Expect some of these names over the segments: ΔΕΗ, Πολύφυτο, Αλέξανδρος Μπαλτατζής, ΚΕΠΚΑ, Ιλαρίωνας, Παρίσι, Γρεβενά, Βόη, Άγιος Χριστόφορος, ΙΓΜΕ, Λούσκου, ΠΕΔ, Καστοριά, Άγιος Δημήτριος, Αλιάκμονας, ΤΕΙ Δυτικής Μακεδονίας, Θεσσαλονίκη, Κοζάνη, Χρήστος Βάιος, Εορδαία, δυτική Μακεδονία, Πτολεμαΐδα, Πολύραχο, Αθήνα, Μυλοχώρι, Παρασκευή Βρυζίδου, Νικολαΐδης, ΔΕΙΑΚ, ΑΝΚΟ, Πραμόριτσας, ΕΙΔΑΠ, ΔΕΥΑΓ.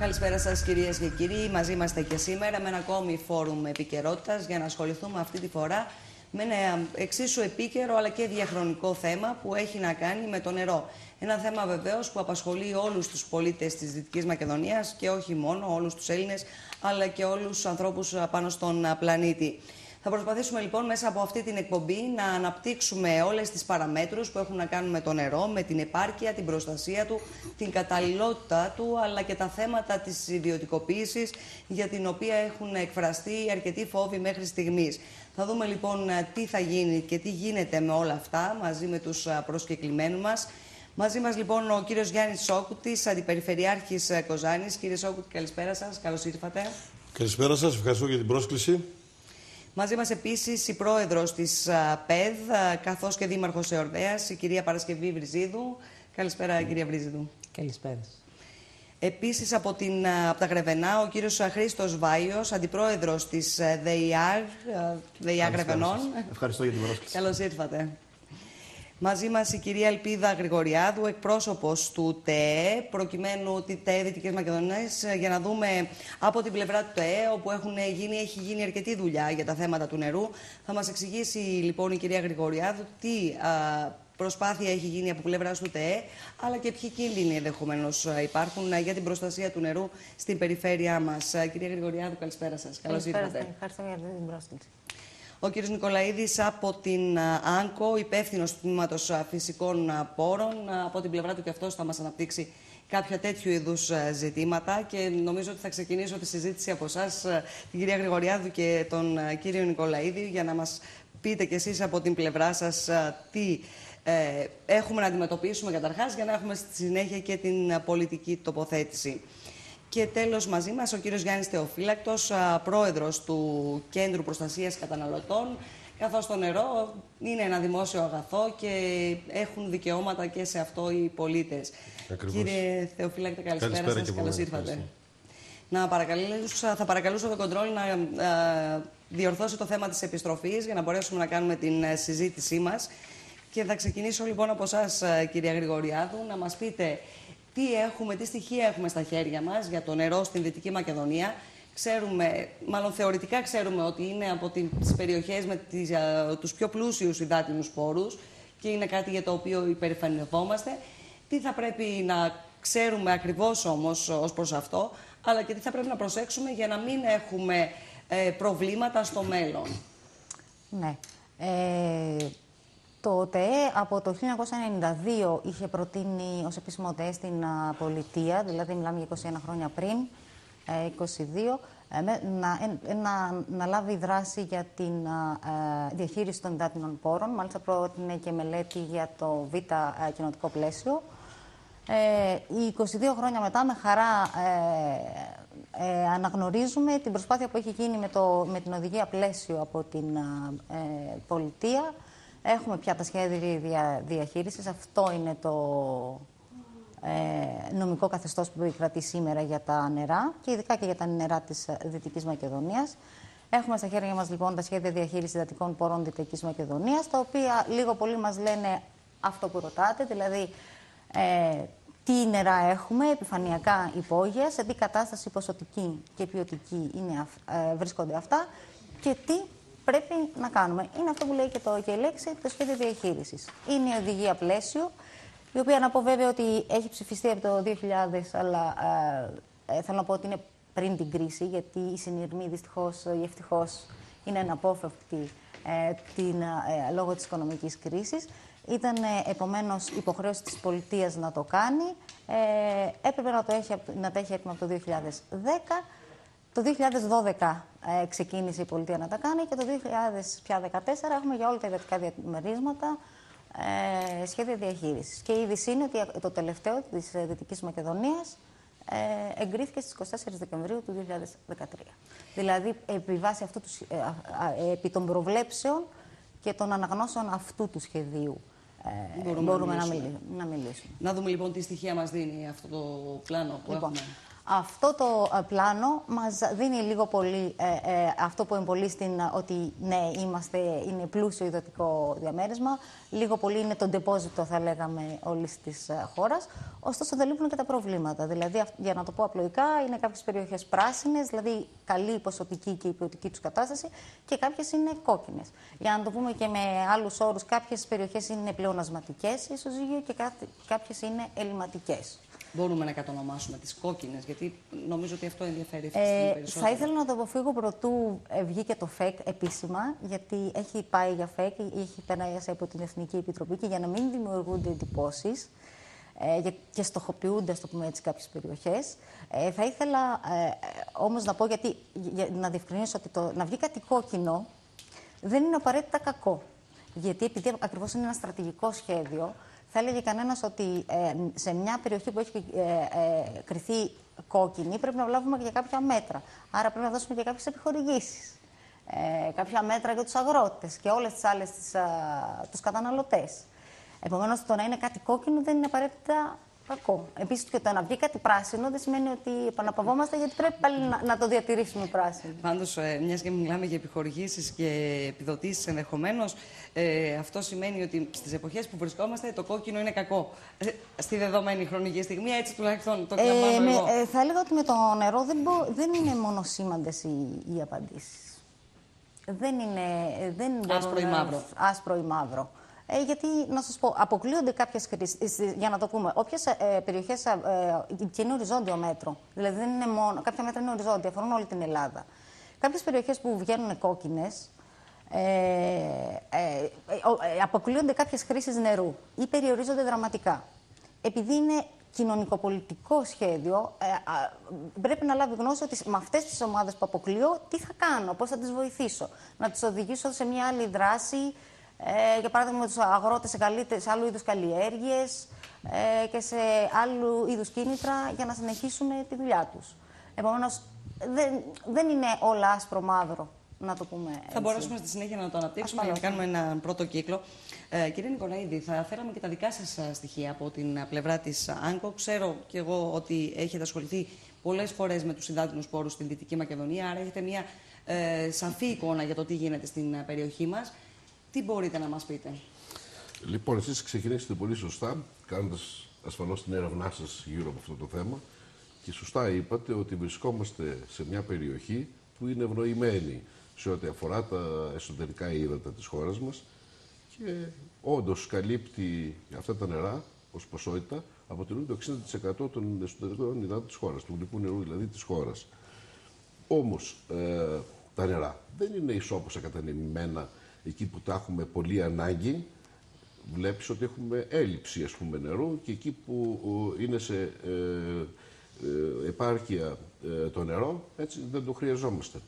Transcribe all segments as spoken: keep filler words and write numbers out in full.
Καλησπέρα σας κυρίες και κύριοι. Μαζί είμαστε και σήμερα με ένα ακόμη φόρουμ επικαιρότητας για να ασχοληθούμε αυτή τη φορά με ένα εξίσου επίκαιρο αλλά και διαχρονικό θέμα που έχει να κάνει με το νερό. Ένα θέμα βεβαίως που απασχολεί όλους τους πολίτες της Δυτικής Μακεδονίας και όχι μόνο όλους τους Έλληνες αλλά και όλους τους ανθρώπους πάνω στον πλανήτη. Θα προσπαθήσουμε λοιπόν μέσα από αυτή την εκπομπή να αναπτύξουμε όλες τις παραμέτρους που έχουν να κάνουν με το νερό, με την επάρκεια, την προστασία του, την καταλληλότητά του, αλλά και τα θέματα της ιδιωτικοποίησης για την οποία έχουν εκφραστεί αρκετοί φόβοι μέχρι στιγμής. Θα δούμε λοιπόν τι θα γίνει και τι γίνεται με όλα αυτά μαζί με τους προσκεκλημένους μας. Μαζί μας λοιπόν ο κύριος Γιάννης Σιόκουτης, Αντιπεριφερειάρχης Κοζάνης. Κύριε Σιόκουτη, καλησπέρα σας. Καλώς ήρθατε. Καλησπέρα σας. Ευχαριστώ για την πρόσκληση. Μαζί μας επίσης η πρόεδρος της ΠΕΔ, καθώς και δήμαρχος Εορδαίας, η κυρία Παρασκευή Βρυζίδου. Καλησπέρα, κυρία Βρυζίδου. Καλησπέρα. Επίσης από, την, από τα Γρεβενά, ο κύριος Χρήστος Βάιος, αντιπρόεδρος της ΔΕΗΑΓ, ΔΕΗΑΓ Γρεβενών. Ευχαριστώ για την πρόσκληση. Καλώς ήρθατε. Μαζί μας η κυρία Ελπίδα Γρηγοριάδου, εκπρόσωπος του ΤΕΕ, προκειμένου τη ΤΕΙ Δυτικής Μακεδονίας, για να δούμε από την πλευρά του ΤΕΕ, όπου έχουν γίνει, έχει γίνει αρκετή δουλειά για τα θέματα του νερού. Θα μας εξηγήσει λοιπόν η κυρία Γρηγοριάδου τι α, προσπάθεια έχει γίνει από πλευράς του ΤΕΕ, αλλά και ποιοι κίνδυνοι ενδεχομένως υπάρχουν για την προστασία του νερού στην περιφέρειά μας. Κυρία Γρηγοριάδου, καλησπέρα σας. Καλώς ήρθατε. Ευχαριστώ για την πρόσκληση. Ο κ. Νικολαΐδης από την ΑΝΚΟ, υπεύθυνος του τμήματος φυσικών πόρων. Από την πλευρά του και αυτός θα μας αναπτύξει κάποια τέτοιου είδους ζητήματα και νομίζω ότι θα ξεκινήσω τη συζήτηση από εσάς, την κυρία Γρηγοριάδου και τον κύριο Νικολαΐδη, για να μας πείτε κι εσείς από την πλευρά σας τι ε, έχουμε να αντιμετωπίσουμε καταρχάς, για να έχουμε στη συνέχεια και την πολιτική τοποθέτηση. Και τέλος μαζί μας ο κύριος Γιάννης Θεοφύλακτος, πρόεδρος του Κέντρου Προστασίας Καταναλωτών, καθώς το νερό είναι ένα δημόσιο αγαθό και έχουν δικαιώματα και σε αυτό οι πολίτες. Ακριβώς. Κύριε Θεοφύλακτα, καλησπέρα, καλησπέρα σας, καλώς ήρθατε. Να παρακαλούσα, θα παρακαλούσα τον Κοντρόλ να α, διορθώσει το θέμα της επιστροφής για να μπορέσουμε να κάνουμε την συζήτησή μας. Και θα ξεκινήσω λοιπόν από εσάς, κυρία Γρηγοριάδου, να μας πείτε τι έχουμε, τι στοιχεία έχουμε στα χέρια μας για το νερό στην Δυτική Μακεδονία. Ξέρουμε, μάλλον θεωρητικά ξέρουμε ότι είναι από τις περιοχές με τις, α, τους πιο πλούσιους υδάτινους πόρους και είναι κάτι για το οποίο υπερηφανευόμαστε. Τι θα πρέπει να ξέρουμε ακριβώς όμως ως προς αυτό, αλλά και τι θα πρέπει να προσέξουμε για να μην έχουμε ε, προβλήματα στο μέλλον. Ναι. Ε... Το ΤΕΕ από το χίλια εννιακόσια ενενήντα δύο είχε προτείνει ως επίσημο ΤΕΕ στην πολιτεία, δηλαδή μιλάμε για είκοσι ένα χρόνια πριν, είκοσι δύο, να, να, να λάβει δράση για την ε, διαχείριση των υδάτινων πόρων. Μάλιστα πρότεινε και μελέτη για το β' κοινοτικό πλαίσιο. Ε, είκοσι δύο χρόνια μετά με χαρά ε, ε, αναγνωρίζουμε την προσπάθεια που έχει γίνει με, το, με την οδηγία πλαίσιο από την ε, πολιτεία. Έχουμε πια τα σχέδια διαχείρισης. Αυτό είναι το ε, νομικό καθεστώς που επικρατεί σήμερα για τα νερά και ειδικά και για τα νερά της Δυτικής Μακεδονίας. Έχουμε στα χέρια μας λοιπόν τα σχέδια διαχείρισης υδατικών πόρων Δυτικής Μακεδονίας, τα οποία λίγο πολύ μας λένε αυτό που ρωτάτε, δηλαδή ε, τι νερά έχουμε, επιφανειακά υπόγεια, σε τι κατάσταση ποσοτική και ποιοτική είναι, ε, βρίσκονται αυτά και τι πρέπει να κάνουμε. Είναι αυτό που λέει και, το, και η λέξη, το σχέδιο διαχείρισης. Είναι η οδηγία πλαίσιο, η οποία να πω βέβαια ότι έχει ψηφιστεί από το δύο χιλιάδες, αλλά ε, θέλω να πω ότι είναι πριν την κρίση, γιατί οι συνειρμοί δυστυχώς ή ευτυχώς είναι αναπόφευκτοι ε, την, ε, λόγω της οικονομικής κρίσης. Ήταν ε, επομένως υποχρέωση της πολιτείας να το κάνει. Ε, έπρεπε να το έχει, να το έχει έτοιμο από το δύο χιλιάδες δέκα. Το δύο χιλιάδες δώδεκα ε, ξεκίνησε η πολιτεία να τα κάνει και το δύο χιλιάδες δεκατέσσερα έχουμε για όλα τα υδατικά διαμερίσματα ε, σχέδια διαχείρισης. Και η είδηση είναι ότι το τελευταίο της Δυτικής Μακεδονίας ε, εγκρίθηκε στις είκοσι τέσσερις Δεκεμβρίου του δύο χιλιάδες δεκατρία. Δηλαδή επί βάση αυτού του, ε, ε, επί των προβλέψεων και των αναγνώσεων αυτού του σχεδίου ε, μπορούμε, μπορούμε να, μιλήσουμε. Να μιλήσουμε. Να δούμε λοιπόν τι στοιχεία μας δίνει αυτό το πλάνο που λοιπόν, έχουμε. Αυτό το πλάνο μας δίνει λίγο πολύ ε, ε, αυτό που εμπολεί στην ότι ναι, είμαστε, είναι πλούσιο υδατικό διαμέρισμα. Λίγο πολύ είναι το ντεπόζιτο, θα λέγαμε, όλης της χώρας. Ωστόσο, δεν λείπουν και τα προβλήματα. Δηλαδή, για να το πω απλοϊκά, είναι κάποιες περιοχές πράσινες, δηλαδή καλή η ποσοτική και η ποιοτική τους κατάσταση, και κάποιες είναι κόκκινες. Για να το πούμε και με άλλους όρους, κάποιες περιοχές είναι πλεονασματικές ισοζύγιο και κάποιες είναι ελληματικές. Μπορούμε να κατονομάσουμε τις κόκκινες, γιατί νομίζω ότι αυτό ενδιαφέρει ε, περισσότερο. Θα ήθελα να το αποφύγω προτού βγήκε το ΦΕΚ επίσημα, γιατί έχει πάει για ΦΕΚ, έχει περάσει από την Εθνική Επιτροπή, και για να μην δημιουργούνται εντυπώσεις ε, και στοχοποιούνται, ας το πούμε έτσι, κάποιες περιοχές. Ε, θα ήθελα ε, όμως να πω, γιατί για, να διευκρινίσω ότι το, να βγει κάτι κόκκινο δεν είναι απαραίτητα κακό. Γιατί επειδή ακριβώς είναι ένα στρατηγικό σχέδιο, θα έλεγε κανένας ότι ε, σε μια περιοχή που έχει ε, ε, κριθεί κόκκινη πρέπει να βλάβουμε και κάποια μέτρα. Άρα πρέπει να δώσουμε και κάποιες επιχορηγήσεις, ε, κάποια μέτρα για τους αγρότες και όλες τις άλλες τις, α, τους καταναλωτές. Επομένως, το να είναι κάτι κόκκινο δεν είναι απαραίτητα κακό. Επίσης, και το να βγει κάτι πράσινο δεν σημαίνει ότι επαναπαυόμαστε, γιατί πρέπει πάλι να, να το διατηρήσουμε πράσινο. Πάντως, ε, μιας και μιλάμε για επιχορηγήσεις και επιδοτήσεις ενδεχομένως, ε, αυτό σημαίνει ότι στις εποχές που βρισκόμαστε το κόκκινο είναι κακό. Ε, στη δεδομένη χρονική στιγμή, έτσι τουλάχιστον το κλαμβάνω εγώ. Ε, θα έλεγα ότι με το νερό δεν, μπο, δεν είναι μονοσήμαντες οι, οι απαντήσεις. Δεν είναι. Δεν άσπρο ή μαύρο. Άσπρο ή μαύρο. Ε, γιατί, να σας πω, αποκλείονται κάποιες κρίσεις, για να το πούμε, όποιες ε, περιοχές ε, και είναι οριζόντιο μέτρο, δηλαδή δεν είναι μόνο, κάποια μέτρα είναι οριζόντια, αφορούν όλη την Ελλάδα. Κάποιες περιοχές που βγαίνουν κόκκινες, ε, ε, αποκλείονται κάποιες χρήσεις νερού ή περιορίζονται δραματικά. Επειδή είναι κοινωνικοπολιτικό σχέδιο, ε, α, πρέπει να λάβει γνώση ότι με αυτές τις ομάδες που αποκλείω, τι θα κάνω, πώς θα τις βοηθήσω, να τις οδηγήσω σε μια άλλη δράση. Ε, για παράδειγμα, με τους αγρότες σε, σε άλλου είδους καλλιέργειες ε, και σε άλλου είδους κίνητρα για να συνεχίσουν τη δουλειά τους. Επομένως, δεν, δεν είναι όλα άσπρο-μαύρο, να το πούμε έτσι. Θα μπορέσουμε στη συνέχεια να το αναπτύξουμε για να κάνουμε έναν πρώτο κύκλο. Ε, κύριε Νικολαΐδη, θα θέλαμε και τα δικά σας στοιχεία από την πλευρά της ΑΝΚΟ. Ξέρω κι εγώ ότι έχετε ασχοληθεί πολλές φορές με τους υδάτινους πόρους στην Δυτική Μακεδονία, άρα έχετε μια ε, σαφή εικόνα για το τι γίνεται στην περιοχή μας. Τι μπορείτε να μας πείτε? Λοιπόν, εσείς ξεκινήσετε πολύ σωστά, κάνοντας ασφαλώς την έρευνά σας γύρω από αυτό το θέμα, και σωστά είπατε ότι βρισκόμαστε σε μια περιοχή που είναι ευνοημένη σε ό,τι αφορά τα εσωτερικά ύδατα της χώρας μας, και όντως καλύπτει αυτά τα νερά ως ποσότητα, αποτελούν το εξήντα τοις εκατό των εσωτερικών υδάτων της χώρας, του γλυκού νερού δηλαδή της χώρας. Όμως ε, τα νερά δεν είναι ισόποσα κατανεμημένα. Εκεί που τα έχουμε πολύ ανάγκη, βλέπεις ότι έχουμε έλλειψη, ας πούμε, νερού, και εκεί που είναι σε ε, ε, επάρκεια ε, το νερό, έτσι, δεν το χρειαζόμαστε.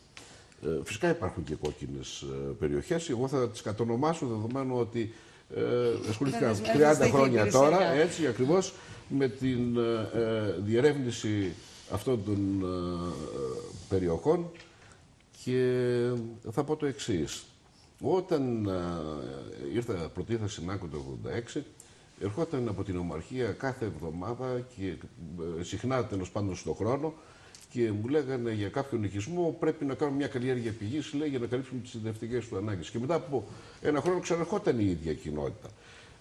Ε, φυσικά υπάρχουν και κόκκινες ε, περιοχές. Εγώ θα τις κατονομάσω, δεδομένου ότι ε, ασχολήθηκα τριάντα χρόνια τώρα, έτσι ακριβώς, με την ε, διερεύνηση αυτών των ε, περιοχών, και θα πω το εξής. Όταν α, ήρθα πρωτήθα στην ΑΝΚΟ το χίλια εννιακόσια ογδόντα έξι, ερχόταν από την Ομαρχία κάθε εβδομάδα και ε, συχνά, τέλος πάντων, στον χρόνο, και μου λέγανε για κάποιον οικισμό πρέπει να κάνουμε μια καλλιέργεια πηγής, λέει, για να καλύψουμε τις συντευτικές του ανάγκες. Και μετά από ένα χρόνο ξαναρχόταν η ίδια κοινότητα.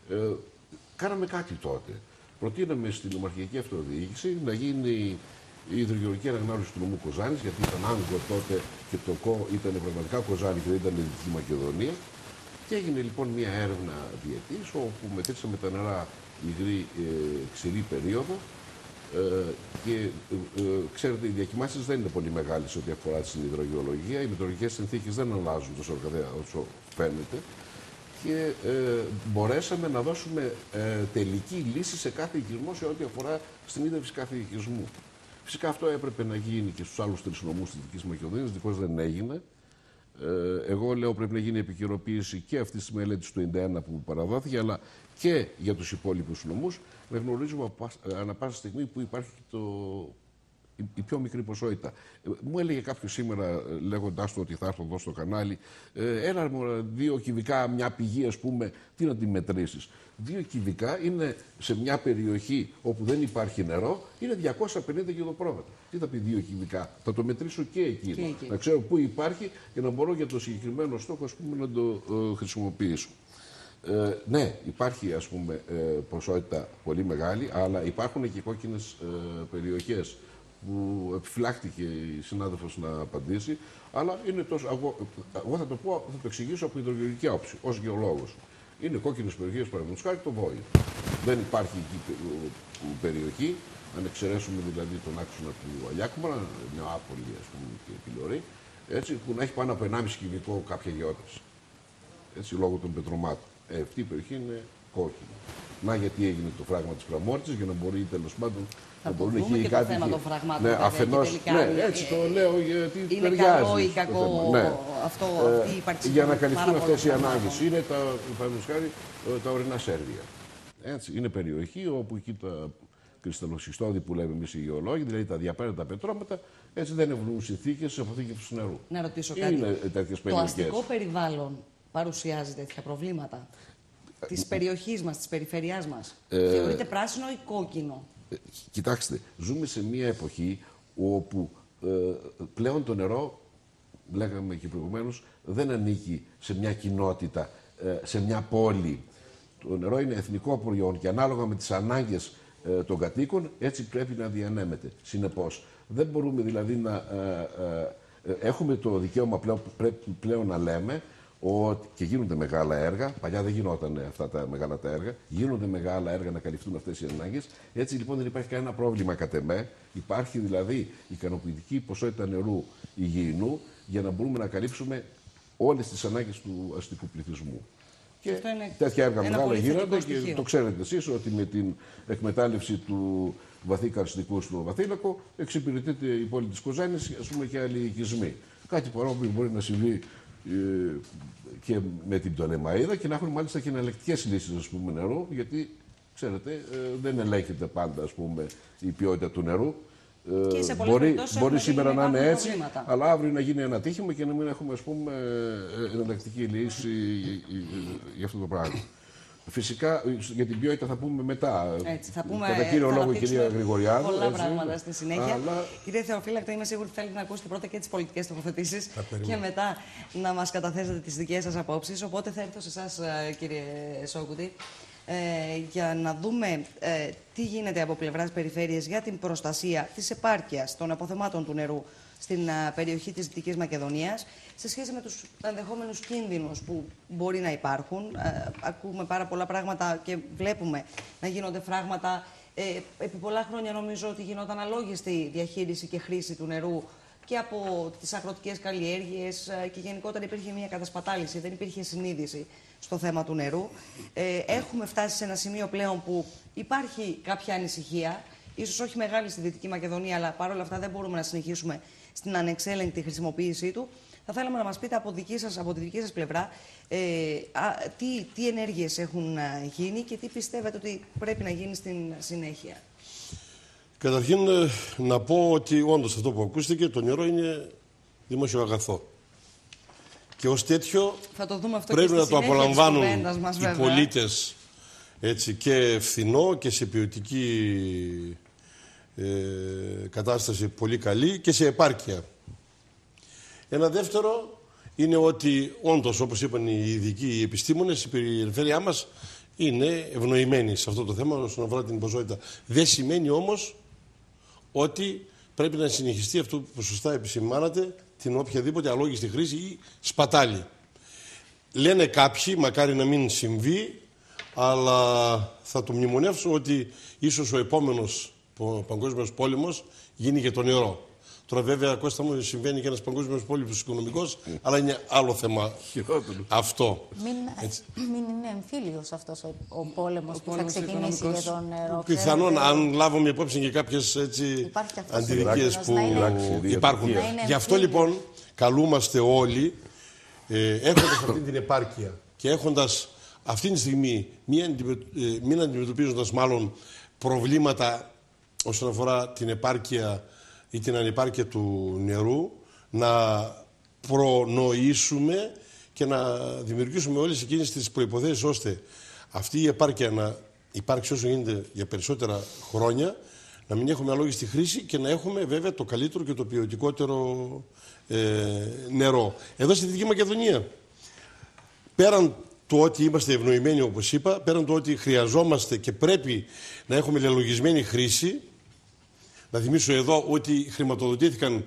Ε, κάναμε κάτι τότε. Προτείναμε στην Ομαρχιακή Αυτοδιοίκηση να γίνει η υδρογεωλογική αναγνώριση του νομού Κοζάνης, γιατί ήταν Άγγλο τότε και το ΚΟ ήταν πραγματικά Κοζάνη και δεν ήταν η Δυτική Μακεδονία. Και έγινε λοιπόν μια έρευνα διετής, όπου μετρήσαμε τα νερά υγρή ε, ξηρή περίοδο. Ε, και ε, ε, ξέρετε, οι διακοιμάνσεις δεν είναι πολύ μεγάλες ό,τι αφορά στην υδρογεωλογία. Οι μετρολογικές συνθήκες δεν αλλάζουν τόσο καθέα όσο φαίνεται. Και ε, μπορέσαμε να δώσουμε ε, τελική λύση σε κάθε οικισμό σε ό,τι αφορά στην ίδρυυση κάθε οικισμού. Φυσικά αυτό έπρεπε να γίνει και στους άλλους τρεις νομούς της Δυτικής Μακεδονίας, δυστυχώς δεν έγινε. Εγώ λέω πρέπει να γίνει επικαιροποίηση και αυτή τη μελέτη του ενενήντα ένα που παραδόθηκε, αλλά και για τους υπόλοιπους νομούς, να γνωρίζουμε ανα πάσα στιγμή που υπάρχει το η πιο μικρή ποσότητα. Μου έλεγε κάποιο σήμερα, λέγοντάς του ότι θα έρθω εδώ στο κανάλι, ένα, δύο κυβικά, μια πηγή, ας πούμε, τι να τη μετρήσεις. Δύο κυβικά είναι σε μια περιοχή όπου δεν υπάρχει νερό, είναι διακόσια πενήντα χιλιόμετρα. Τι θα πει δύο κυβικά, θα το μετρήσω και εκείνο. Και εκεί. Να ξέρω πού υπάρχει και να μπορώ για το συγκεκριμένο στόχο, ας πούμε, να το ε, χρησιμοποιήσω. Ε, ναι, υπάρχει, ας πούμε, ε, ποσότητα πολύ μεγάλη, αλλά υπάρχουν και κόκκινες ε, περιοχές που επιφυλάχτηκε η συνάδελφος να απαντήσει, αλλά είναι τόσο, εγώ, εγώ θα το πω, θα το εξηγήσω από υδρογεωλογική άποψη, ως γεωλόγος. Είναι κόκκινες περιοχές, παραδείγματος χάρη, το Βόη. Δεν υπάρχει εκεί περιοχή, αν εξαιρέσουμε δηλαδή τον άξονα του Αλιάκμονα, Νεάπολη, ας πούμε, και Πυλωρή, έτσι, που να έχει πάνω από ενάμιση κυβικό κάποια γεώταση, έτσι, λόγω των πετρωμάτων. Ε, αυτή η περιοχή είναι κόκκινη. Να γιατί έγινε το φράγμα της Πραμόριτσας, για να μπορεί τέλος πάντων θα να μπορούν εκεί οι κάτοικοι. Θα το θέμα των ναι, αφενός, τελικά, ναι, έτσι ε, το λέω γιατί είναι ταιριάζει. Είναι καλό ή κακό ναι. αυτό, αυτή η υπαρξή. Για να καλυφθούν αυτές οι ανάγκες. Είναι τα, χάρη, τα ορεινά Σέρβια. Έτσι, είναι περιοχή όπου εκεί τα κρυσταλλοσυστώδη που λέμε εμείς οι γεωλόγοι, δηλαδή τα διαπέραντα πετρώματα, έτσι δεν ευνοούν συνθήκες αποθήκευσης νερού. Να ρωτήσω κάτι. Είναι το αστικό περιβάλλον παρουσιάζει τέτοια προβλήματα της περιοχής μας, της περιφερειάς μας. Ε, Θεωρείται πράσινο ή κόκκινο. Ε, κοιτάξτε, ζούμε σε μια εποχή όπου ε, πλέον το νερό, λέγαμε και προηγουμένως, δεν ανήκει σε μια κοινότητα, ε, σε μια πόλη. Το νερό είναι εθνικό προϊόν και ανάλογα με τις ανάγκες ε, των κατοίκων, έτσι πρέπει να διανέμεται. Συνεπώς, δεν μπορούμε δηλαδή να... Ε, ε, ε, έχουμε το δικαίωμα πλέον, πρέπει πλέον να λέμε ότι και γίνονται μεγάλα έργα, παλιά δεν γινόταν αυτά τα μεγάλα τα έργα, γίνονται μεγάλα έργα να καλυφθούν αυτές οι ανάγκες. Έτσι λοιπόν δεν υπάρχει κανένα πρόβλημα κατ' εμέ. Υπάρχει δηλαδή ικανοποιητική ποσότητα νερού υγιεινού για να μπορούμε να καλύψουμε όλες τις ανάγκες του αστικού πληθυσμού. Και τέτοια έργα μεγάλα γίνονται και το ξέρετε εσείς ότι με την εκμετάλλευση του βαθύ καρστικού στο Βαθύλακο εξυπηρετείται η πόλη της Κοζάνης, ας πούμε, και άλλοι οικισμοί. Κάτι παρόμοιο μπορεί να συμβεί και με την Πτολεμαΐδα και να έχουν μάλιστα και εναλλεκτικές λύσεις, ας πούμε, νερού, γιατί ξέρετε δεν ελέγχεται πάντα, ας πούμε, η ποιότητα του νερού. Και σε πολλές μπορεί, μπορεί σήμερα να είναι έτσι, προβλήματα. Αλλά αύριο να γίνει ένα τύχημα και να μην έχουμε, ας πούμε, εναλλεκτική λύση για αυτό το πράγμα. Φυσικά για την ποιότητα θα πούμε μετά. Έτσι, θα πούμε, κατά κύριο θα λόγο, η κυρία Γρηγοριάδου. Πολλά έτσι, πράγματα στη συνέχεια. Αλλά... Κύριε Θεοφύλακτο, είμαι σίγουρη ότι θέλετε να ακούσετε πρώτα και τις πολιτικές τοποθετήσεις και μετά να μας καταθέσετε τις δικές σας απόψεις. Οπότε θα έρθω σε εσάς, κύριε Σιόκουτη, ε, για να δούμε ε, τι γίνεται από πλευράς περιφέρειας για την προστασία της επάρκειας των αποθεμάτων του νερού στην α, περιοχή της Δυτικής Μακεδονίας, σε σχέση με τους ενδεχόμενους κίνδυνους που μπορεί να υπάρχουν. Ε, ακούμε πάρα πολλά πράγματα και βλέπουμε να γίνονται φράγματα. Ε, επί πολλά χρόνια νομίζω ότι γινόταν αλόγιστη διαχείριση και χρήση του νερού και από τις αγροτικές καλλιέργειες και γενικότερα υπήρχε μια κατασπατάληση, δεν υπήρχε συνείδηση στο θέμα του νερού. Ε, έχουμε φτάσει σε ένα σημείο πλέον που υπάρχει κάποια ανησυχία, ίσως όχι μεγάλη στη Δυτική Μακεδονία, αλλά παρόλα αυτά δεν μπορούμε να συνεχίσουμε στην ανεξέλεγκτη χρησιμοποίησή του. Θα θέλαμε να μας πείτε από, δική σας, από τη δική σας πλευρά ε, α, τι, τι ενέργειες έχουν γίνει και τι πιστεύετε ότι πρέπει να γίνει στην συνέχεια. Καταρχήν να πω ότι όντως αυτό που ακούστηκε, το νερό είναι δημόσιο αγαθό. Και ως τέτοιο θα το δούμε αυτό πρέπει και να το απολαμβάνουν μας, οι πολίτες, έτσι, και φθηνό και σε ποιοτική ε, κατάσταση πολύ καλή και σε επάρκεια. Ένα δεύτερο είναι ότι όντως, όπως είπαν οι ειδικοί, οι επιστήμονες, η περιφέρειά μας είναι ευνοημένη σε αυτό το θέμα όσον αφορά την ποσότητα. Δεν σημαίνει όμως ότι πρέπει να συνεχιστεί αυτό που σωστά επισημάνατε, την οποιαδήποτε αλόγιστη χρήση ή σπατάλη. Λένε κάποιοι, μακάρι να μην συμβεί, αλλά θα το μνημονεύσω ότι ίσως ο επόμενος παγκόσμιος πόλεμος γίνει για το νερό. Τώρα, βέβαια, Κώστα μου, συμβαίνει και ένας παγκόσμιος πόλεμος οικονομικός, αλλά είναι άλλο θέμα αυτό. Μην, μην είναι εμφύλιος αυτός ο, ο πόλεμος ο που πόλεμος θα ξεκινήσει για το νερό. Πιθανόν, αν λάβουμε υπόψη και κάποιες αντιδικίες που είναι, υπάρχουν. Γι' αυτό λοιπόν καλούμαστε όλοι, ε, έχοντας αυτή την επάρκεια και έχοντας αυτή τη στιγμή, μην αντιμετωπίζοντας μάλλον προβλήματα όσον αφορά την επάρκεια ή την ανυπάρκεια του νερού, να προνοήσουμε και να δημιουργήσουμε όλες εκείνες τις προϋποθέσεις ώστε αυτή η επάρκεια να υπάρξει όσο γίνεται για περισσότερα χρόνια, να μην έχουμε αλόγιστη χρήση και να έχουμε βέβαια το καλύτερο και το ποιοτικότερο ε, νερό. Εδώ στη Δυτική Μακεδονία, πέραν το ότι είμαστε ευνοημένοι όπως είπα, πέραν το ότι χρειαζόμαστε και πρέπει να έχουμε διαλογισμένη χρήση, να θυμίσω εδώ ότι χρηματοδοτήθηκαν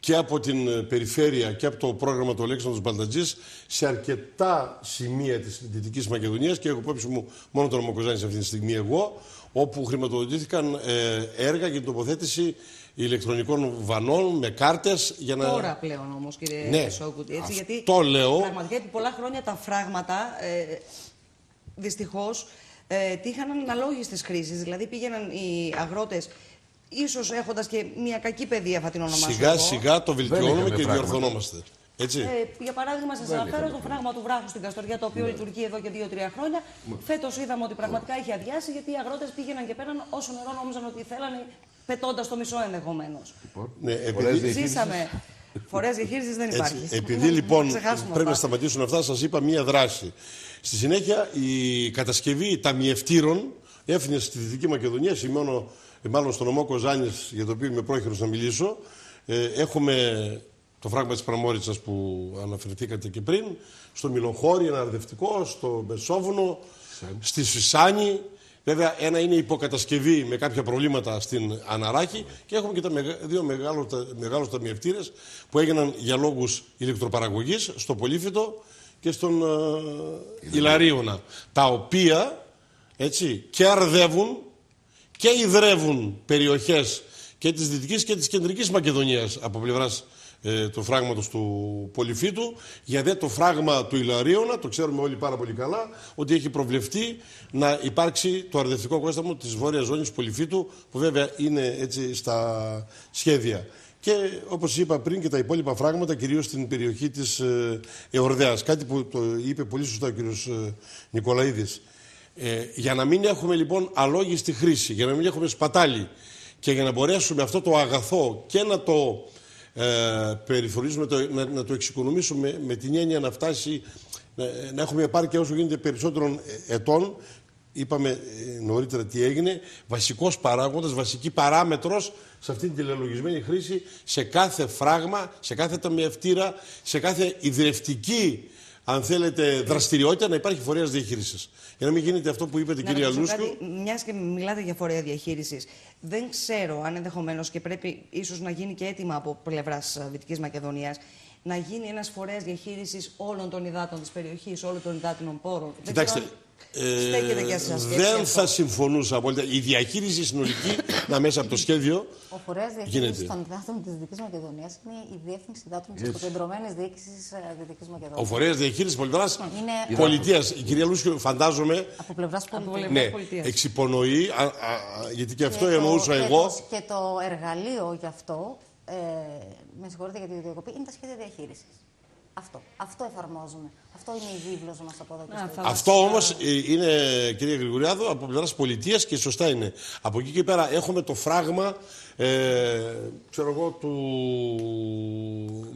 και από την περιφέρεια και από το πρόγραμμα του Αλέξανδρος Μπαλτατζής σε αρκετά σημεία της Δυτικής Μακεδονίας, και έχω υπόψη μου μόνο τον Κοζάνη σε αυτή τη στιγμή εγώ, όπου χρηματοδοτήθηκαν ε, έργα για την τοποθέτηση ηλεκτρονικών βανών με κάρτες για να... Τώρα πλέον όμως, κύριε ναι, Σιόκουτη, έτσι, γιατί λέω... πραγματικά επί πολλά χρόνια τα φράγματα ε, δυστυχώς ε, τύχαν αναλόγιστες χρήσεις, δηλαδή πήγαιναν οι αγρότες ίσως έχοντας και μια κακή παιδεία, θα την ονομάσω. Σιγά σιγά το βελτιώνουμε και διορθωνόμαστε. Έτσι. Ε, για παράδειγμα, σας αναφέρω το φράγμα του βράχου στην Καστοριά, το οποίο ναι. λειτουργεί εδώ και δύο τρία χρόνια. Ναι. Φέτος είδαμε ότι πραγματικά ναι. είχε αδειάσει, γιατί οι αγρότες πήγαιναν και πέραν όσο νερό νόμιζαν ότι θέλανε, πετώντας το μισό ενδεχομένως. Ναι, επειδή... Ζήσαμε. Φορές διαχείρισης δεν υπάρχει. Έτσι. Επειδή λοιπόν πρέπει να σταματήσουν αυτά, σας είπα μία δράση. Στη συνέχεια, η κατασκευή ταμιευτήρων έφυγε στη Δυτική Μακεδονία, σημειώνω. Μάλλον στο νομό Κοζάνης, για το οποίο είμαι πρόχειρος να μιλήσω, ε, έχουμε το φράγμα της Πραμόριτσας που αναφερθήκατε και πριν, στο Μυλοχώρι, ένα αρδευτικό, στο Μεσόβουνο, στη Σισάνη. Βέβαια, ένα είναι υποκατασκευή με κάποια προβλήματα στην Αναράχη, και έχουμε και τα μεγα, δύο μεγάλους, μεγάλους ταμιευτήρες που έγιναν για λόγους ηλεκτροπαραγωγής στο Πολύφυτο και στον ε, Ιλαρίωνα, τα οποία έτσι, και αρδεύουν και ιδρεύουν περιοχές και της Δυτικής και της Κεντρικής Μακεδονίας από πλευράς ε, του φράγματος του Πολυφύτου. Για δε το φράγμα του Ιλαρίωνα, το ξέρουμε όλοι πάρα πολύ καλά, ότι έχει προβλεφτεί να υπάρξει το αρδευτικό κόσταμο της βόρειας ζώνης Πολυφύτου, που βέβαια είναι έτσι στα σχέδια. Και όπως είπα πριν, και τα υπόλοιπα φράγματα, κυρίως στην περιοχή της ε, Εορδαίας. Κάτι που το είπε πολύ σωστά ο κ. Νικολαΐδης. Ε, για να μην έχουμε λοιπόν αλόγιστη χρήση, για να μην έχουμε σπατάλη και για να μπορέσουμε αυτό το αγαθό και να το ε, περιφορήσουμε, το, να, να το εξοικονομήσουμε με την έννοια να φτάσει, να, να έχουμε επάρκεια όσο γίνεται περισσότερων ετών, είπαμε νωρίτερα τι έγινε, βασικός παράγοντας, βασική παράμετρος σε αυτήν την τηλελογισμένη χρήση, σε κάθε φράγμα, σε κάθε ταμιευτήρα, σε κάθε ιδρευτική, αν θέλετε, δραστηριότητα, να υπάρχει φορέα διαχείριση. Για να μην γίνεται αυτό που είπατε, κυρία Λούσκου. Μιας και μιλάτε για φορέα διαχείριση, δεν ξέρω αν ενδεχομένως, και πρέπει ίσως να γίνει και αίτημα από πλευράς Δυτικής Μακεδονίας, να γίνει ένας φορέας διαχείρισης όλων των υδάτων της περιοχής, όλων των υδάτινων πόρων. Κοιτάξτε. Ε, και δεν θα συμφωνούσα απόλυτα. Η διαχείριση συνολική να μέσα από το σχέδιο. Ο φορέας διαχείρισης των υδάτων της Δυτικής Μακεδονίας είναι η διεύθυνση υδάτων της αποκεντρωμένης διοίκησης Δυτικής Μακεδονίας. Ο φορέας διαχείρισης πολιτείας είναι... πολιτείας. Η κυρία Λούσκου, φαντάζομαι. Από πλευράς πολιτείας. Ναι, εξυπονοεί, α, α, α, γιατί και αυτό και εννοούσα το, εγώ. Και το εργαλείο γι' αυτό, ε, με συγχωρείτε για τη διακοπή, είναι τα σχέδια διαχείρισης. Αυτό. Αυτό εφαρμόζουμε. Αυτό είναι η βίβλος μας από εδώ. Να, αυτό όμως είναι, κυρία Γρηγοριάδου, από πλευράς πολιτείας, και σωστά είναι. Από εκεί και πέρα έχουμε το φράγμα ε, ξέρω εγώ, του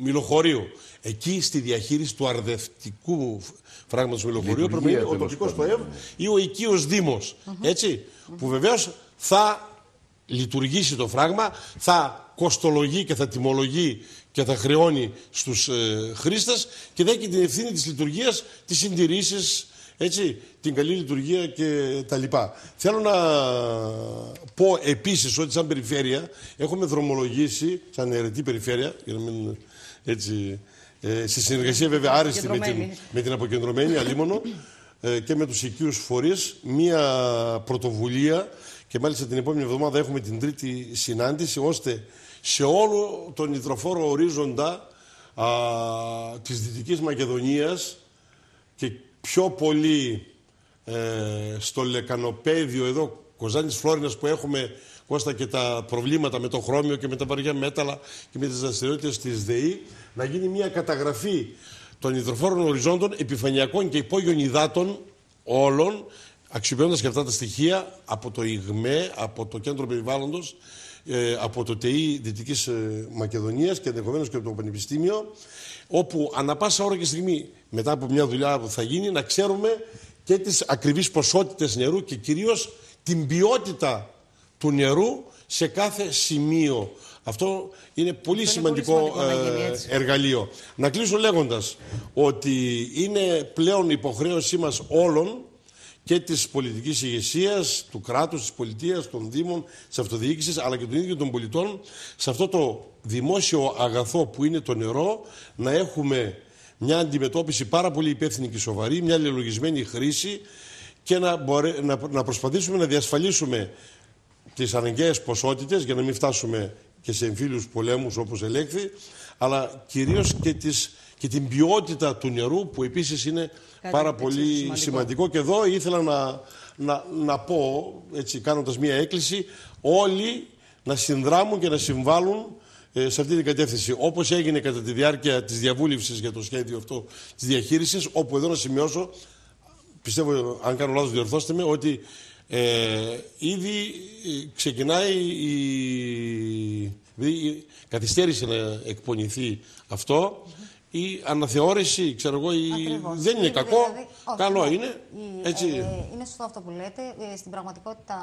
Μυλοχωρίου. Εκεί στη διαχείριση του αρδευτικού φράγματος Μυλοχωρίου πρέπει να είναι ο τοπικός το ΕΒ ή ο οικείος δήμος. Mm-hmm. Έτσι, mm-hmm. που βεβαίως θα λειτουργήσει το φράγμα, θα κοστολογεί και θα τιμολογεί και θα χρεώνει στους ε, χρήστες, και δέχει την ευθύνη της λειτουργίας, της συντηρήσεις, έτσι, την καλή λειτουργία και τα λοιπά. Θέλω να πω επίσης ότι σαν περιφέρεια έχουμε δρομολογήσει, σαν αιρετή περιφέρεια, για να μην έτσι, ε, σε συνεργασία βέβαια άριστη με την, με την αποκεντρωμένη Αλίμονο ε, και με τους οικείους φορείς, μία πρωτοβουλία, και μάλιστα την επόμενη εβδομάδα έχουμε την τρίτη συνάντηση, ώστε σε όλο τον υδροφόρο ορίζοντα α, της Δυτικής Μακεδονίας και πιο πολύ ε, στο λεκανοπέδιο εδώ Κοζάνης Φλώρινας, που έχουμε, Κώστα, και τα προβλήματα με το χρώμιο και με τα βαριά μέταλλα και με τις δραστηριότητες της ΔΕΗ, να γίνει μια καταγραφή των υδροφόρων οριζόντων, επιφανειακών και υπόγειων υδάτων όλων, αξιοποιώντας και αυτά τα στοιχεία από το ΙΓΜΕ, από το Κέντρο Περιβάλλοντος, ε, από το ΤΕΙ Δυτικής Μακεδονίας και ενδεχομένως και από το Πανεπιστήμιο, όπου ανά πάσα ώρα και στιγμή, μετά από μια δουλειά που θα γίνει, να ξέρουμε και τις ακριβείς ποσότητες νερού και κυρίως την ποιότητα του νερού σε κάθε σημείο. Αυτό είναι πολύ αυτό σημαντικό, είναι πολύ σημαντικό ε, να γίνει έτσι. Εργαλείο. Να κλείσω λέγοντας ότι είναι πλέον υποχρέωσή μας όλων και της πολιτικής ηγεσίας, του κράτους, της πολιτείας, των δήμων, της αυτοδιοίκησης, αλλά και των ίδιων των πολιτών, σε αυτό το δημόσιο αγαθό που είναι το νερό, να έχουμε μια αντιμετώπιση πάρα πολύ υπεύθυνη και σοβαρή, μια λελογισμένη χρήση και να, μπορέ, να, να προσπαθήσουμε να διασφαλίσουμε τις αναγκαίες ποσότητες για να μην φτάσουμε και σε εμφύλιους πολέμους όπως ελέγχθη, αλλά κυρίως και, τις, και την ποιότητα του νερού που επίσης είναι κάτι πάρα πολύ σημαντικό. σημαντικό. Και εδώ ήθελα να, να, να πω, έτσι, κάνοντας μία έκκληση, όλοι να συνδράμουν και να συμβάλλουν ε, σε αυτή την κατεύθυνση. Όπως έγινε κατά τη διάρκεια της διαβούλευσης για το σχέδιο αυτό της διαχείρισης, όπου εδώ να σημειώσω, πιστεύω, αν κάνω λάθος διορθώστε με, ότι Ε, ήδη ξεκινάει η, η καθυστέρηση να εκπονηθεί αυτό, η αναθεώρηση, ξέρω εγώ, η... δεν είναι, είναι κακό, δηλαδή, όχι, καλό ναι, είναι. Η, έτσι. Ε, είναι σωστό αυτό που λέτε. Ε, στην πραγματικότητα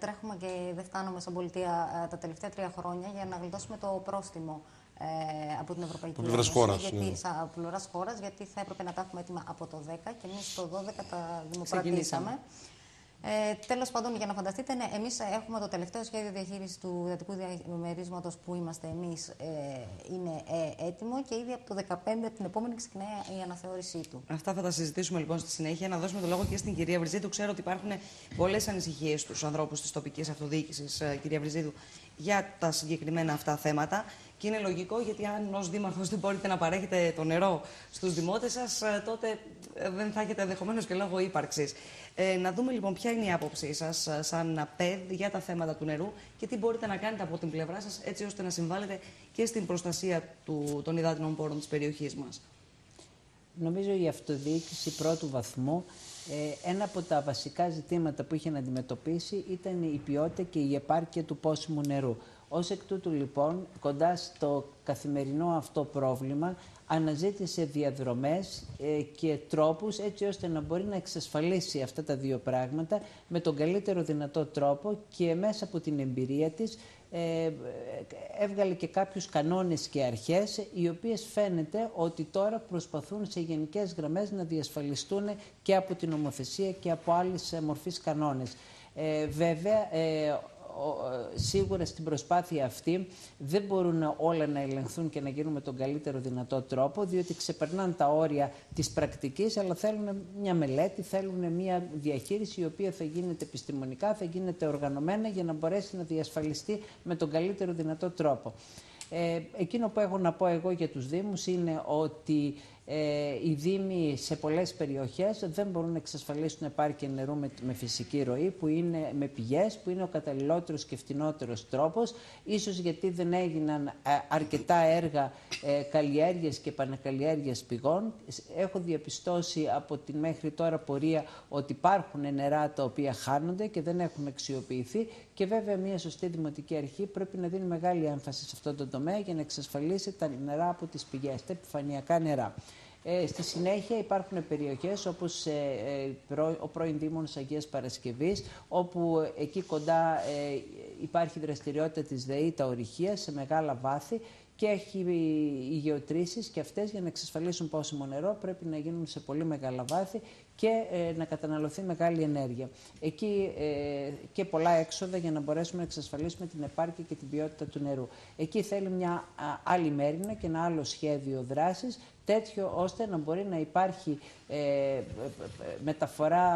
τρέχουμε και δεν φτάνουμε σαν πολιτεία τα τελευταία τρία χρόνια για να γλιτώσουμε το πρόστιμο Ε, από την Ευρωπαϊκή Ένωση, από πλευράς χώρας, γιατί θα έπρεπε να τα έχουμε έτοιμα από το δέκα και εμείς το δώδεκα τα δημοπρατήσαμε. Ε, τέλος πάντων, για να φανταστείτε, ναι, εμείς έχουμε το τελευταίο σχέδιο διαχείρισης του δατικού διαμερίσματος που είμαστε εμείς, ε, είναι ε, έτοιμο και ήδη από το δεκαπέντε την επόμενη ξεκινάει η αναθεώρησή του. Αυτά θα τα συζητήσουμε λοιπόν στη συνέχεια. Να δώσουμε το λόγο και στην κυρία Βρυζίδου. Ξέρω ότι υπάρχουν πολλές ανησυχίες στους ανθρώπους της τοπικής αυτοδιοίκησης, κυρία Βρυζίδου, για τα συγκεκριμένα αυτά θέματα. Και είναι λογικό, γιατί αν ως δήμαρχος δεν μπορείτε να παρέχετε το νερό στους δημότες σας, τότε δεν θα έχετε ενδεχομένως και λόγο ύπαρξης. Ε, να δούμε λοιπόν ποια είναι η άποψή σας σαν ΠΕΔ για τα θέματα του νερού και τι μπορείτε να κάνετε από την πλευρά σας έτσι ώστε να συμβάλλετε και στην προστασία του, των υδάτινων πόρων της περιοχής μας. Νομίζω η αυτοδιοίκηση πρώτου βαθμού, ε, ένα από τα βασικά ζητήματα που είχε να αντιμετωπίσει ήταν η ποιότητα και η επάρκεια του πόσιμου νερού. Ως εκ τούτου λοιπόν, κοντά στο καθημερινό αυτό πρόβλημα, αναζήτησε διαδρομές ε, και τρόπους έτσι ώστε να μπορεί να εξασφαλίσει αυτά τα δύο πράγματα με τον καλύτερο δυνατό τρόπο και μέσα από την εμπειρία της ε, έβγαλε και κάποιους κανόνες και αρχές, οι οποίες φαίνεται ότι τώρα προσπαθούν σε γενικές γραμμές να διασφαλιστούν και από την νομοθεσία και από άλλες μορφής κανόνες. Ε, βέβαια, ε, σίγουρα στην προσπάθεια αυτή δεν μπορούν όλα να ελεγχθούν και να γίνουν με τον καλύτερο δυνατό τρόπο, διότι ξεπερνάνε τα όρια της πρακτικής, αλλά θέλουν μια μελέτη, θέλουν μια διαχείριση η οποία θα γίνεται επιστημονικά, θα γίνεται οργανωμένα για να μπορέσει να διασφαλιστεί με τον καλύτερο δυνατό τρόπο. Ε, εκείνο που έχω να πω εγώ για τους Δήμους είναι ότι Ε, οι Δήμοι σε πολλές περιοχές δεν μπορούν να εξασφαλίσουν επάρκεια νερού με, με φυσική ροή, που είναι, με πηγές, που είναι ο καταλληλότερος και φτηνότερος τρόπος, ίσως γιατί δεν έγιναν αρκετά έργα ε, καλλιέργειας και επανακαλλιέργειας πηγών. Έχω διαπιστώσει από τη μέχρι τώρα πορεία ότι υπάρχουν νερά τα οποία χάνονται και δεν έχουν αξιοποιηθεί και βέβαια μια σωστή δημοτική αρχή πρέπει να δίνει μεγάλη έμφαση σε αυτό το τομέα για να εξασφαλίσει τα νερά από τις πηγές, τα επιφανειακά νερά. Ε, στη συνέχεια υπάρχουν περιοχές όπως ε, ε, ο πρώην Δήμος Αγίας Παρασκευής, όπου εκεί κοντά ε, υπάρχει δραστηριότητα της ΔΕΗ, τα ορυχεία σε μεγάλα βάθη, και έχει οι γεωτρήσεις και αυτές για να εξασφαλίσουν πόσιμο νερό πρέπει να γίνουν σε πολύ μεγάλα βάθη και ε, να καταναλωθεί μεγάλη ενέργεια. Εκεί ε, και πολλά έξοδα για να μπορέσουμε να εξασφαλίσουμε την επάρκεια και την ποιότητα του νερού. Εκεί θέλει μια άλλη μέρημνα και ένα άλλο σχέδιο δράσης, τέτοιο ώστε να μπορεί να υπάρχει ε, μεταφορά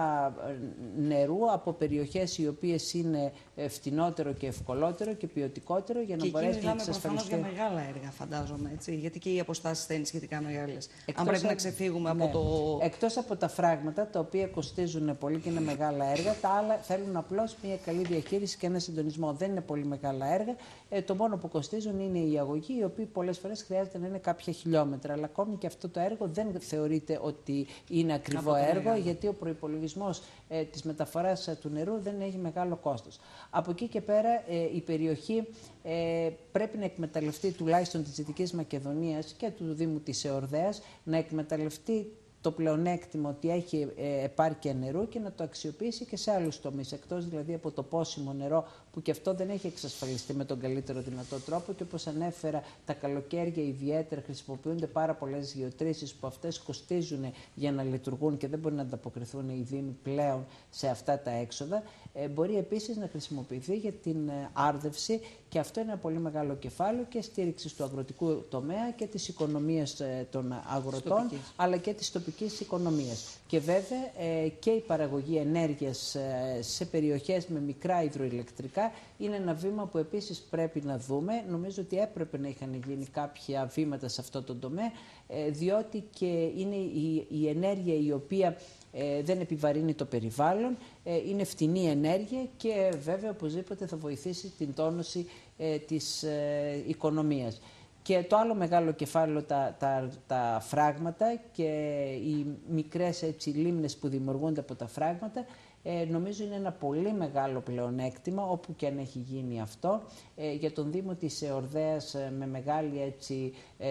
νερού από περιοχές οι οποίες είναι φτηνότερο και ευκολότερο και ποιοτικότερο για να και μπορέσει να εξασφαλιστεί. Και μιλάμε προφανώς για μεγάλα έργα, φαντάζομαι, έτσι, γιατί και οι αποστάσεις θα είναι σχετικά μεγάλες. Εκτός αν πρέπει α... να ξεφύγουμε ναι. από το... Εκτός από τα φράγματα πράγματα τα οποία κοστίζουν πολύ και είναι μεγάλα έργα. Τα άλλα θέλουν απλώς μια καλή διαχείριση και ένα συντονισμό. Δεν είναι πολύ μεγάλα έργα. Ε, το μόνο που κοστίζουν είναι οι αγωγοί, οι οποίοι πολλές φορές χρειάζεται να είναι κάποια χιλιόμετρα. Αλλά ακόμη και αυτό το έργο δεν θεωρείται ότι είναι ακριβό έργο, γιατί ο προϋπολογισμός ε, της μεταφοράς του νερού δεν έχει μεγάλο κόστος. Από εκεί και πέρα ε, η περιοχή ε, πρέπει να εκμεταλλευτεί τουλάχιστον της Δυτικής Μακεδονίας και του Δήμου της Εορδαίας, να εκμεταλλευτεί το πλεονέκτημα ότι έχει επάρκεια νερού και να το αξιοποιήσει και σε άλλους τομείς, εκτός δηλαδή από το πόσιμο νερό που και αυτό δεν έχει εξασφαλιστεί με τον καλύτερο δυνατό τρόπο και όπως ανέφερα τα καλοκαίρια ιδιαίτερα χρησιμοποιούνται πάρα πολλές γεωτρήσεις που αυτές κοστίζουν για να λειτουργούν και δεν μπορεί να ανταποκριθούν οι δήμοι πλέον σε αυτά τα έξοδα. Ε, μπορεί επίσης να χρησιμοποιηθεί για την άρδευση και αυτό είναι ένα πολύ μεγάλο κεφάλαιο και στήριξη του αγροτικού τομέα και της οικονομίας των αγροτών στοπικής, αλλά και της τοπικής οικονομίας. Και βέβαια ε, και η παραγωγή ενέργειας ε, σε περιοχές με μικρά υδροηλεκτρικά είναι ένα βήμα που επίσης πρέπει να δούμε. Νομίζω ότι έπρεπε να είχαν γίνει κάποια βήματα σε αυτό το τομέα, ε, διότι και είναι η, η ενέργεια η οποία Ε, δεν επιβαρύνει το περιβάλλον, ε, είναι φτηνή ενέργεια και βέβαια οπωσδήποτε θα βοηθήσει την τόνωση ε, της ε, οικονομίας. Και το άλλο μεγάλο κεφάλαιο, τα, τα, τα φράγματα και οι μικρές έτσι, λίμνες που δημιουργούνται από τα φράγματα, Ε, νομίζω είναι ένα πολύ μεγάλο πλεονέκτημα, όπου και αν έχει γίνει αυτό, ε, για τον Δήμο της Εορδαίας με μεγάλη έτσι, ε,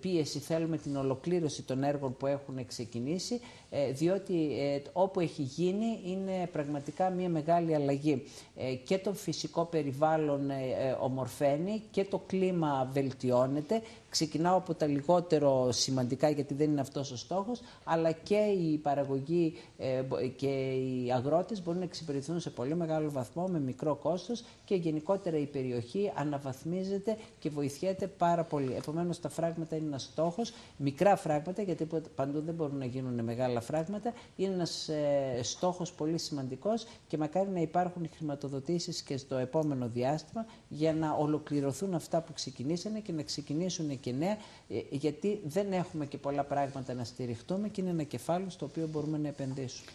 πίεση θέλουμε την ολοκλήρωση των έργων που έχουν ξεκινήσει, ε, διότι ε, όπου έχει γίνει είναι πραγματικά μια μεγάλη αλλαγή. Ε, και το φυσικό περιβάλλον ε, ε, ομορφαίνει και το κλίμα βελτιώνεται. Ξεκινάω από τα λιγότερο σημαντικά, γιατί δεν είναι αυτός ο στόχος, αλλά και η παραγωγή ε, και οι αγρότες μπορούν να εξυπηρετηθούν σε πολύ μεγάλο βαθμό με μικρό κόστος και γενικότερα η περιοχή αναβαθμίζεται και βοηθιέται πάρα πολύ. Επομένως τα φράγματα είναι ένας στόχος, μικρά φράγματα γιατί παντού δεν μπορούν να γίνουν μεγάλα φράγματα, είναι ένας ε, στόχος πολύ σημαντικός και μακάρι να υπάρχουν χρηματοδοτήσεις και στο επόμενο διάστημα για να ολοκληρωθούν αυτά που ξεκινήσανε και να ξεκινήσουν και νέα, γιατί δεν έχουμε και πολλά πράγματα να στηριχτούμε και είναι ένα κεφάλαιο στο οποίο μπορούμε να επενδύσουμε.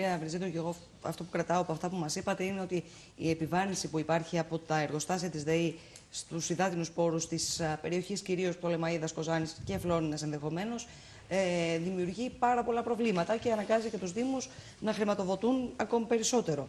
Κυρία Βρυζίδου, και εγώ αυτό που κρατάω από αυτά που μας είπατε είναι ότι η επιβάρυνση που υπάρχει από τα εργοστάσια της ΔΕΗ στους υδάτινους πόρους της περιοχής, κυρίως Πτολεμαΐδας, Κοζάνης και Φλώρινας ενδεχομένως, ε, δημιουργεί πάρα πολλά προβλήματα και αναγκάζει και τους Δήμους να χρηματοδοτούν ακόμη περισσότερο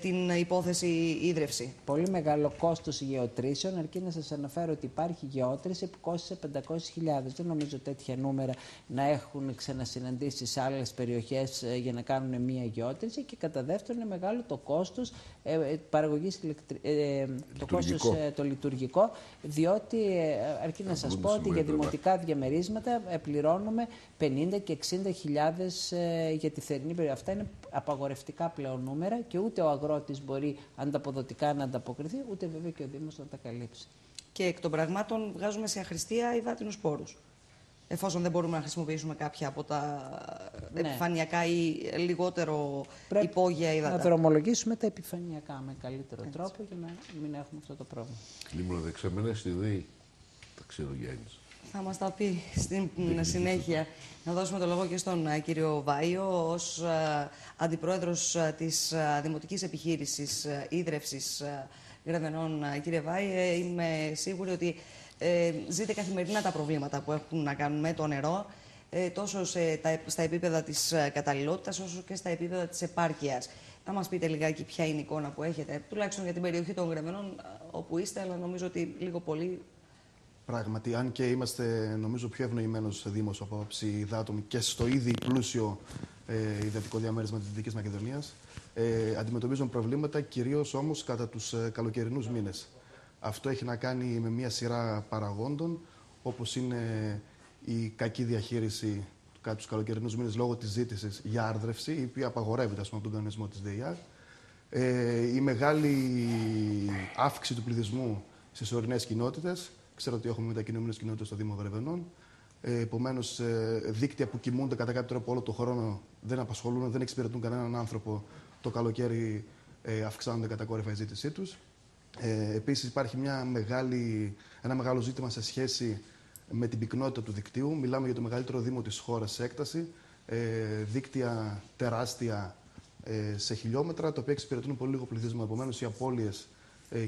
την υπόθεση ίδρυυση. Πολύ μεγάλο κόστος γεωτρήσεων, αρκεί να σας αναφέρω ότι υπάρχει γεώτρηση που κόστησε πεντακόσιες χιλιάδες. Δεν νομίζω τέτοια νούμερα να έχουν ξανασυναντήσει σε άλλες περιοχές για να κάνουν μία γεώτρηση και κατά δεύτερον είναι μεγάλο το κόστος ε, παραγωγής ηλεκτρι... ε, το κόστος ε, το λειτουργικό, διότι ε, αρκεί να σας πω ότι για δημοτικά διαμερίσματα ε, πληρώνουμε πενήντα και εξήντα χιλιάδες ε, για τη θερινή περιοχή. Αυτά είναι απαγορευτικά πλέον νούμερα και ούτε ο αγρότης μπορεί ανταποδοτικά να ανταποκριθεί, ούτε βέβαια και ο Δήμος να τα καλύψει. Και εκ των πραγμάτων βγάζουμε σε αχρηστία υδάτινους πόρους, εφόσον δεν μπορούμε να χρησιμοποιήσουμε κάποια από τα ναι. επιφανειακά ή λιγότερο Πρέπει υπόγεια υδάτα. Να δρομολογήσουμε τα επιφανειακά με καλύτερο Έτσι. τρόπο για να μην έχουμε αυτό το πρόβλημα. Ήμουν δεξαμενές στη ΔΕΗ, τα ξέρω Γιάννης. Θα μας τα πει στην συνέχεια. Να δώσουμε το λόγο και στον κύριο Βάιο, ως αντιπρόεδρος της Δημοτικής Επιχείρησης Ίδρευσης Γρεβενών. Κύριε Βάη, είμαι σίγουρη ότι ε, ζείτε καθημερινά τα προβλήματα που έχουν να κάνουν με το νερό, ε, τόσο σε, τα, στα επίπεδα της καταλληλότητας, όσο και στα επίπεδα της επάρκειας. Θα μας πείτε λιγάκι ποια είναι η εικόνα που έχετε, τουλάχιστον για την περιοχή των Γρεβενών, όπου είστε, αλλά νομίζω ότι λίγο πολύ... Πράγματι, αν και είμαστε νομίζω πιο ευνοημένος Δήμος από άποψη υδάτων και στο ήδη πλούσιο ε, υδατικό διαμέρισμα της Δυτικής Μακεδονίας, ε, αντιμετωπίζουν προβλήματα κυρίως όμως κατά τους ε, καλοκαιρινούς μήνες. Αυτό έχει να κάνει με μια σειρά παραγόντων, όπως είναι η κακή διαχείριση κατά τους καλοκαιρινούς μήνες λόγω της ζήτησης για άρδρευση, η οποία απαγορεύεται ας πούμε, από τον κανονισμό της ΔΕΥΑΓ, ε, η μεγάλη αύξηση του πληθυσμού στις ορεινές κοινότητες. Ξέρω ότι έχουμε μετακινούμενες κοινότητες στο Δήμο Γρεβενών. Ε, επομένως, ε, δίκτυα που κοιμούνται κατά κάποιο τρόπο όλο τον χρόνο δεν απασχολούν, δεν εξυπηρετούν κανέναν άνθρωπο. Το καλοκαίρι ε, αυξάνονται κατακόρυφα η ζήτησή τους. Ε, επίσης, υπάρχει μια μεγάλη, ένα μεγάλο ζήτημα σε σχέση με την πυκνότητα του δικτύου. Μιλάμε για το μεγαλύτερο Δήμο της χώρας σε έκταση. δίκτυα τεράστια σε χιλιόμετρα, τα οποία εξυπηρετούν πολύ λίγο πληθυσμό. Επομένως, οι απώλειες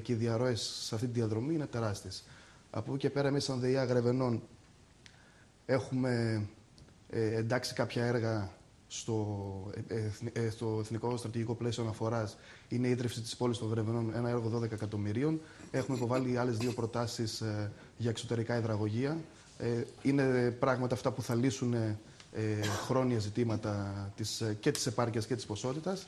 και οι διαρροές σε αυτή τη διαδρομή είναι τεράστιες. Από εκεί και πέρα, εμείς, σαν ΔΕΗ Γρεβενών, έχουμε εντάξει κάποια έργα στο, στο Εθνικό Στρατηγικό Πλαίσιο Αναφοράς. Είναι η ίδρυυση της πόλης των Γρεβενών, ένα έργο δώδεκα εκατομμυρίων. Έχουμε υποβάλει άλλες δύο προτάσεις για εξωτερικά υδραγωγεία. Είναι πράγματα αυτά που θα λύσουν χρόνια ζητήματα και της επάρκειας και της ποσότητας.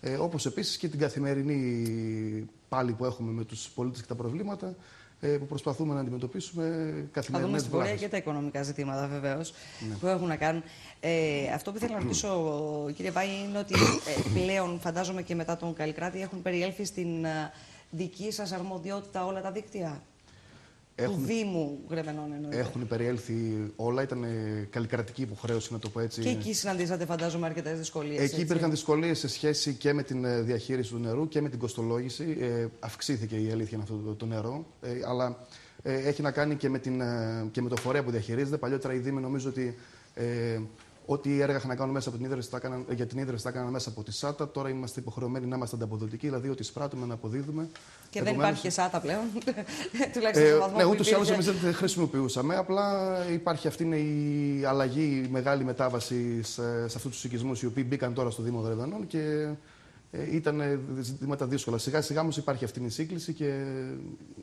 Ε, όπως επίσης και την καθημερινή πάλι που έχουμε με τους πολίτες και τα προβλήματα ε, που προσπαθούμε να αντιμετωπίσουμε καθημερινές. Θα δούμε στην πορεία και τα οικονομικά ζητήματα βεβαίως, ναι, που έχουν να κάνουν. Ε, αυτό που ήθελα να ρωτήσω, κύριε Βάη, είναι ότι ε, πλέον φαντάζομαι και μετά τον Καλλικράτη έχουν περιέλθει στην ε, δική σας αρμοδιότητα όλα τα δίκτυα. Έχουν, του Δήμου Γρεβενών εννοείται. Έχουν περιέλθει όλα, ήταν καλλικρατική υποχρέωση να το πω έτσι. Και εκεί συναντήσατε φαντάζομαι αρκετές δυσκολίες. Εκεί έτσι υπήρχαν δυσκολίες σε σχέση και με την διαχείριση του νερού και με την κοστολόγηση. Ε, αυξήθηκε η αλήθεια αυτό το, το νερό, ε, αλλά ε, έχει να κάνει και με, την, ε, και με το φορέα που διαχειρίζεται. Παλιότερα οι Δήμοι νομίζω ότι ε, ό,τι έργα είχαν να κάνουν μέσα από την ίδρυυση, τα έκαναν, για την ίδρυυση τα έκαναν μέσα από τη ΣΑΤΑ. Τώρα είμαστε υποχρεωμένοι να είμαστε ανταποδοτικοί, δηλαδή ότι εισπράττουμε να αποδίδουμε. Και επομένως, δεν υπάρχει και ΣΑΤΑ πλέον. Τουλάχιστον στον βαθμό. Ναι, ούτως ή άλλως εμείς δεν χρησιμοποιούσαμε. Απλά υπάρχει αυτή είναι η αλλαγή, η μεγάλη μετάβαση σε, σε αυτού του οικισμούς οι οποίοι μπήκαν τώρα στο Δήμο Γρεβενών και ε, ήταν ζητήματα δύσκολα. Σιγά-σιγά όμως υπάρχει αυτή η σύγκληση και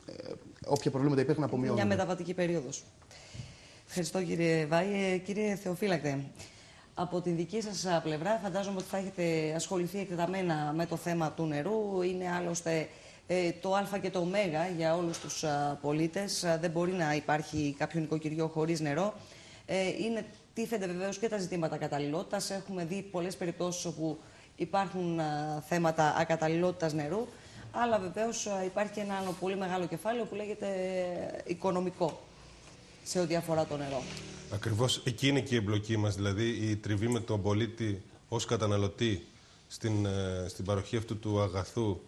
ε, όποια προβλήματα υπήρχαν απομειώνουν. Μια μεταβατική περίοδος. Ευχαριστώ κύριε Βάη. Κύριε Θεοφύλακτε, από την δική σας πλευρά φαντάζομαι ότι θα έχετε ασχοληθεί εκτεταμένα με το θέμα του νερού. Είναι άλλωστε το α και το ω για όλους τους πολίτες. Δεν μπορεί να υπάρχει κάποιο νοικοκυριό χωρίς νερό. Είναι τίθενται βεβαίως και τα ζητήματα καταλληλότητας. Έχουμε δει πολλές περιπτώσεις όπου υπάρχουν θέματα ακαταλληλότητας νερού. Αλλά βεβαίως υπάρχει και ένα άλλο πολύ μεγάλο κεφάλαιο που λέγεται οικονομικό, σε ό,τι αφορά το νερό. Ακριβώς εκεί είναι και η εμπλοκή μας, δηλαδή η τριβή με τον πολίτη ως καταναλωτή στην, στην παροχή αυτού του αγαθού.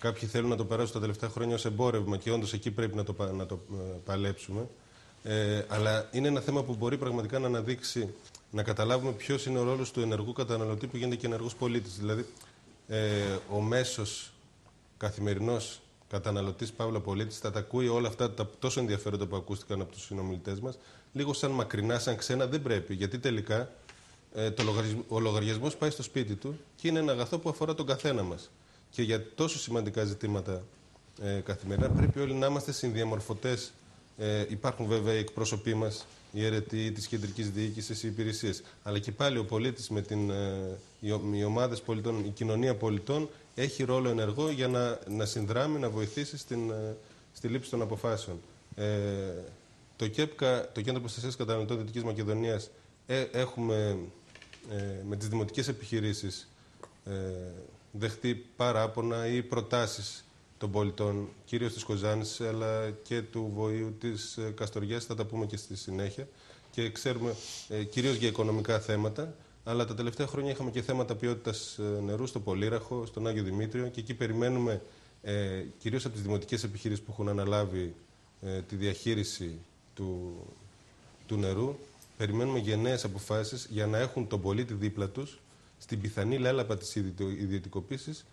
Κάποιοι θέλουν να το περάσουν τα τελευταία χρόνια ως εμπόρευμα και όντως εκεί πρέπει να το, να το παλέψουμε. Ε, αλλά είναι ένα θέμα που μπορεί πραγματικά να αναδείξει, να καταλάβουμε ποιος είναι ο ρόλος του ενεργού καταναλωτή που γίνεται και ενεργός πολίτης. Δηλαδή ε, ο μέσος καθημερινός καταναλωτής Παύλα πολίτης θα τα ακούει όλα αυτά τα τόσο ενδιαφέροντα που ακούστηκαν από τους συνομιλητές μας, λίγο σαν μακρινά, σαν ξένα, δεν πρέπει. Γιατί τελικά ε, το λογαριασμ, ο λογαριασμός πάει στο σπίτι του και είναι ένα αγαθό που αφορά τον καθένα μας. Και για τόσο σημαντικά ζητήματα ε, καθημερινά πρέπει όλοι να είμαστε συνδιαμορφωτές. Ε, υπάρχουν βέβαια οι εκπρόσωποι μας, οι αιρετοί της κεντρικής διοίκησης, οι υπηρεσίες. Αλλά και πάλι ο πολίτης με την, ε, οι, οι ομάδες πολιτών, η κοινωνία πολιτών έχει ρόλο ενεργό για να, να συνδράμει, να βοηθήσει στην, στη λήψη των αποφάσεων. Ε, το ΚΕΠΚΑ, το Κέντρο Προστασίας Καταναλωτών Δυτικής Μακεδονίας, ε, έχουμε ε, με τις δημοτικές επιχειρήσεις ε, δεχτεί παράπονα ή προτάσεις των πολιτών, κυρίως της Κοζάνης, αλλά και του Βοηίου, της Καστοριάς, θα τα πούμε και στη συνέχεια. Και ξέρουμε ε, κυρίως για οικονομικά θέματα. Αλλά τα τελευταία χρόνια είχαμε και θέματα ποιότητας νερού στο Πολύραχο, στον Άγιο Δημήτριο και εκεί περιμένουμε ε, κυρίως από τις δημοτικές επιχειρήσεις που έχουν αναλάβει ε, τη διαχείριση του, του νερού, περιμένουμε γενναίες αποφάσεις για να έχουν τον πολίτη δίπλα τους στην πιθανή λέλαπα της ιδιωτικοποίησης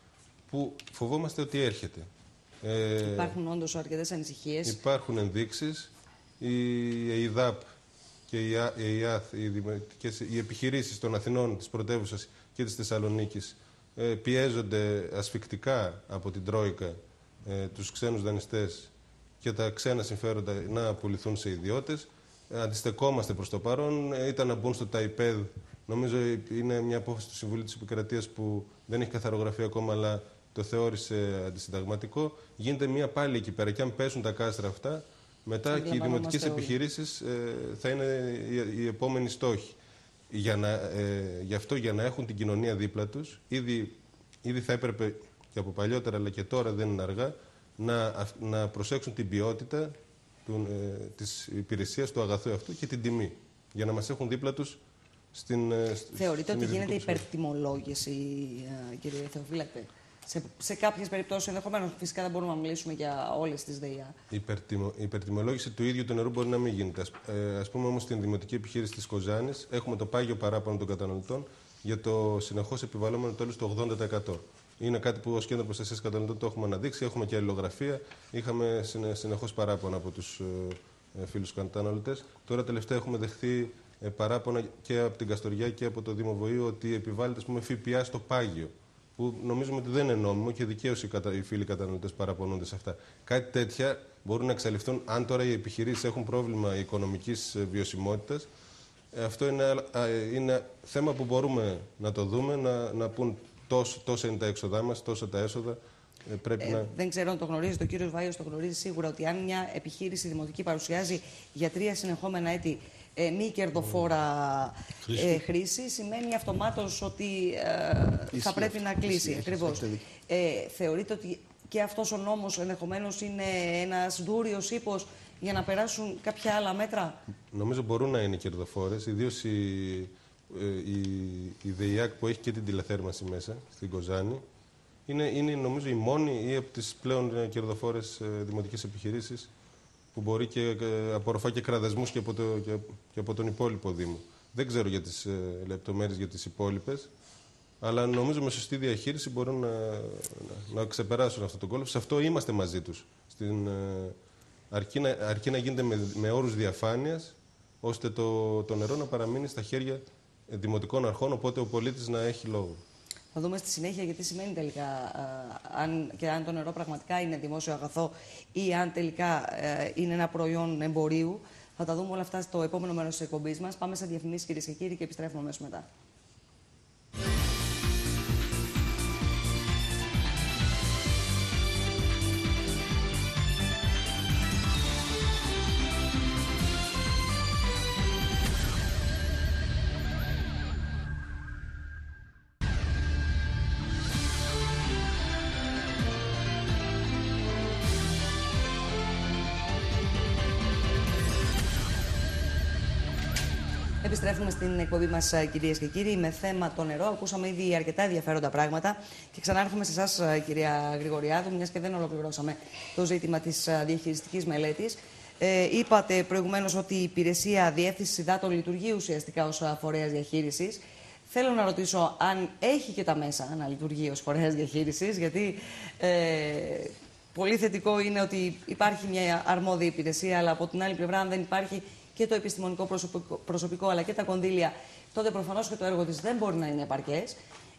που φοβόμαστε ότι έρχεται. Ε, υπάρχουν όντως αρκετές ανησυχίες. Υπάρχουν ενδείξεις. Η ΕΙΔΑΠ και οι, ΕΙΑΘ, οι, οι επιχειρήσεις των Αθηνών, της πρωτεύουσας και της Θεσσαλονίκης πιέζονται ασφικτικά από την Τρόικα, τους ξένους δανειστές και τα ξένα συμφέροντα να πουληθούν σε ιδιώτες. Αντιστεκόμαστε προς το παρόν. Ήταν να μπουν στο ΤΕΙ ΠΕΔ. Νομίζω είναι μια απόφαση του Συμβουλίου της Επικρατείας που δεν έχει καθαρογραφεί ακόμα, αλλά το θεώρησε αντισυνταγματικό. Γίνεται μια πάλι εκεί πέρα. Και αν πέσουν τα κάστρα αυτά, μετά και οι δημοτικές επιχειρήσεις ε, θα είναι οι, οι επόμενοι στόχοι. Για να, ε, γι' αυτό για να έχουν την κοινωνία δίπλα τους, ήδη, ήδη θα έπρεπε και από παλιότερα, αλλά και τώρα δεν είναι αργά, να, να προσέξουν την ποιότητα του, ε, της υπηρεσίας του αγαθού αυτού και την τιμή. Για να μας έχουν δίπλα τους στην. Θεωρείτε στην ότι γίνεται υπερτιμολόγηση, κύριε Θεοφύλακτε? Σε, σε κάποιες περιπτώσεις ενδεχομένως, φυσικά δεν μπορούμε να μιλήσουμε για όλες τις ΔΕΗΑ. Η υπερτιμο, υπερτιμολόγηση του ίδιου του νερού μπορεί να μην γίνεται. Ας, ε, ας πούμε όμως στην δημοτική επιχείρηση της Κοζάνης έχουμε το πάγιο παράπονο των καταναλωτών για το συνεχώς επιβαλλόμενο τέλος του ογδόντα τοις εκατό. Είναι κάτι που ως Κέντρο Προστασίας Καταναλωτών το έχουμε αναδείξει. Έχουμε και αλληλογραφία. Είχαμε συνεχώς παράπονα από τους ε, φίλους καταναλωτές. Τώρα τελευταία έχουμε δεχθεί ε, παράπονα και από την Καστοριά και από το Δήμο Βόη ότι επιβάλλεται, ας πούμε, ΦΠΑ στο πάγιο, που νομίζουμε ότι δεν είναι νόμιμο και δικαίως οι φίλοι καταναλωτές παραπονούνται σε αυτά. Κάτι τέτοια μπορούν να εξαλειφθούν αν τώρα οι επιχειρήσεις έχουν πρόβλημα οικονομικής βιωσιμότητας. Αυτό είναι, είναι θέμα που μπορούμε να το δούμε, να, να πούν τόσο, τόσο είναι τα έξοδά μας, τόσο τα έσοδα. Ε, να... Δεν ξέρω αν το γνωρίζει, το κύριο Βάιος το γνωρίζει σίγουρα, ότι αν μια επιχείρηση δημοτική παρουσιάζει για τρία συνεχόμενα έτη ε, μη κερδοφόρα ε, χρήση, σημαίνει αυτομάτως ότι ε, θα πρέπει να κλείσει. Ακριβώς. Ε, θεωρείτε ότι και αυτός ο νόμος ενδεχομένως είναι ένας δούριος ύπος για να περάσουν κάποια άλλα μέτρα? Νομίζω μπορούν να είναι κερδοφόρες, ιδίως η, η, η ΔΕΙΑΚ που έχει και την τηλεθέρμανση μέσα στην Κοζάνη. Είναι, είναι νομίζω η μόνη ή από τις πλέον κερδοφόρες ε, δημοτικές επιχειρήσεις που μπορεί και ε, απορροφά και κραδασμούς και από, το, και, και από τον υπόλοιπο Δήμο. Δεν ξέρω για τις ε, λεπτομέρειες για τις υπόλοιπες, αλλά νομίζω με σωστή διαχείριση μπορούν να, να, να ξεπεράσουν αυτόν τον κόλπο. Σε αυτό είμαστε μαζί τους. Στην, ε, αρκεί, να, αρκεί να γίνεται με, με όρους διαφάνειας, ώστε το, το νερό να παραμείνει στα χέρια δημοτικών αρχών, οπότε ο πολίτης να έχει λόγο. Θα δούμε στη συνέχεια γιατί σημαίνει τελικά ε, αν, και αν το νερό πραγματικά είναι δημόσιο αγαθό ή αν τελικά ε, είναι ένα προϊόν εμπορίου. Θα τα δούμε όλα αυτά στο επόμενο μέρος της εκπομπής μας. Πάμε σε διαφημίσεις, κυρίες και κύριοι, και επιστρέφουμε αμέσως μετά. Επιστρέφουμε στην εκπομπή μας, κυρίες και κύριοι, με θέμα το νερό. Ακούσαμε ήδη αρκετά ενδιαφέροντα πράγματα και ξανάρχομαι σε εσάς, κυρία Γρηγοριάδου, μιας και δεν ολοκληρώσαμε το ζήτημα της διαχειριστικής μελέτης. Ε, είπατε προηγουμένως ότι η υπηρεσία διεύθυνσης υδάτων λειτουργεί ουσιαστικά ως φορέας διαχείρισης. Θέλω να ρωτήσω αν έχει και τα μέσα να λειτουργεί ως φορέας διαχείρισης, γιατί ε, πολύ θετικό είναι ότι υπάρχει μια αρμόδια υπηρεσία, αλλά από την άλλη πλευρά, αν δεν υπάρχει και το επιστημονικό προσωπικό, προσωπικό αλλά και τα κονδύλια, τότε προφανώς και το έργο της δεν μπορεί να είναι επαρκές.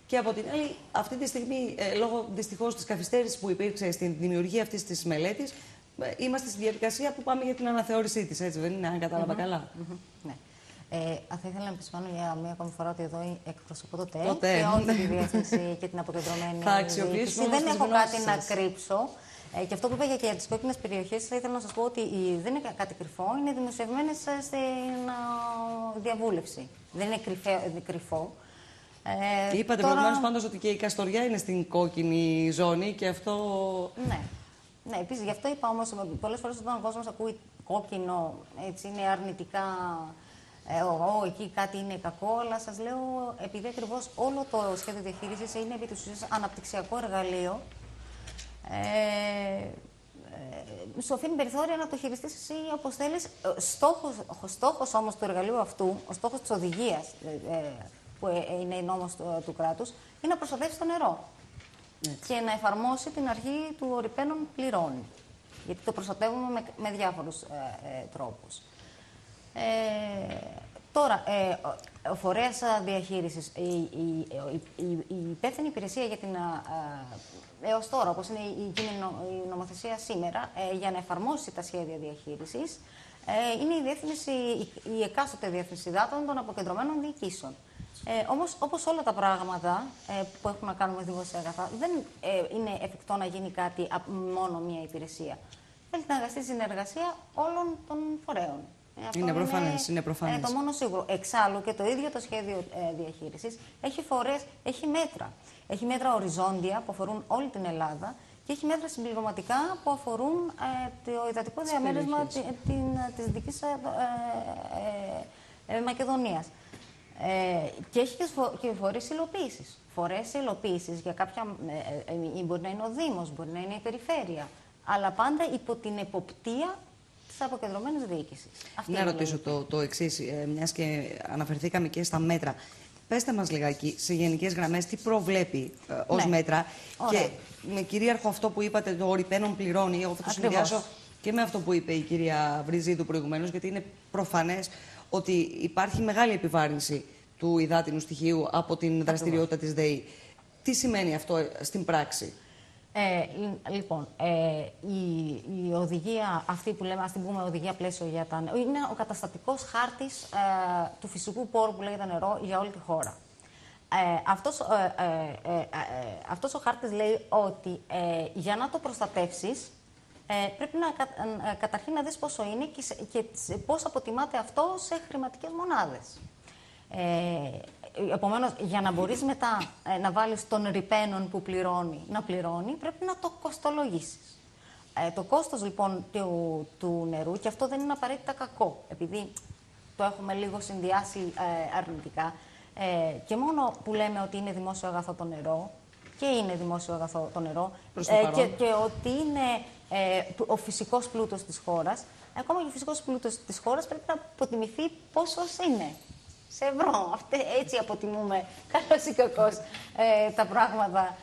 Και από την άλλη, αυτή τη στιγμή, ε, λόγω δυστυχώς της καθυστέρησης που υπήρξε στην δημιουργία αυτής της μελέτης, ε, είμαστε στη διαδικασία που πάμε για την αναθεώρησή της, έτσι δεν είναι, αν κατάλαβα mm-hmm. καλά. Mm-hmm. Ναι. Ε, θα ήθελα να επισημάνω για μία ακόμη φορά ότι εδώ εκπροσωπώ το ΤΕΕ και όλη τη διεύθυνση και την αποκεντρωμένη διοίκηση. Δεν έχω κάτι σας. να κρύψω. Ε, και αυτό που είπα και για τις κόκκινες περιοχές, θα ήθελα να σας πω ότι δεν είναι κάτι κρυφό, είναι δημοσιευμένες στην α, διαβούλευση. Δεν είναι κρυφέ, κρυφό. Ε, Είπατε τώρα... προηγουμένως πάντως ότι και η Καστοριά είναι στην κόκκινη ζώνη και αυτό... Ναι, ναι, επίσης γι' αυτό είπα όμως, πολλές φορές όταν ο κόσμος ακούει κόκκινο, έτσι είναι αρνητικά... Ε, ο, ο, εκεί κάτι είναι κακό, αλλά σας λέω, επειδή ακριβώς όλο το σχέδιο διαχείρισης είναι επί της ουσίας αναπτυξιακό εργαλείο, Ε, ε, σου αφήνει περιθώρια να το χειριστείς εσύ όπως θέλεις. Στόχος, ο στόχος όμως του εργαλείου αυτού, ο στόχος της οδηγίας ε, που ε, είναι η νόμος του, του κράτους, είναι να προστατεύσει το νερό. Έτσι. Και να εφαρμόσει την αρχή του ο ρηπαίνων πληρώνει. Γιατί το προστατεύουμε με, με διάφορους ε, ε, τρόπους. Ε, Τώρα, ε, ο φορέας διαχείρισης, η, η, η, η υπεύθυνη υπηρεσία για την, ε, έως τώρα, όπως είναι η, η νομοθεσία σήμερα, ε, για να εφαρμόσει τα σχέδια διαχείρισης, ε, είναι η, διεύθυνση, η, η εκάστοτε διεύθυνση υδάτων των αποκεντρωμένων διοικήσεων. Ε, όμως, όπως όλα τα πράγματα ε, που έχουν να κάνουν με δημόσια αγαθά, δεν ε, είναι εφικτό να γίνει κάτι μόνο μία υπηρεσία. Θέλει να εργαστεί συνεργασία όλων των φορέων. Αυτό είναι προφανές, είναι, είναι προφανές. Είναι το μόνο σίγουρο. Εξάλλου και το ίδιο το σχέδιο ε, διαχείρισης έχει φορές, έχει μέτρα. Έχει μέτρα οριζόντια που αφορούν όλη την Ελλάδα και έχει μέτρα συμπληρωματικά που αφορούν ε, το υδατικό διαμέρισμα της Δυτικής ε, ε, ε, Μακεδονίας. Ε, και έχει και φορείς υλοποίησης. Φορές υλοποίησης για κάποια. Ε, ε, μπορεί να είναι ο Δήμος, μπορεί να είναι η περιφέρεια. Αλλά πάντα υπό την εποπτεία της αποκεντρωμένης διοίκησης. Να ρωτήσω το, το εξής, ε, μιας και αναφερθήκαμε και στα μέτρα. Πέστε μας λιγάκι, σε γενικές γραμμές, τι προβλέπει ε, ως ναι. μέτρα. Ωραία. Και με κυρίαρχο αυτό που είπατε, το ρηπαίνων πληρώνει. Εγώ θα το συνδυάσω και με αυτό που είπε η κυρία Βρυζίδου προηγουμένως, γιατί είναι προφανές ότι υπάρχει μεγάλη επιβάρυνση του υδάτινου στοιχείου από την Ακριβώς. δραστηριότητα της ΔΕΗ. Τι σημαίνει αυτό στην πράξη? Ε, λοιπόν, ε, η, η οδηγία αυτή που λέμε, ας την πούμε οδηγία πλαίσιο για τα νερό, είναι ο καταστατικός χάρτης ε, του φυσικού πόρου που λέγεται νερό για όλη τη χώρα. Ε, αυτός, ε, ε, ε, ε, αυτός ο χάρτης λέει ότι ε, για να το προστατεύσεις, Ε, πρέπει να, κα, ε, καταρχήν να δεις πόσο είναι και, σε, και σε, πώς αποτιμάται αυτό σε χρηματικές μονάδες. Ε, επομένως, για να μπορείς μετά ε, να βάλεις τον ρηπαίνων που πληρώνει, να πληρώνει, πρέπει να το κοστολογήσεις. Ε, το κόστος λοιπόν του, του νερού, και αυτό δεν είναι απαραίτητα κακό, επειδή το έχουμε λίγο συνδυάσει ε, αρνητικά, ε, και μόνο που λέμε ότι είναι δημόσιο αγαθό το νερό, και είναι δημόσιο αγαθό το νερό, ε, και, και ότι είναι Ε, ο φυσικός πλούτος της χώρας, ακόμα και ο φυσικός πλούτος της χώρας πρέπει να αποτιμηθεί πόσος είναι. Σε ευρώ. Αυτή, έτσι αποτιμούμε, καλός ή κακός, ε, τα πράγματα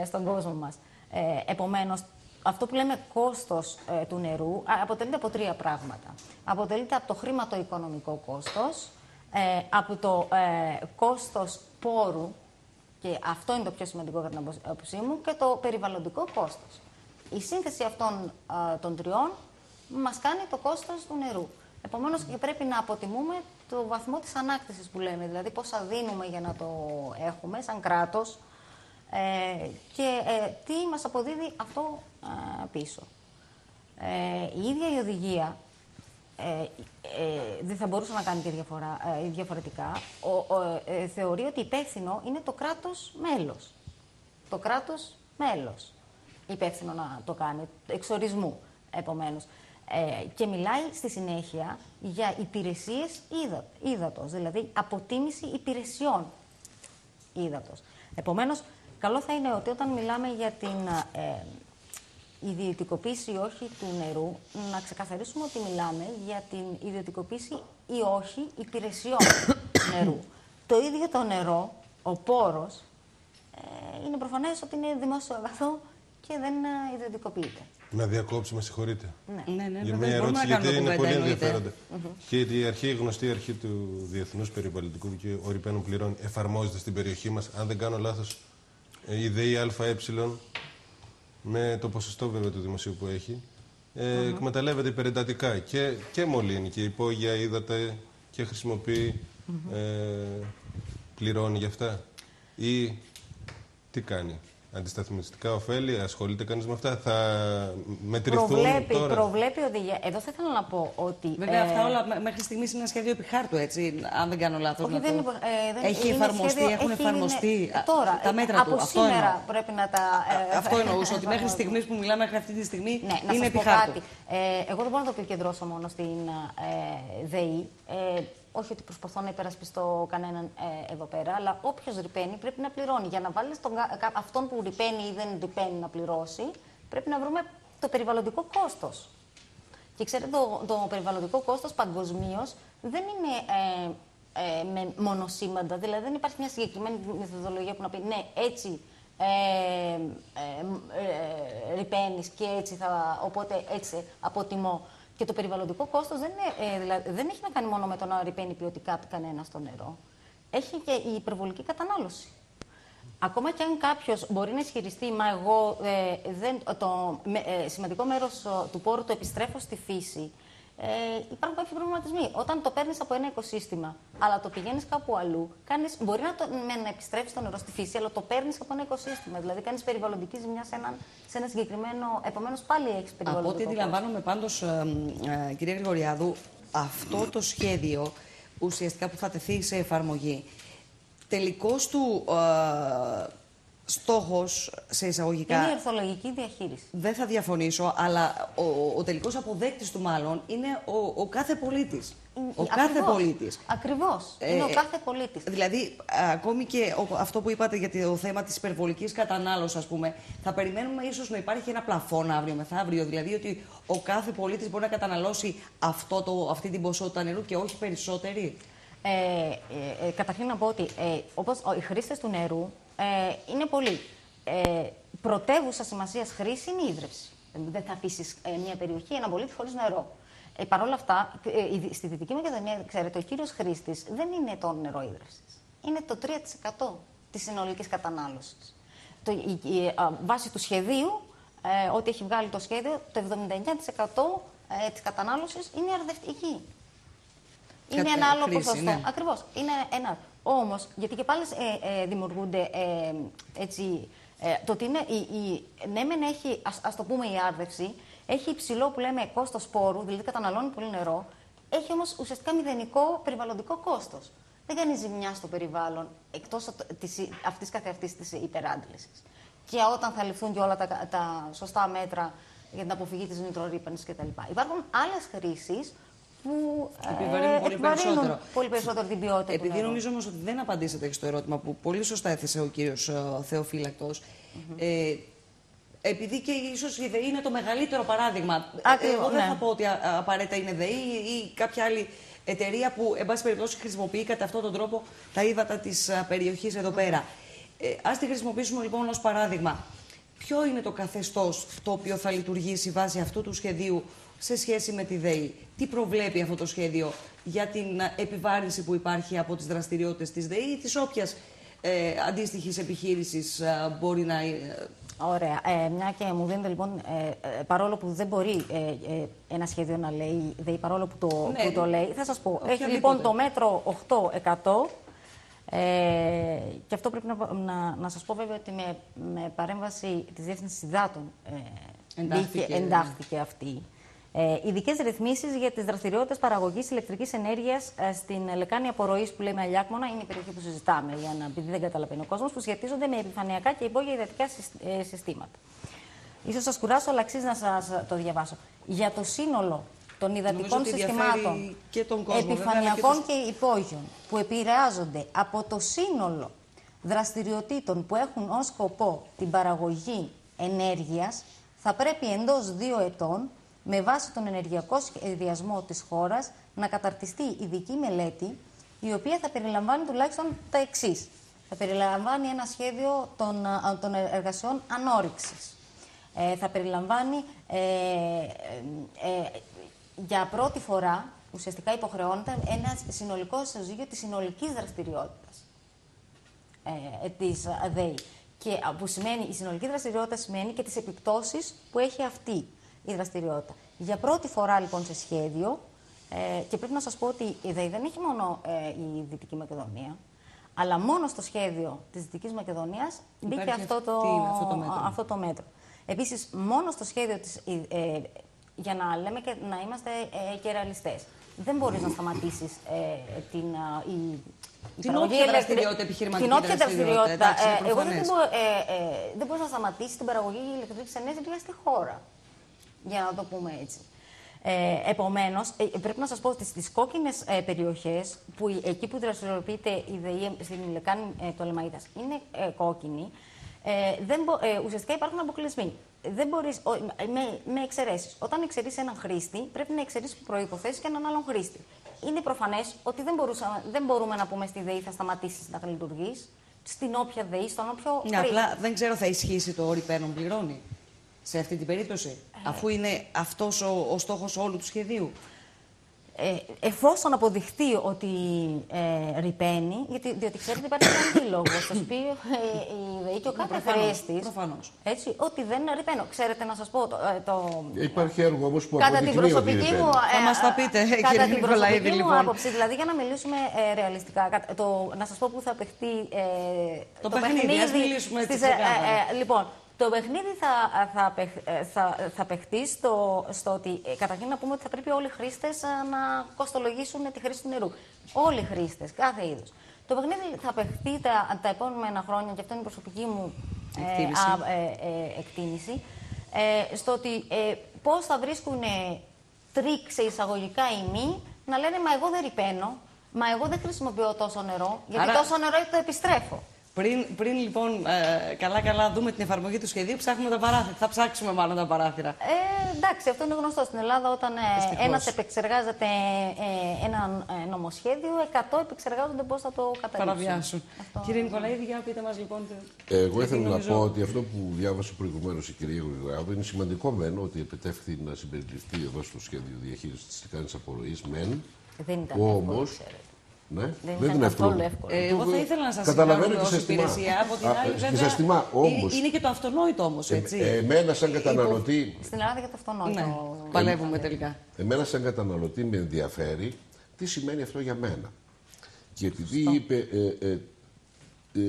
ε, στον κόσμο μας. Ε, επομένως, αυτό που λέμε κόστος ε, του νερού αποτελείται από τρία πράγματα. Αποτελείται από το χρηματοοικονομικό κόστος, ε, από το ε, κόστος πόρου, και αυτό είναι το πιο σημαντικό κατά την άποψή μου, και το περιβαλλοντικό κόστος. Η σύνθεση αυτών α, των τριών μας κάνει το κόστος του νερού. Επομένως, και πρέπει να αποτιμούμε το βαθμό της ανάκτησης που λέμε, δηλαδή πόσα δίνουμε για να το έχουμε σαν κράτος ε, και ε, τι μας αποδίδει αυτό α, πίσω. Ε, η ίδια η οδηγία ε, ε, δεν θα μπορούσε να κάνει τη διαφορά, ε, διαφορετικά. Ο, ο, ε, θεωρεί ότι υπεύθυνο είναι το κράτος μέλος. Το κράτος μέλος. Υπεύθυνο να το κάνει, εξορισμού επομένως. Ε, και μιλάει στη συνέχεια για υπηρεσίες ύδατος, δηλαδή αποτίμηση υπηρεσιών ύδατος. Επομένως, καλό θα είναι ότι όταν μιλάμε για την ε, ιδιωτικοποίηση ή όχι του νερού, να ξεκαθαρίσουμε ότι μιλάμε για την ιδιωτικοποίηση ή όχι υπηρεσιών νερού. Το ίδιο το νερό, ο πόρος, ε, είναι προφανές ότι είναι δημόσιο αγαθό και δεν ιδιωτικοποιείται. Να διακόψει, με συγχωρείτε. Ναι, ναι, ναι. Για μια ερώτηση, γιατί είναι πολύ ενδιαφέροντα. Mm-hmm. Και η αρχή, η γνωστή αρχή του Διεθνούς Περιβαλλοντικού Δικαίου, ο ρηπαίνων πληρώνει, εφαρμόζεται στην περιοχή μας. Αν δεν κάνω λάθος, η ΔΕΗ ΑΕ, με το ποσοστό βέβαια του δημοσίου που έχει, ε, mm-hmm. εκμεταλλεύεται υπερεντατικά και, και μολύνει και υπόγεια ύδατα και χρησιμοποιεί. Mm-hmm. ε, πληρώνει γι' αυτά. Ή τι κάνει? Αντισταθμιστικά ωφέλη, ασχολείται κανείς με αυτά? Θα μετρηθούν προβλέπει, τώρα. Προβλέπει οδηγία. Εδώ θα ήθελα να πω ότι... Βέβαια, ε... αυτά όλα μέχρι στιγμής είναι ένα σχέδιο επιχάρτου, έτσι, αν δεν κάνω λάθος. Όχι, δεν είναι, το... ε, δεν έχει εφαρμοστεί, σχέδιο, έχουν έχει, εφαρμοστεί είναι... τώρα, τα μέτρα από του. Από σήμερα αυτό πρέπει να τα... Ε, αυτό θα... εννοούσα, ότι μέχρι στιγμής που μιλάμε, μέχρι αυτή τη στιγμή, ναι, είναι επιχάρτου. Ε, εγώ δεν μπορώ να το επικεντρώσω μόνο στην ε, ΔΕΗ. Ε, Όχι ότι προσπαθώ να υπερασπιστώ κανέναν ε, εδώ πέρα, αλλά όποιος ρηπαίνει πρέπει να πληρώνει. Για να βάλεις τον, αυτόν που ρηπαίνει ή δεν ρηπαίνει να πληρώσει, πρέπει να βρούμε το περιβαλλοντικό κόστος. Και ξέρετε, το, το περιβαλλοντικό κόστος παγκοσμίως δεν είναι ε, ε, με μονοσήμαντα. Δηλαδή δεν υπάρχει μια συγκεκριμένη μεθοδολογία που να πει ναι, έτσι ε, ε, ε, ε, ρηπαίνεις και έτσι θα, οπότε έτσι αποτιμώ. Και το περιβαλλοντικό κόστος δεν, ε, δηλαδή, δεν έχει να κάνει μόνο με το να ρηπαίνει ποιοτικά κανένα στο νερό. Έχει και η υπερβολική κατανάλωση. Ακόμα και αν κάποιος μπορεί να ισχυριστεί, μα εγώ ε, δεν, το ε, σημαντικό μέρος του πόρου το επιστρέφω στη φύση, ε, υπάρχουν κάποιοι προβληματισμοί. Όταν το παίρνεις από ένα οικοσύστημα, αλλά το πηγαίνεις κάπου αλλού, κάνεις, μπορεί να, το, με, να επιστρέψεις το νερό στη φύση, αλλά το παίρνεις από ένα οικοσύστημα. Δηλαδή, κάνεις περιβαλλοντική ζημιά σε ένα, σε ένα συγκεκριμένο. Επομένως, πάλι έχεις περιβαλλοντικό. Από ό,τι αντιλαμβάνομαι πάντως, ε, ε, κυρία Γρηγοριάδου, αυτό το σχέδιο ουσιαστικά που θα τεθεί σε εφαρμογή, τελικώς του ε, στόχος σε εισαγωγικά. Είναι η ορθολογική διαχείριση. Δεν θα διαφωνήσω, αλλά ο, ο τελικός αποδέκτης του μάλλον είναι ο, ο κάθε πολίτης. Ο Ακριβώς. κάθε πολίτης. Ακριβώς. Ε, είναι ο κάθε πολίτης. Δηλαδή, ακόμη και αυτό που είπατε για το θέμα της υπερβολικής κατανάλωσης, ας πούμε, θα περιμένουμε ίσως να υπάρχει ένα πλαφόν αύριο μεθαύριο. Δηλαδή, ότι ο κάθε πολίτης μπορεί να καταναλώσει αυτό το, αυτή την ποσότητα νερού και όχι περισσότερη. Ε, ε, καταρχήν να πω ότι ε, όπως οι χρήστες του νερού ε, είναι πολλοί. Ε, πρωτεύουσα σημασίας χρήση είναι η ίδρυψη. Δεν θα αφήσεις ε, μια περιοχή, ένα πολίτη χωρίς νερό. Ε, Παρ' όλα αυτά, ε, στη Δυτική Μακεδονία, ξέρετε, ο κύριος χρήστης δεν είναι το νερό ίδρυυσης. Είναι το τρία τοις εκατό της συνολικής κατανάλωσης. Το, η, η, α, βάσει του σχεδίου, ε, ό,τι έχει βγάλει το σχέδιο, το εβδομήντα εννέα τοις εκατό ε, της κατανάλωσης είναι αρδευτική. Είναι Κατα... ένα άλλο χρήση, ποσοστό. Ναι. Ακριβώς. Είναι ένα. Όμως, γιατί και πάλι ε, ε, δημιουργούνται ε, έτσι. Ε, το ότι είναι, η, η, ναι, μεν έχει, ας, ας το πούμε, η άρδευση, έχει υψηλό που λέμε κόστος σπόρου, δηλαδή καταναλώνει πολύ νερό, έχει όμως ουσιαστικά μηδενικό περιβαλλοντικό κόστος. Δεν κάνει ζημιά στο περιβάλλον εκτός αυτής καθεαυτής της υπεράντλησης. Και όταν θα ληφθούν και όλα τα, τα σωστά μέτρα για την αποφυγή της νητρορύπανσης κτλ. Υπάρχουν άλλες χρήσεις που επιβαρύνουν πολύ περισσότερο. πολύ περισσότερο την ποιότητα. Επειδή νομίζω όμως ότι δεν απαντήσατε στο ερώτημα που πολύ σωστά έθεσε ο κύριος Θεοφύλακτος, mm-hmm. ε, επειδή και ίσως η ΔΕΗ είναι το μεγαλύτερο παράδειγμα. Ακριβώς, εγώ δεν ναι. θα πω ότι απαραίτητα είναι ΔΕΗ ή κάποια άλλη εταιρεία που, εν πάση περιπτώσει, χρησιμοποιεί κατά αυτόν τον τρόπο τα ύδατα της περιοχής εδώ πέρα. Ε, ας τη χρησιμοποιήσουμε λοιπόν ως παράδειγμα. Ποιο είναι το καθεστώς το οποίο θα λειτουργήσει βάσει αυτού του σχεδίου σε σχέση με τη ΔΕΗ? Τι προβλέπει αυτό το σχέδιο για την επιβάρυνση που υπάρχει από τις δραστηριότητες της ΔΕΗ ή της όποιας ε, αντίστοιχης επιχείρησης ε, μπορεί να... Ωραία. Ε, μια και μου δίνετε λοιπόν, ε, παρόλο που δεν μπορεί ε, ε, ένα σχέδιο να λέει ΔΕΗ, παρόλο που το, ναι, που το λέει, θα σας πω. Έχει λοιπόν το μέτρο οκτώ εκατό. Ε, και αυτό πρέπει να, να, να σας πω βέβαια ότι με, με παρέμβαση της Διεύθυνσης Υδάτων ε, εντάχθηκε, είχε, εντάχθηκε αυτή. Ε, ειδικές ρυθμίσεις για τις δραστηριότητες παραγωγής ηλεκτρικής ενέργειας ε, στην λεκάνη απορροής που λέμε Αλιάκμονα, είναι η περιοχή που συζητάμε, για να επειδή δεν καταλαβαίνει ο κόσμος, που σχετίζονται με επιφανειακά και υπόγεια υδατικά συστήματα. Ίσως σας κουράσω, αλλά αξίζει να σας το διαβάσω. Για το σύνολο των υδατικών συστημάτων, και τον κόσμο, επιφανειακών και, τους... και υπόγειων, που επηρεάζονται από το σύνολο δραστηριοτήτων που έχουν ως σκοπό την παραγωγή ενέργειας, θα πρέπει εντός δύο ετών, με βάση τον ενεργειακό σχεδιασμό της χώρας, να καταρτιστεί ειδική μελέτη, η οποία θα περιλαμβάνει τουλάχιστον τα εξής. Θα περιλαμβάνει ένα σχέδιο των, των εργασιών ανόρυξης. Ε, θα περιλαμβάνει... Ε, ε, για πρώτη φορά, ουσιαστικά υποχρεώνεται ένα συνολικό ισοζύγιο της συνολικής δραστηριότητας ε, της ΔΕΗ. Και που σημαίνει, η συνολική δραστηριότητα σημαίνει και τις επιπτώσεις που έχει αυτή η δραστηριότητα. Για πρώτη φορά λοιπόν σε σχέδιο, ε, και πρέπει να σας πω ότι η ΔΕΗ δεν έχει μόνο ε, η Δυτική Μακεδονία, αλλά μόνο στο σχέδιο της Δυτικής Μακεδονίας μπήκε αυτό το, αυτό, το αυτό το μέτρο. Επίσης, μόνο στο σχέδιο της... Ε, ε, για να λέμε και να είμαστε ε, και ρεαλιστές. Δεν μπορείς να σταματήσεις ε, την, ε, η, την όποια δραστηριότητα επιχειρηματική. Την όποια δραστηριότητα. Εντάξει, ε, εγώ δεν, ε, ε, δεν μπορείς να σταματήσεις την παραγωγή ηλεκτρικής ενέργειας στη χώρα. Για να το πούμε έτσι. Ε, επομένως, ε, πρέπει να σας πω ότι στις κόκκινες ε, περιοχές, που, εκεί που δραστηριοποιείται η ΔΕΗ στην λεκάνη ε, Πτολεμαΐδας, είναι ε, κόκκινη, ε, δεν μπο, ε, ουσιαστικά υπάρχουν αποκλεισμοί. Δεν μπορείς, με, με εξαιρέσεις. Όταν εξαιρείς έναν χρήστη, πρέπει να εξαιρείς προϋποθέσεις και έναν άλλον χρήστη. Είναι προφανές ότι δεν, μπορούσα, δεν μπορούμε να πούμε στη ΔΕΗ θα σταματήσεις να λειτουργείς, στην όποια ΔΕΗ, στον όποιο. Ναι, απλά δεν ξέρω, θα ισχύσει το όριο παίρνων πληρώνει σε αυτή την περίπτωση, ε, αφού είναι αυτός ο, ο στόχος όλου του σχεδίου. Ε, εφόσον αποδειχτεί ότι ε, ρηπαίνει, γιατί, διότι ξέρετε υπάρχει ένα αντίλογο, σας πει η ΔΕΗ και ο κάθε χρήστης, έτσι, ότι δεν ρηπαίνω. Ξέρετε, να σας πω το... το υπάρχει έργο όμως που κατά την προσωπική μου, ε, θα μας τα πείτε, κύριε Νικολαΐδη. Κατά την προσωπική μου άποψη, δηλαδή, για να μιλήσουμε ε, ρεαλιστικά, κατα, το, να σας πω που θα παιχτεί ε, το, το παιχνίδι, παιχνίδι ας μιλήσουμε στις, έτσι ε, ε, ε, λοιπόν, το παιχνίδι θα, θα, θα, θα παιχτεί στο, στο ότι, καταρχήν να πούμε ότι θα πρέπει όλοι οι χρήστες να κοστολογήσουν τη χρήση του νερού. Όλοι οι χρήστες, κάθε είδους. Το παιχνίδι θα παιχτεί τα, τα επόμενα χρόνια, και αυτό είναι η προσωπική μου εκτίμηση, ε, α, ε, ε, εκτίμηση ε, στο ότι ε, πώς θα βρίσκουν ε, τρίξε εισαγωγικά οι μη να λένε «Μα εγώ δεν ρυπαίνω, μα εγώ δεν χρησιμοποιώ τόσο νερό, γιατί άρα... τόσο νερό το επιστρέφω». Πριν, πριν λοιπόν καλά-καλά δούμε την εφαρμογή του σχεδίου, ψάχνουμε τα παράθυρα. Θα ψάξουμε μάλλον τα παράθυρα. Ε, εντάξει, αυτό είναι γνωστό. Στην Ελλάδα, όταν ε, ένας επεξεργάζεται ε, ένα νομοσχέδιο, εκατό επεξεργάζονται πώς θα το παραβιάσουν. Αυτό... Κύριε Νικολαΐδη, για πείτε μας λοιπόν. Το... Εγώ ήθελα νομίζω... να πω ότι αυτό που διάβασε προηγουμένως η κυρία Γρηγοριάδου είναι σημαντικό μεν ότι επιτεύχθη να συμπεριληφθεί εδώ στο σχέδιο διαχείρισης της λεκάνης απορροής μεν. Δεν ήταν όμως. Ναι, δεν, δεν είναι καθόλου εύκολο. Ε, εγώ θα ήθελα να σας καταλαβαίνω και σας τιμά. Από την άλλη, βέβαια, τιμά, όμως. Είναι και το αυτονόητο όμως, έτσι. Ε, εμένα, σαν καταναλωτή. Στην Ελλάδα για το αυτονόητο. Ναι, παλεύουμε ε, τελικά. Εμένα, σαν καταναλωτή, με ενδιαφέρει τι σημαίνει αυτό για μένα. Και επειδή είπε, ε, ε, ε,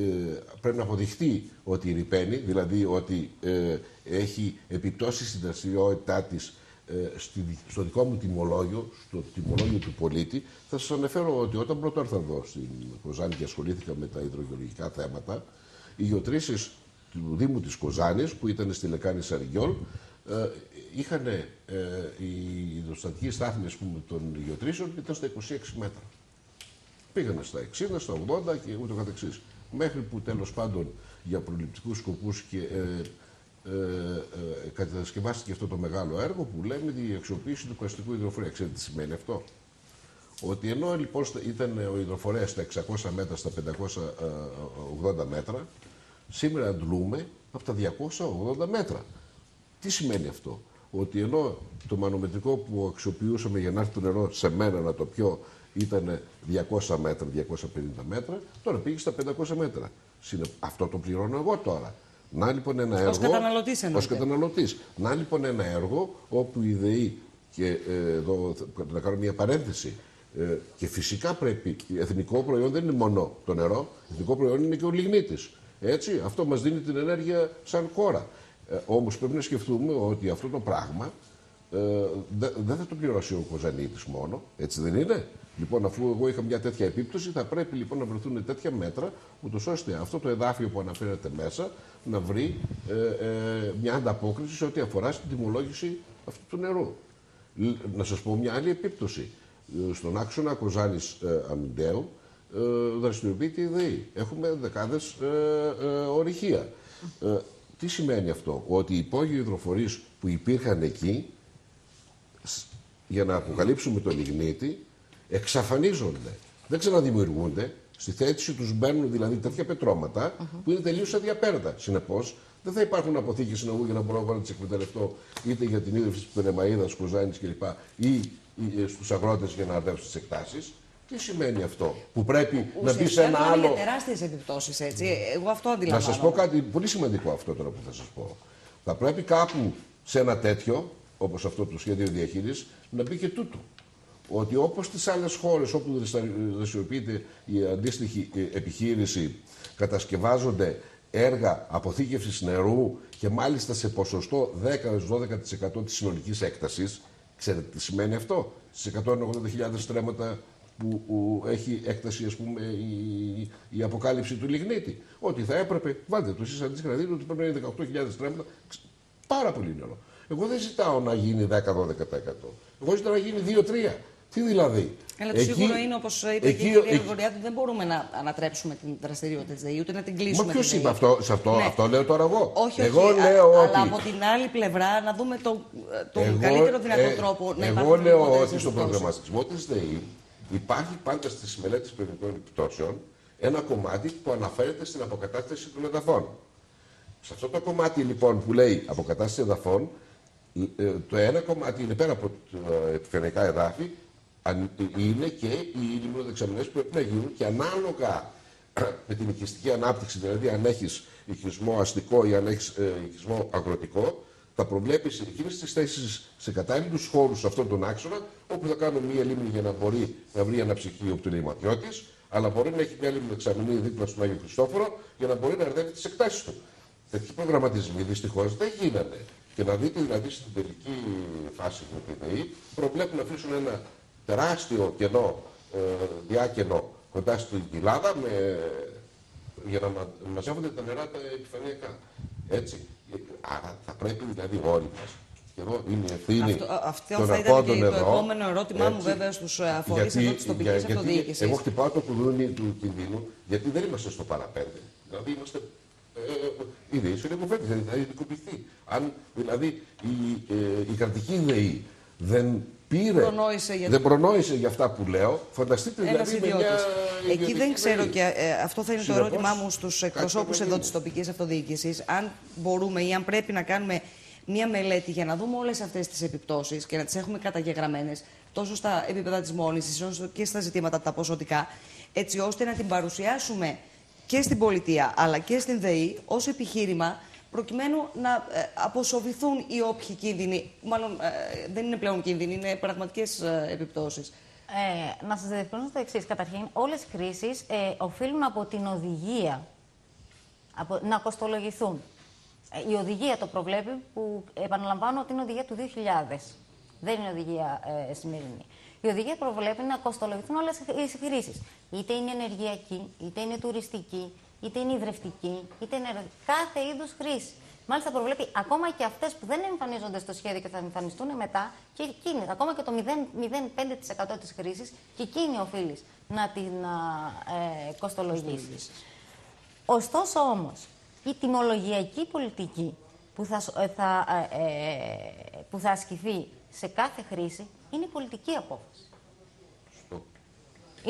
πρέπει να αποδειχτεί ότι ρυπαίνει, δηλαδή ότι ε, έχει επιπτώσει στην δραστηριότητά της. Στο δικό μου τιμολόγιο, στο τιμολόγιο του πολίτη, θα σας αναφέρω ότι όταν πρώτα ήρθα εδώ στην Κοζάνη και ασχολήθηκα με τα υδρογεωλογικά θέματα, οι γεωτρήσεις του Δήμου της Κοζάνης, που ήταν στη λεκάνη Σαριγιόλ, είχαν ε, οι υδροστατικοί στάθμοι των γεωτρήσεων ήταν στα είκοσι έξι μέτρα. Πήγανε στα εξήντα, στα ογδόντα και ούτω καθεξής. Μέχρι που τέλος πάντων για προληπτικούς σκοπούς και. Ε, Ε, ε, κατασκευάστηκε αυτό το μεγάλο έργο που λέμε τη αξιοποίηση του καστικού υδροφορέα. Ξέρετε τι σημαίνει αυτό? Ότι ενώ λοιπόν ήταν ο υδροφορέας στα εξακόσια μέτρα, στα πεντακόσια ογδόντα μέτρα, σήμερα αντλούμε από τα διακόσια ογδόντα μέτρα. Τι σημαίνει αυτό? Ότι ενώ το μανομετρικό που αξιοποιούσαμε για να έρθει το νερό σε μένα να το πιω ήταν διακόσια μέτρα, διακόσια πενήντα μέτρα, τώρα πήγε στα πεντακόσια μέτρα. Αυτό το πληρώνω εγώ τώρα. Να λοιπόν ένα έργο, ως καταναλωτής, ως καταναλωτής. Να λοιπόν ένα έργο όπου η ΔΕΗ, και ε, εδώ να κάνω μια παρένθεση, ε, και φυσικά πρέπει, εθνικό προϊόν δεν είναι μόνο το νερό, εθνικό προϊόν είναι και ο λιγνίτης. Έτσι, αυτό μας δίνει την ενέργεια σαν χώρα. Ε, όμως πρέπει να σκεφτούμε ότι αυτό το πράγμα ε, δεν δε θα το πληρώσει ο Κοζανίτης μόνο, έτσι δεν είναι? Λοιπόν, αφού εγώ είχα μια τέτοια επίπτωση, θα πρέπει λοιπόν να βρεθούν τέτοια μέτρα, ούτως ώστε αυτό το εδάφιο που αναφέρεται μέσα να βρει ε, ε, μια ανταπόκριση σε ό,τι αφορά στην τιμολόγηση αυτού του νερού. Να σας πω μια άλλη επίπτωση. Στον άξονα Κοζάνης ε, Αμινταίου ε, δραστηριοποιείται η ΔΕΗ. Έχουμε δεκάδες ε, ε, ορυχεία. Ε, τι σημαίνει αυτό? Ότι οι υπόγειοι υδροφορείς που υπήρχαν εκεί, για να αποκαλύψουμε το λιγνίτη, εξαφανίζονται, δεν ξαναδημιουργούνται, στη θέση τους μπαίνουν δηλαδή τέτοια πετρώματα uh-huh. που είναι τελείως αδιαπέρατα. Συνεπώς, δεν θα υπάρχουν αποθήκες νερού για να μπορώ να τις εκμεταλλευτώ είτε για την ίδρυυση της Πτολεμαΐδας, Κοζάνης κλπ. Ή στους αγρότες για να αρδεύσουν τις εκτάσεις. Τι σημαίνει αυτό? Που πρέπει να μπει σε ένα άλλο. Είναι τεράστιες επιπτώσεις, έτσι. Mm. Εγώ αυτό αντιλαμβάνω. Να σας πω κάτι πολύ σημαντικό αυτό τώρα που θα σας πω. Θα πρέπει κάπου σε ένα τέτοιο, όπως αυτό το σχέδιο διαχείρισης, να μπει και τούτο. Ότι όπως στις άλλες χώρες όπου δραστηριοποιείται η αντίστοιχη επιχείρηση, κατασκευάζονται έργα αποθήκευσης νερού και μάλιστα σε ποσοστό δέκα με δώδεκα τοις εκατό της συνολικής έκτασης. Ξέρετε τι σημαίνει αυτό? Στις εκατόν ογδόντα χιλιάδες στρέμματα που έχει έκταση, ας πούμε, η, η αποκάλυψη του λιγνίτη. Ότι θα έπρεπε, βάλτε το εσείς αντίστοιχα, δείτε ότι πρέπει να είναι δεκαοκτώ χιλιάδες στρέμματα, πάρα πολύ νερό. Εγώ δεν ζητάω να γίνει δέκα με δώδεκα τοις εκατό. Εγώ ζητάω να γίνει δύο με τρία τοις εκατό. Τι δηλαδή? Καλά, το σίγουρο είναι, όπως είπε και η κυρία Γρηγοριάδου, δεν μπορούμε να ανατρέψουμε την δραστηριότητα της ΔΕΗ, ούτε να την κλείσουμε. Μα ποιος είπε αυτό, σε αυτό, ναι. αυτό λέω τώρα εγώ. Όχι, εγώ όχι, λέω α, ότι... αλλά από την άλλη πλευρά να δούμε τον το καλύτερο δυνατό τρόπο ε, να Εγώ λέω ότι στον προγραμματισμό της ΔΕΗ υπάρχει πάντα στις μελέτες περιβαλλοντικών επιπτώσεων ένα κομμάτι που αναφέρεται στην αποκατάσταση των εδαφών. Σε αυτό το κομμάτι λοιπόν που λέει αποκατάσταση εδαφών, το ένα κομμάτι είναι πέρα από τα επιφανειακά εδάφη. Είναι και οι λιμνοδεξαμενές που πρέπει να γίνουν και ανάλογα με την οικιστική ανάπτυξη, δηλαδή αν έχεις οικισμό αστικό ή αν έχεις ε, οικισμό αγροτικό, θα προβλέπεις εκείνες τις θέσεις σε κατάλληλους χώρους σε αυτόν τον άξονα, όπου θα κάνουν μία λίμνη για να μπορεί να βρει ένα ψυχείο του λιματιώτης, αλλά μπορεί να έχει μία λιμνοδεξαμενή δίπλα στον Άγιο Χριστόφορο για να μπορεί να αρδεύει τις εκτάσεις του. Τέτοιοι προγραμματισμοί δυστυχώς δεν γίνανε. Και να δείτε δηλαδή στην τελική φάση του ΔΕΗ, προβλέπουν να αφήσουν ένα τεράστιο κενό, ε, διάκαινο κοντά στην κοιλάδα, με, για να μαζεύονται τα νερά τα επιφανειακά. Έτσι. Άρα θα πρέπει δηλαδή όλοι μας. Και εγώ είναι η ευθύνη των επόμενων. Αυτό θα ήταν και το επόμενο ερώτημά έτσι, μου, βέβαια, στους αφορείς εδώ της τοπικής αυτοδιοίκησης. Εγώ χτυπάω το κουδούνι του κινδύνου, γιατί δεν είμαστε στο παραπέντε. Δηλαδή είμαστε. Ε, η ΔΕΗ σου είναι υποφέτη, δεν θα ειδικοποιηθεί. Αν δηλαδή η, ε, η κρατική ΔΕΗ δεν. Πήρε, προνόησε για... δεν προνόησε για αυτά που λέω. Φανταστείτε ένας δηλαδή ιδιώτης. Μια... Εκεί δεν ξέρω και ε, αυτό θα είναι συνεπώς, το ερώτημά μου στους εκπροσώπους εδώ της τοπικής αυτοδιοίκησης. Αν μπορούμε ή αν πρέπει να κάνουμε μια μελέτη για να δούμε όλες αυτές τις επιπτώσεις και να τις έχουμε καταγεγραμμένες τόσο στα επίπεδα της μόλυνσης όσο και στα ζητήματα τα ποσοτικά, έτσι ώστε να την παρουσιάσουμε και στην πολιτεία αλλά και στην ΔΕΗ ως επιχείρημα, προκειμένου να αποσοβηθούν οι όποιοι κίνδυνοι, μάλλον δεν είναι πλέον κίνδυνοι, είναι πραγματικές επιπτώσεις. Ε, να σας διευκρινίσω το εξής. Καταρχήν, όλες οι κρίσεις ε, οφείλουν από την οδηγία από, να κοστολογηθούν. Η οδηγία το προβλέπει, που επαναλαμβάνω ότι είναι οδηγία του δύο χιλιάδες. Δεν είναι οδηγία ε, σημερινή. Η οδηγία προβλέπει να κοστολογηθούν όλες οι κρίσεις. Είτε είναι ενεργειακή, είτε είναι τουριστική, είτε είναι υδρευτική, είτε είναι κάθε είδους χρήση. Μάλιστα προβλέπει ακόμα και αυτές που δεν εμφανίζονται στο σχέδιο και θα εμφανιστούν μετά, και εκείνη, ακόμα και το μηδέν κόμμα μηδέν πέντε τοις εκατό της χρήσης, και εκείνη οφείλεις να την ε, κοστολογήσεις. Ωστόσο όμως, η τιμολογιακή πολιτική που θα, θα, ε, ε, που θα ασκηθεί σε κάθε χρήση είναι πολιτική απόφαση.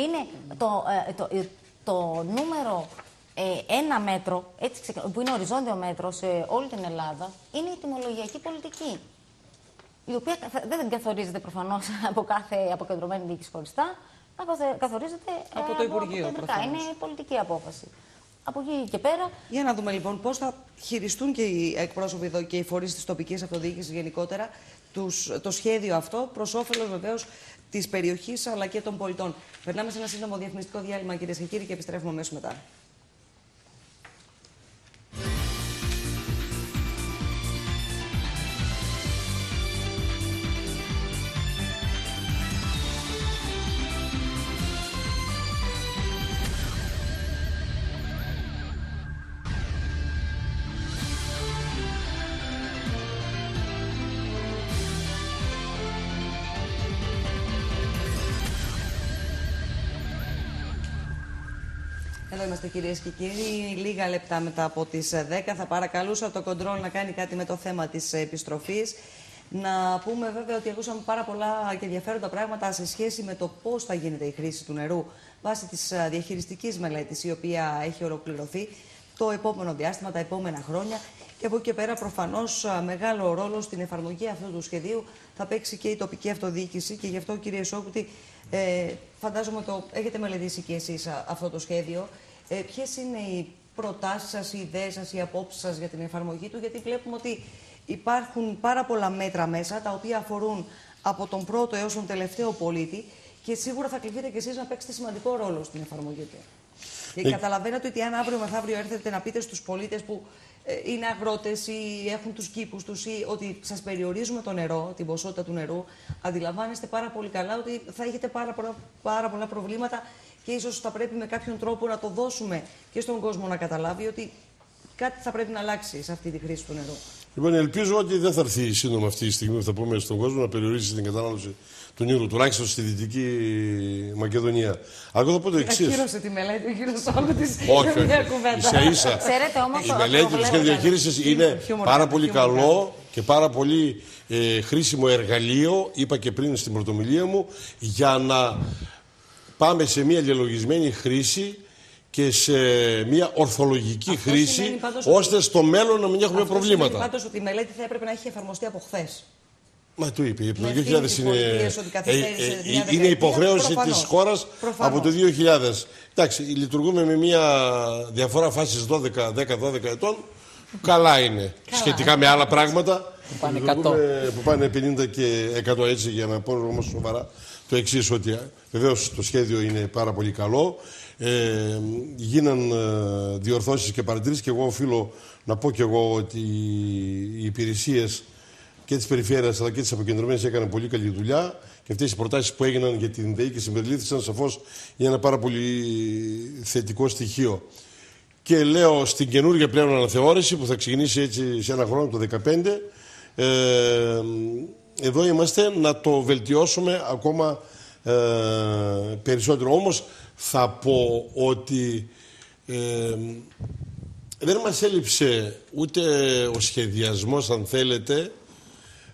Είναι το, ε, το, ε, το νούμερο... Ένα μέτρο, έτσι, που είναι οριζόντιο μέτρο σε όλη την Ελλάδα, είναι η τιμολογιακή πολιτική. Η οποία δεν καθορίζεται προφανώς από κάθε αποκεντρωμένη διοίκηση χωριστά, αλλά καθορίζεται από το Υπουργείο. Από κεντρικά. Είναι πολιτική απόφαση. Από εκεί και πέρα. Για να δούμε λοιπόν πώς θα χειριστούν και οι εκπρόσωποι εδώ και οι φορείς της τοπικής αυτοδιοίκησης γενικότερα τους, το σχέδιο αυτό προς όφελος βεβαίως της περιοχής αλλά και των πολιτών. Περνάμε σε ένα σύντομο διαφημιστικό διάλειμμα, κυρίες και κύριοι, και επιστρέφουμε αμέσως μετά. Είμαστε, κυρίες και κύριοι, λίγα λεπτά μετά από τις δέκα. Θα παρακαλούσα το κοντρόλ να κάνει κάτι με το θέμα της επιστροφής. Να πούμε βέβαια ότι ακούσαμε πάρα πολλά και ενδιαφέροντα πράγματα σε σχέση με το πώς θα γίνεται η χρήση του νερού βάσει της διαχειριστικής μελέτης, η οποία έχει ολοκληρωθεί το επόμενο διάστημα, τα επόμενα χρόνια. Και από εκεί και πέρα, προφανώς, μεγάλο ρόλο στην εφαρμογή αυτού του σχεδίου θα παίξει και η τοπική αυτοδιοίκηση. Και γι' αυτό, κύριε Σιόκουτη, ε, φαντάζομαι το έχετε μελετήσει και εσείς αυτό το σχέδιο. Ε, ποιες είναι οι προτάσεις σας, οι ιδέες σας, οι απόψεις σας για την εφαρμογή του, γιατί βλέπουμε ότι υπάρχουν πάρα πολλά μέτρα μέσα, τα οποία αφορούν από τον πρώτο έως τον τελευταίο πολίτη, και σίγουρα θα κληθείτε κι εσείς να παίξετε σημαντικό ρόλο στην εφαρμογή του. Και ε... καταλαβαίνετε ότι αν αύριο μεθαύριο έρθετε να πείτε στους πολίτες που ε, είναι αγρότες ή έχουν τους κήπους τους ή ότι σας περιορίζουμε το νερό, την ποσότητα του νερού, αντιλαμβάνεστε πάρα πολύ καλά ότι θα έχετε πάρα πολλά, πάρα πολλά προβλήματα. Και ίσως θα πρέπει με κάποιον τρόπο να το δώσουμε και στον κόσμο να καταλάβει ότι κάτι θα πρέπει να αλλάξει σε αυτή τη χρήση του νερού. Λοιπόν, ελπίζω ότι δεν θα έρθει σύντομα αυτή η στιγμή που θα πούμε στον κόσμο να περιορίσει την κατανάλωση του νερού, τουλάχιστον στη Δυτική Μακεδονία. Εγώ θα πω το εξής. Ακύρωσε τη μελέτη ο κύριος Σιόκουτης. Όχι, όχι. Ίσα-ίσα. Ξέρετε όμως, η μελέτη της διαχείρισης είναι πάρα πολύ καλό και πάρα πολύ ε, χρήσιμο εργαλείο, είπα και πριν στην πρωτομιλία μου, για να. Πάμε σε μια διαλογισμένη χρήση και σε μια ορθολογική αυτό χρήση, πάντως, ώστε στο μέλλον να μην έχουμε αυτό προβλήματα. Αυτό πάντως ότι η μελέτη θα έπρεπε να έχει εφαρμοστεί από χθες. Μα το είπε, το δύο χιλιάδες είναι, ε, ε, ε, είναι υποχρέωση της χώρας από το δύο χιλιάδες. Εντάξει, λειτουργούμε με μια διαφορά φάσης δέκα δώδεκα ετών. Καλά είναι, σχετικά με άλλα πράγματα που πάνε, που πάνε πενήντα και εκατό, έτσι, για να πω όμως σοβαρά. Το εξής, ότι βεβαίως το σχέδιο είναι πάρα πολύ καλό. Ε, γίναν ε, διορθώσεις και παρατηρήσεις και εγώ οφείλω να πω και εγώ ότι οι υπηρεσίες και της περιφέρειας αλλά και της αποκεντρωμένης έκαναν πολύ καλή δουλειά και αυτές οι προτάσεις που έγιναν για την ΔΕΗ και συμπεριλήφθησαν σαφώς για ένα πάρα πολύ θετικό στοιχείο. και λέω στην καινούργια πλέον αναθεώρηση που θα ξεκινήσει έτσι σε ένα χρόνο από το δύο χιλιάδες δεκαπέντε, ε, εδώ είμαστε να το βελτιώσουμε ακόμα ε, περισσότερο. Όμως θα πω ότι ε, δεν μας έλειψε ούτε ο σχεδιασμός, αν θέλετε,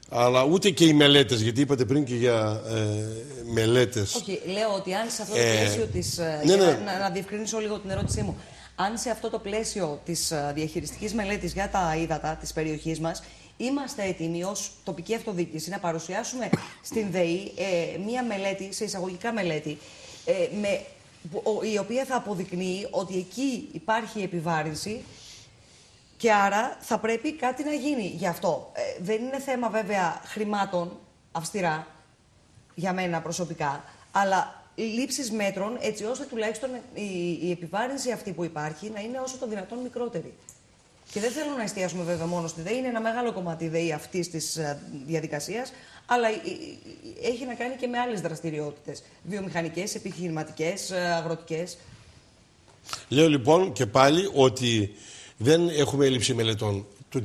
αλλά ούτε και οι μελέτες, γιατί είπατε πριν και για ε, μελέτες. Όχι, okay, λέω ότι αν σε αυτό το ε, πλαίσιο της... Ναι, ναι. Να, να διευκρινίσω λίγο την ερώτησή μου. Αν σε αυτό το πλαίσιο της διαχειριστικής μελέτης για τα ύδατα της περιοχής μας, είμαστε έτοιμοι ως τοπική αυτοδιοίκηση να παρουσιάσουμε στην ΔΕΗ ε, μία μελέτη, σε εισαγωγικά μελέτη, ε, με, η οποία θα αποδεικνύει ότι εκεί υπάρχει επιβάρυνση και άρα θα πρέπει κάτι να γίνει γι' αυτό. Ε, δεν είναι θέμα βέβαια χρημάτων αυστηρά, για μένα προσωπικά, αλλά λήψης μέτρων έτσι ώστε τουλάχιστον η, η επιβάρυνση αυτή που υπάρχει να είναι όσο το δυνατόν μικρότερη. Και δεν θέλω να εστιάσουμε βέβαια μόνο στη ΔΕΗ, είναι ένα μεγάλο κομμάτι η ΔΕΗ αυτής της διαδικασίας, αλλά έχει να κάνει και με άλλες δραστηριότητες, βιομηχανικές, επιχειρηματικές, αγροτικές. Λέω λοιπόν και πάλι ότι δεν έχουμε έλλειψη μελετών. Το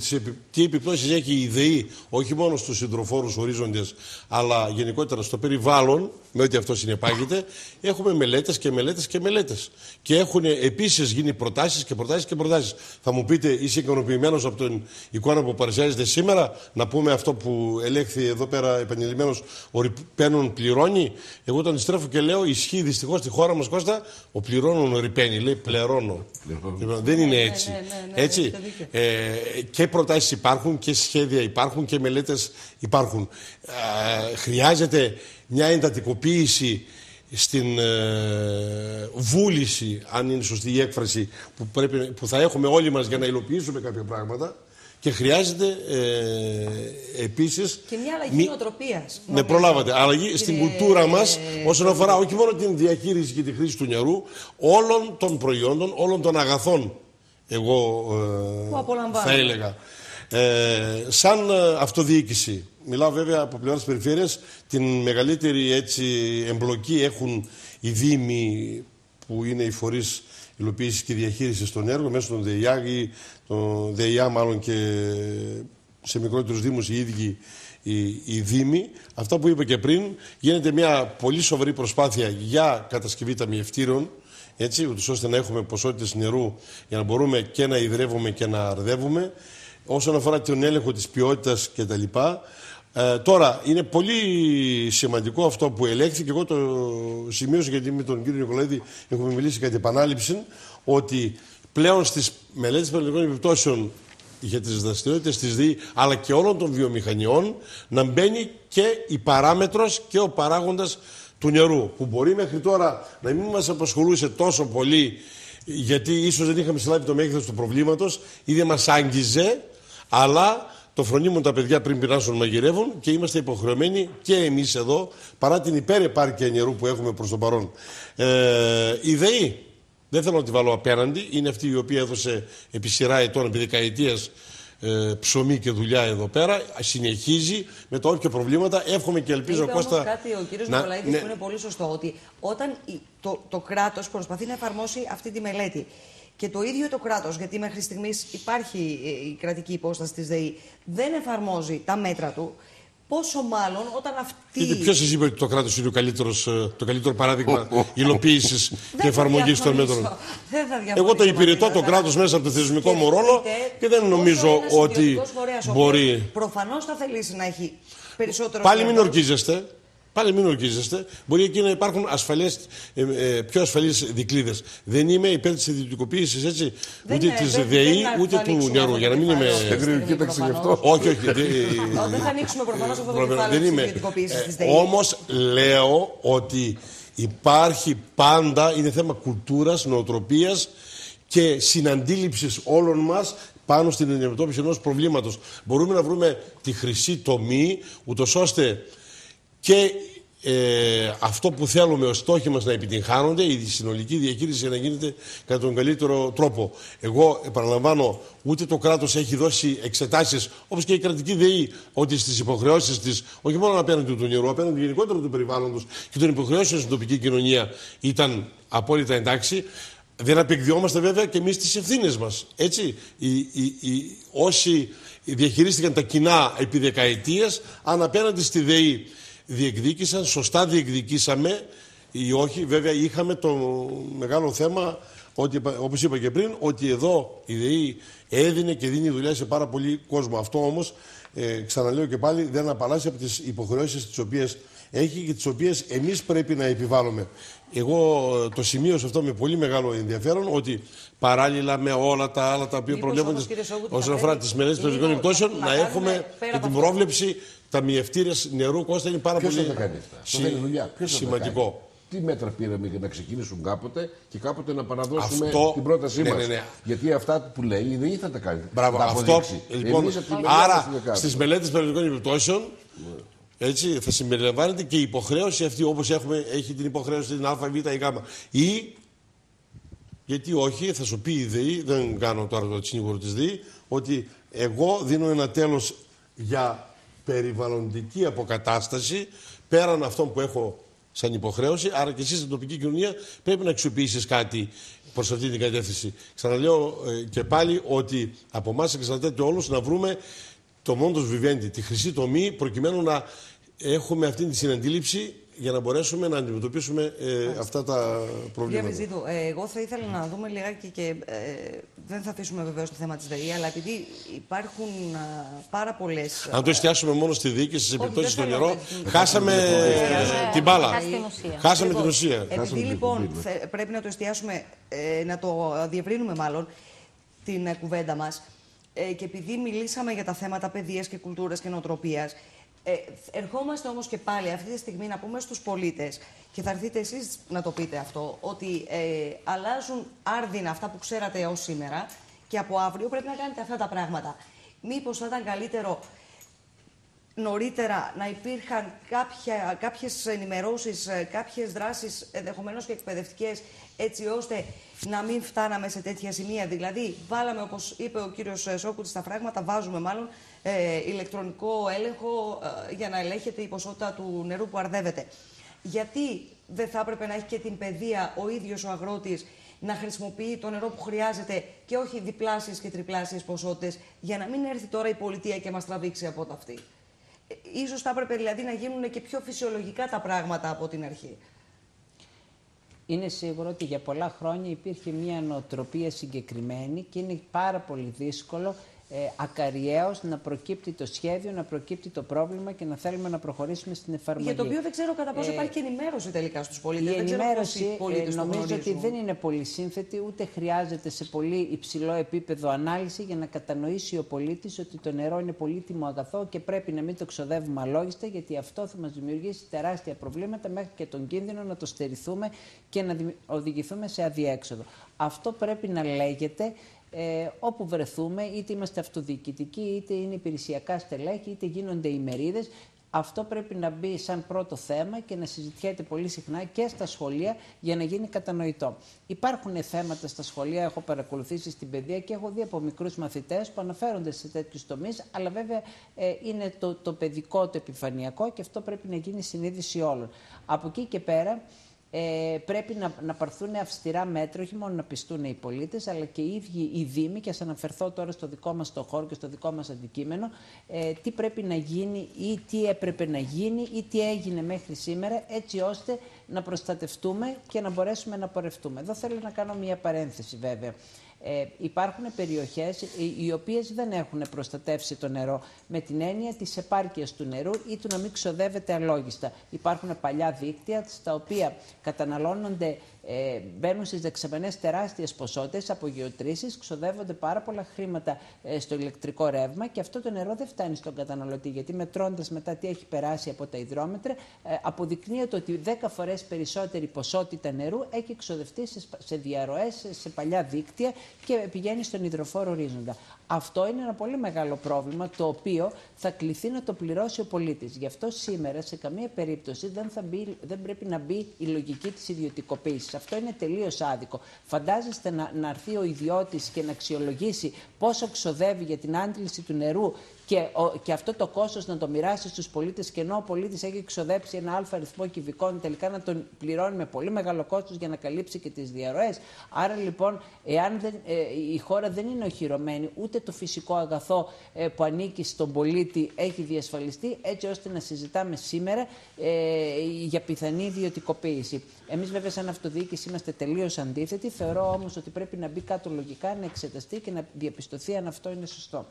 τι επιπτώσεις έχει η ΔΕΗ, όχι μόνο στους συντροφόρους ορίζοντες, αλλά γενικότερα στο περιβάλλον, με ό,τι αυτό συνεπάγεται, έχουμε μελέτες και μελέτες και μελέτες. Και έχουν επίσης γίνει προτάσεις και προτάσεις και προτάσεις. Θα μου πείτε, είσαι ικανοποιημένος από την εικόνα που παρουσιάζεται σήμερα, να πούμε αυτό που ελέγχθη εδώ πέρα επανειλημμένος, ο ρηπαίνων πληρώνει. Εγώ όταν στρέφω και λέω, ισχύει δυστυχώς στη χώρα μας, Κώστα, ο πληρώνων ρηπαίνει. Λέει, πληρώνω. Δεν είναι έτσι. Έτσι. Και προτάσεις υπάρχουν και σχέδια υπάρχουν και μελέτες υπάρχουν. Ε, χρειάζεται μια εντατικοποίηση στην ε, βούληση, αν είναι σωστή η έκφραση, που, πρέπει, που θα έχουμε όλοι μας για να υλοποιήσουμε κάποια πράγματα. Και χρειάζεται ε, επίσης... Και μια αλλαγή μη... νοοτροπίας. Ναι, προλάβατε. Αλλαγή κύριε... στην κουλτούρα μας όσον αφορά όχι μόνο την διαχείριση και τη χρήση του νερού, όλων των προϊόντων, όλων των αγαθών. Εγώ ε, θα έλεγα. Ε, σαν ε, αυτοδιοίκηση, μιλάω βέβαια από πλευρά της περιφέρειας, την μεγαλύτερη έτσι, εμπλοκή έχουν οι δήμοι που είναι οι φορείς υλοποίησης και διαχείρισης των έργων μέσω των ΔΕΙΑΓ ή των ΔΕΙΑ μάλλον και σε μικρότερους δήμους οι ίδιοι οι, οι δήμοι. Αυτά που είπα και πριν, γίνεται μια πολύ σοβαρή προσπάθεια για κατασκευή ταμιευτήρων, έτσι, ούτως ώστε να έχουμε ποσότητες νερού για να μπορούμε και να ιδρεύουμε και να αρδεύουμε. Όσον αφορά τον έλεγχο της ποιότητας κτλ. Ε, τώρα, είναι πολύ σημαντικό αυτό που ελέγχθηκε και εγώ το σημείωσα γιατί με τον κύριο Νικολαΐδη έχουμε μιλήσει κατά επανάληψη, ότι πλέον στις μελέτες περιβαλλοντικών επιπτώσεων για τις δραστηριότητες της ΔΕΗ αλλά και όλων των βιομηχανιών να μπαίνει και η παράμετρος και ο παράγοντας του νερού, που μπορεί μέχρι τώρα να μην μας απασχολούσε τόσο πολύ γιατί ίσως δεν είχαμε συλλάβει το μέγεθος του προβλήματος ή δεν μας άγγιζε, αλλά το φρονίμουν τα παιδιά πριν πεινάσουν μαγειρεύουν και είμαστε υποχρεωμένοι και εμείς εδώ παρά την υπερεπάρκεια νερού που έχουμε προς τον παρόν. Ε, η ΔΕΗ, δεν θέλω να τη βάλω απέναντι, είναι αυτή η οποία έδωσε επί σειρά ετών, επί δεκαετίας Ε, ψωμί και δουλειά εδώ πέρα, συνεχίζει με τα όποια προβλήματα. Εύχομαι και ελπίζω, Κώστα. Είπε όμως κάτι ο κύριος Νικολαΐδης ναι. που είναι πολύ σωστό, ότι όταν το, το κράτος προσπαθεί να εφαρμόσει αυτή τη μελέτη και το ίδιο το κράτος, γιατί μέχρι στιγμής υπάρχει η κρατική υπόσταση της ΔΕΗ, δεν εφαρμόζει τα μέτρα του, πόσο μάλλον όταν αυτή... Ποιος σας είπε ότι το κράτος είναι ο καλύτερος, το καλύτερο παράδειγμα υλοποίησης και εφαρμογής των μέτρων. Εγώ το υπηρετώ το κράτος μέσα από το θεσμικό μου ρόλο και δεν νομίζω ότι μπορεί... Προφανώς θα θελήσει να έχει περισσότερο... Πάλι μην ορκίζεστε. Πάλι μην ορκίζεστε. Μπορεί εκεί να υπάρχουν ασφαλές, ε, ε, πιο ασφαλείς δικλείδες. Δεν είμαι υπέρ της ιδιωτικοποίησης, έτσι, δεν ούτε της ΔΕΗ ούτε του νερού. Για να μην είμαι. Όχι, όχι. Δεν θα ανοίξουμε προφανώς αυτό το κεφάλαιο της ιδιωτικοποίησης της ΔΕΗ. Όμως λέω ότι υπάρχει πάντα, είναι θέμα κουλτούρας, νοοτροπίας και συναντήληψης όλων μας πάνω στην αντιμετώπιση ενός προβλήματος. Μπορούμε να βρούμε τη χρυσή τομή, ούτως ώστε. Και ε, αυτό που θέλουμε ως στόχοι μας να επιτυγχάνονται, η συνολική διαχείριση να γίνεται κατά τον καλύτερο τρόπο. Εγώ επαναλαμβάνω, ούτε το κράτος έχει δώσει εξετάσεις, όπως και η κρατική ΔΕΗ, ότι στις υποχρεώσεις της, όχι μόνο απέναντι του νερού, απέναντι γενικότερα του περιβάλλοντος και των υποχρεώσεων στην τοπική κοινωνία ήταν απόλυτα εντάξει. Δεν απεκδιόμαστε βέβαια και εμείς τις ευθύνες μας. Έτσι, οι, οι, οι, όσοι διαχειρίστηκαν τα κοινά επί δεκαετίες, αν απέναντι στη ΔΕΗ διεκδίκησαν, σωστά διεκδικήσαμε ή όχι. Βέβαια είχαμε το μεγάλο θέμα, ότι, όπως είπα και πριν, ότι εδώ η ΔΕΗ έδινε και δίνει δουλειά σε πάρα πολύ κόσμο. Αυτό όμως, ε, ξαναλέω και πάλι, δεν απαλλάσσει από τις υποχρεώσεις τις οποίες έχει και τις οποίες εμείς πρέπει να επιβάλλουμε. Εγώ το σημείωσα αυτό με πολύ μεγάλο ενδιαφέρον, ότι παράλληλα με όλα τα άλλα τα οποία προβλέπονται όσον αφορά τις μελέτες περιπτωτικών επιπτώσεων, να έχουμε και την πρόβλεψη ταμιευτήρια νερού. Κώστα, είναι πάρα Ποιος πολύ θα τα κάνει συ... θα σημαντικό. Θα Τι μέτρα πήραμε για να ξεκινήσουν κάποτε και κάποτε να παραδώσουμε αυτό... την πρότασή ναι, μας. Ναι, ναι. Γιατί αυτά που λέει η ΔΕΗ θα τα κάνει. Μπράβο, τα αυτό. Λοιπόν, άρα στις μελέτες περιπτωτικών επιπτώσεων. Έτσι, θα συμπεριλαμβάνεται και η υποχρέωση αυτή, όπως έχουμε, έχει την υποχρέωση την Α, Β ή Γ. Ή, γιατί όχι, θα σου πει η ΔΕΗ, δεν κάνω τώρα το συνήγορο της ΔΕΗ, ότι εγώ δίνω ένα τέλος για περιβαλλοντική αποκατάσταση πέραν αυτών που έχω σαν υποχρέωση, άρα και εσύ στην τοπική κοινωνία πρέπει να αξιοποιήσεις κάτι προς αυτή την κατεύθυνση. Ξαναλέω ε, και πάλι ότι από εμάς εξαρτάται όλους να βρούμε το μόντος βιβέντη, τη χρυσή τομή, προκειμένου να έχουμε αυτή τη συναντήληψη για να μπορέσουμε να αντιμετωπίσουμε ε, αυτά τα προβλήματα. Κύριε Βρυζίδου, ε, εγώ θα ήθελα να δούμε λιγάκι και ε, δεν θα αφήσουμε βεβαίως το θέμα της ΔΕΗ, αλλά επειδή υπάρχουν α, πάρα πολλές. Αν το εστιάσουμε μόνο στη διοίκηση, στις επιπτώσεις στο νερό, χάσαμε ε, την μπάλα. Χάσαμε την ουσία. Επειδή λοιπόν πρέπει να το εστιάσουμε, ε, να το διευρύνουμε μάλλον την ε, κουβέντα μας. Ε, και επειδή μιλήσαμε για τα θέματα παιδείας και κουλτούρας και νοοτροπίας, ε, ερχόμαστε όμως και πάλι αυτή τη στιγμή να πούμε στους πολίτες, και θα έρθετε εσείς να το πείτε αυτό, ότι ε, αλλάζουν άρδινα αυτά που ξέρατε ως σήμερα και από αύριο πρέπει να κάνετε αυτά τα πράγματα. Μήπως θα ήταν καλύτερο νωρίτερα να υπήρχαν κάποια, κάποιες ενημερώσεις, κάποιες δράσεις, ενδεχομένως και εκπαιδευτικές, έτσι ώστε να μην φτάναμε σε τέτοια σημεία. Δηλαδή, βάλαμε, όπως είπε ο κύριος Σιόκουτης, τα φράγματα, βάζουμε μάλλον ε, ηλεκτρονικό έλεγχο ε, για να ελέγχεται η ποσότητα του νερού που αρδεύεται. Γιατί δεν θα έπρεπε να έχει και την παιδεία ο ίδιος ο αγρότης να χρησιμοποιεί το νερό που χρειάζεται και όχι διπλάσιες και τριπλάσιες ποσότητες, για να μην έρθει τώρα η πολιτεία και μας τραβήξει από τα αυτή. Ίσως θα έπρεπε δηλαδή να γίνουν και πιο φυσιολογικά τα πράγματα από την αρχή. Είναι σίγουρο ότι για πολλά χρόνια υπήρχε μια νοοτροπία συγκεκριμένη και είναι πάρα πολύ δύσκολο ε, ακαριέως να προκύπτει το σχέδιο, να προκύπτει το πρόβλημα και να θέλουμε να προχωρήσουμε στην εφαρμογή. Για το οποίο δεν ξέρω κατά πόσο ε, υπάρχει και ενημέρωση τελικά στους πολίτες. Η ενημέρωση ε, νομίζω ότι δεν είναι πολύ σύνθετη, ούτε χρειάζεται σε πολύ υψηλό επίπεδο ανάλυση για να κατανοήσει ο πολίτης ότι το νερό είναι πολύτιμο αγαθό και πρέπει να μην το ξοδεύουμε αλόγιστα, γιατί αυτό θα μας δημιουργήσει τεράστια προβλήματα μέχρι και τον κίνδυνο να το στερηθούμε και να οδηγηθούμε σε αδιέξοδο. Αυτό πρέπει να λέγεται. Ε, όπου βρεθούμε, είτε είμαστε αυτοδιοικητικοί, είτε είναι υπηρεσιακά στελέχη, είτε γίνονται ημερίδες. Αυτό πρέπει να μπει σαν πρώτο θέμα και να συζητιέται πολύ συχνά και στα σχολεία για να γίνει κατανοητό. Υπάρχουν θέματα στα σχολεία, έχω παρακολουθήσει στην παιδεία και έχω δει από μικρούς μαθητές που αναφέρονται σε τέτοιους τομείς, αλλά βέβαια ε, είναι το, το παιδικό, το επιφανειακό και αυτό πρέπει να γίνει συνείδηση όλων. Από εκεί και πέρα, Ε, πρέπει να, να παρθούν αυστηρά μέτρα, όχι μόνο να πιστούν οι πολίτες, αλλά και οι ίδιοι οι δήμοι. Και ας αναφερθώ τώρα στο δικό μας το χώρο και στο δικό μας αντικείμενο, ε, τι πρέπει να γίνει ή τι έπρεπε να γίνει ή τι έγινε μέχρι σήμερα, έτσι ώστε να προστατευτούμε και να μπορέσουμε να πορευτούμε. Εδώ θέλω να κάνω μια παρένθεση βέβαια. Ε, υπάρχουν περιοχές οι οποίες δεν έχουν προστατεύσει το νερό με την έννοια της επάρκειας του νερού ή του να μην ξοδεύεται αλόγιστα. Υπάρχουν παλιά δίκτυα στα οποία καταναλώνονται, ε, μπαίνουν στις δεξαμενές τεράστιες ποσότητες από γεωτρήσεις, ξοδεύονται πάρα πολλά χρήματα ε, στο ηλεκτρικό ρεύμα και αυτό το νερό δεν φτάνει στον καταναλωτή, γιατί μετρώντας μετά τι έχει περάσει από τα υδρόμετρα, ε, αποδεικνύεται ότι δέκα φορές περισσότερη ποσότητα νερού έχει εξοδευτεί σε, σε διαρροές, σε παλιά δίκτυα και πηγαίνει στον υδροφόρο ορίζοντα. Αυτό είναι ένα πολύ μεγάλο πρόβλημα, το οποίο θα κληθεί να το πληρώσει ο πολίτης. Γι' αυτό σήμερα σε καμία περίπτωση δεν, θα μπει, δεν πρέπει να μπει η λογική της ιδιωτικοποίησης. επιχειρήσεις. Αυτό είναι τελείως άδικο. Φαντάζεστε να, να έρθει ο ιδιώτης και να αξιολογήσει πόσο ξοδεύει για την άντληση του νερού και, ο, και αυτό το κόστος να το μοιράσει στους πολίτες, και ενώ ο πολίτης έχει ξοδέψει ένα αλφα αριθμό κυβικών, τελικά να τον πληρώνει με πολύ μεγάλο κόστος για να καλύψει και τις διαρροές. Άρα λοιπόν, εάν δεν, ε, η χώρα δεν είναι οχυρωμένη, ούτε το φυσικό αγαθό ε, που ανήκει στον πολίτη έχει διασφαλιστεί, έτσι ώστε να συζητάμε σήμερα ε, για πιθανή ιδιωτικοποίηση. Εμείς, βέβαια, σαν αυτοδιοίκηση είμαστε τελείως αντίθετοι. Θεωρώ όμως ότι πρέπει να μπει κάτω λογικά, να εξεταστεί και να διαπιστωθεί αν αυτό είναι σωστό.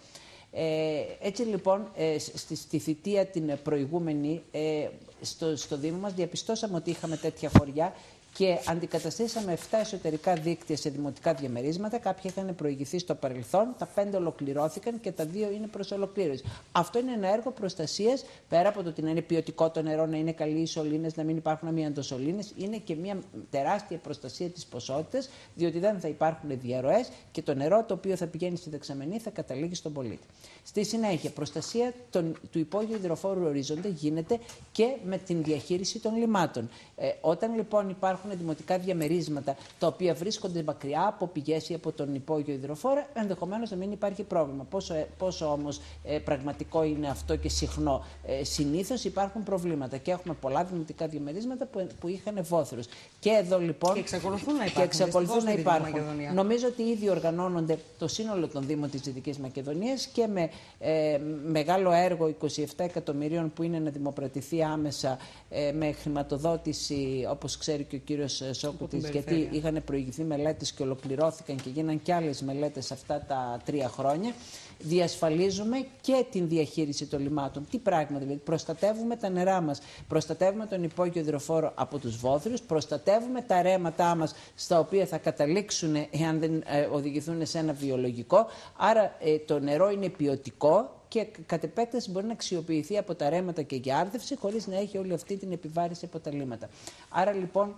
Ε, έτσι λοιπόν, ε, στη, στη θητεία την προηγούμενη, ε, στο, στο Δήμο μας διαπιστώσαμε ότι είχαμε τέτοια χωριά και αντικαταστήσαμε επτά εσωτερικά δίκτυα σε δημοτικά διαμερίσματα. Κάποια είχαν προηγηθεί στο παρελθόν, τα πέντε ολοκληρώθηκαν και τα δύο είναι προς ολοκλήρωση. Αυτό είναι ένα έργο προστασίας, πέρα από το ότι να είναι ποιοτικό το νερό, να είναι καλοί οι σωλήνες, να μην υπάρχουν αμοιαντοσωλήνες, είναι και μια τεράστια προστασία της ποσότητας, διότι δεν θα υπάρχουν διαρροές και το νερό το οποίο θα πηγαίνει στη δεξαμενή θα καταλήγει στον πολίτη. Στη συνέχεια, προστασία των, του υπόγειου υδροφόρου ορίζοντα γίνεται και με την διαχείριση των λιμάτων. Ε, όταν λοιπόν υπάρχουν δημοτικά διαμερίσματα τα οποία βρίσκονται μακριά από πηγές ή από τον υπόγειο υδροφόρο, ενδεχομένως να μην υπάρχει πρόβλημα. Πόσο, πόσο όμως ε, πραγματικό είναι αυτό και συχνό. Ε, συνήθως υπάρχουν προβλήματα και έχουμε πολλά δημοτικά διαμερίσματα που, που είχαν βόθρους. Και εδώ λοιπόν. Και εξακολουθούν να υπάρχουν. Εξακολουθούν να υπάρχουν. Νομίζω ότι ήδη οργανώνονται το σύνολο των Δήμων της Δυτικής Μακεδονίας και με ε, μεγάλο έργο είκοσι επτά εκατομμυρίων που είναι να δημοπρατηθεί άμεσα ε, με χρηματοδότηση, όπως ξέρει και ο κύριος Σιόκουτης, γιατί είχαν προηγηθεί μελέτες και ολοκληρώθηκαν και γίναν και άλλες μελέτες αυτά τα τρία χρόνια. Διασφαλίζουμε και την διαχείριση των λιμάτων. Τι πράγμα δηλαδή? Προστατεύουμε τα νερά μας, προστατεύουμε τον υπόγειο υδροφόρο από τους βόθρους, προστατεύουμε τα ρέματά μας στα οποία θα καταλήξουν εάν δεν οδηγηθούν σε ένα βιολογικό. Άρα το νερό είναι ποιοτικό και κατ' επέκταση μπορεί να αξιοποιηθεί από τα ρέματα και για άρδευση, χωρίς να έχει όλη αυτή την επιβάρηση από τα λίμματα. Άρα λοιπόν,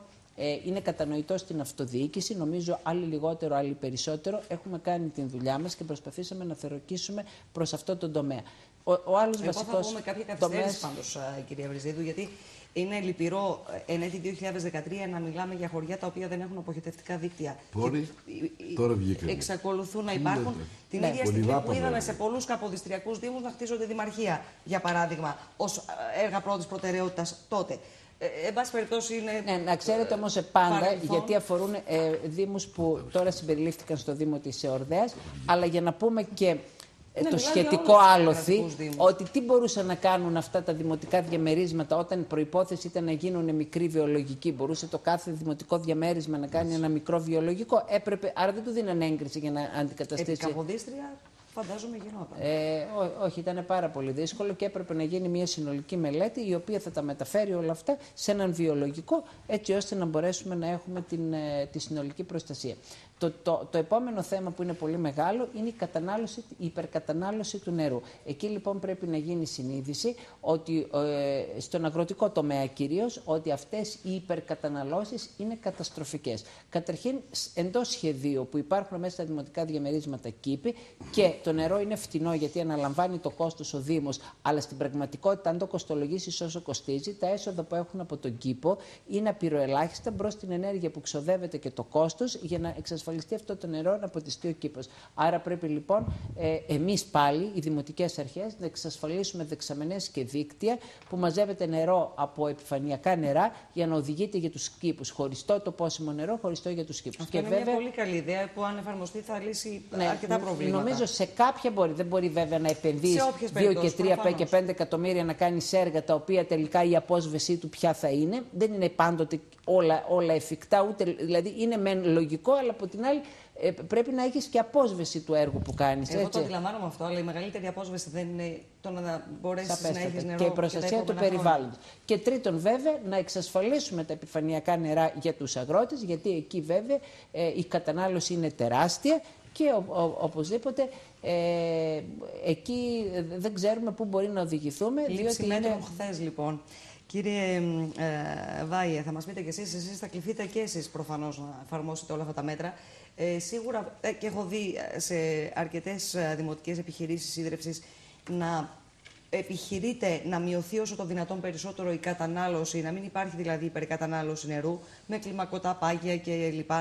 είναι κατανοητό στην αυτοδιοίκηση, νομίζω άλλοι λιγότερο, άλλοι περισσότερο. Έχουμε κάνει την δουλειά μας και προσπαθήσαμε να θωρακίσουμε προς αυτό τον τομέα. Ο, ο άλλος Εγώ βασικός θα πούμε κάποια καθυστέρηση τομέας... πάντως, κυρία Βρυζίδου, γιατί είναι λυπηρό εν έτη δύο χιλιάδες δεκατρία να μιλάμε για χωριά τα οποία δεν έχουν αποχετευτικά δίκτυα. Πόροι, τώρα βγήκαμε. Εξακολουθούν να υπάρχουν. Την ναι. ίδια στιγμή που είδαμε σε πολλούς καποδιστριακούς δήμους να χτίζονται δημαρχία, για παράδειγμα, ως έργα πρώτης προτεραιότητας τότε. Ε, εν πάση περιπτώσει είναι... Ναι, να ξέρετε όμως πάντα, παρελθόν. γιατί αφορούν ε, δήμους που τώρα συμπεριλήφθηκαν στο Δήμο της Εορδαίας, αλλά για να πούμε και... Ναι, το σχετικό άλοθη, ότι τι μπορούσαν να κάνουν αυτά τα δημοτικά διαμερίσματα όταν η προϋπόθεση ήταν να γίνουν μικροί βιολογικοί. Μπορούσε το κάθε δημοτικό διαμέρισμα να κάνει ένα μικρό βιολογικό. Έπρεπε, άρα δεν του δίνανε έγκριση για να αντικαταστήσει. Επί Καποδίστρια, φαντάζομαι γινόταν. Ε, ό, όχι, ήταν πάρα πολύ δύσκολο και έπρεπε να γίνει μια συνολική μελέτη η οποία θα τα μεταφέρει όλα αυτά σε έναν βιολογικό, έτσι ώστε να μπορέσουμε να έχουμε την, τη συνολική προστασία. Το, το, το επόμενο θέμα που είναι πολύ μεγάλο είναι η, κατανάλωση, η υπερκατανάλωση του νερού. Εκεί λοιπόν πρέπει να γίνει συνείδηση ότι ε, στον αγροτικό τομέα κυρίως, ότι αυτές οι υπερκαταναλώσεις είναι καταστροφικές. Καταρχήν εντός σχεδίου που υπάρχουν μέσα στα δημοτικά διαμερίσματα κήποι και το νερό είναι φτηνό γιατί αναλαμβάνει το κόστος ο Δήμος, αλλά στην πραγματικότητα αν το κοστολογήσεις όσο κοστίζει, τα έσοδα που έχουν από τον κήπο είναι απειροελάχιστα μπρος την ενέργεια που ξοδεύεται και το κόστος για να εξασφαλίσουν αυτό το νερό να ποτιστεί ο κήπος. Άρα πρέπει λοιπόν ε, εμείς πάλι, οι δημοτικές αρχές, να εξασφαλίσουμε δεξαμενές και δίκτυα που μαζεύεται νερό από επιφανειακά νερά για να οδηγείται για τους κήπους. Χωριστό το πόσιμο νερό, χωριστό για τους κήπους. Αυτό και είναι βέβαια... μια πολύ καλή ιδέα που αν εφαρμοστεί θα λύσει ναι, αρκετά προβλήματα. Νομίζω σε κάποια μπορεί. Δεν μπορεί βέβαια να επενδύσει δύο και τρία και πέντε εκατομμύρια να κάνει έργα τα οποία τελικά η απόσβεσή του ποια θα είναι. Δεν είναι πάντοτε όλα, όλα εφικτά, ούτε, δηλαδή είναι μεν λογικό, αλλά από την άλλη πρέπει να έχεις και απόσβεση του έργου που κάνεις. Εγώ το αντιλαμβάνομαι αυτό, αλλά η μεγαλύτερη απόσβεση δεν είναι το να μπορέσεις να έχεις νερό. Και η προστασία και του περιβάλλοντος. Και τρίτον, βέβαια, να εξασφαλίσουμε τα επιφανειακά νερά για τους αγρότες, γιατί εκεί βέβαια η κατανάλωση είναι τεράστια και ο, ο, οπωσδήποτε ε, εκεί δεν ξέρουμε πού μπορεί να οδηγηθούμε. Λήψη μέτρων είναι... χθες λοιπόν. Κύριε ε, Βάιε, θα μας πείτε κι εσείς, εσείς θα κληθείτε κι εσείς προφανώς να εφαρμόσετε όλα αυτά τα μέτρα. Ε, σίγουρα ε, και έχω δει σε αρκετές δημοτικές επιχειρήσεις ίδρυψης να επιχειρείται να μειωθεί όσο το δυνατόν περισσότερο η κατανάλωση, να μην υπάρχει δηλαδή υπερκατανάλωση νερού με κλιμακωτά πάγια κλπ.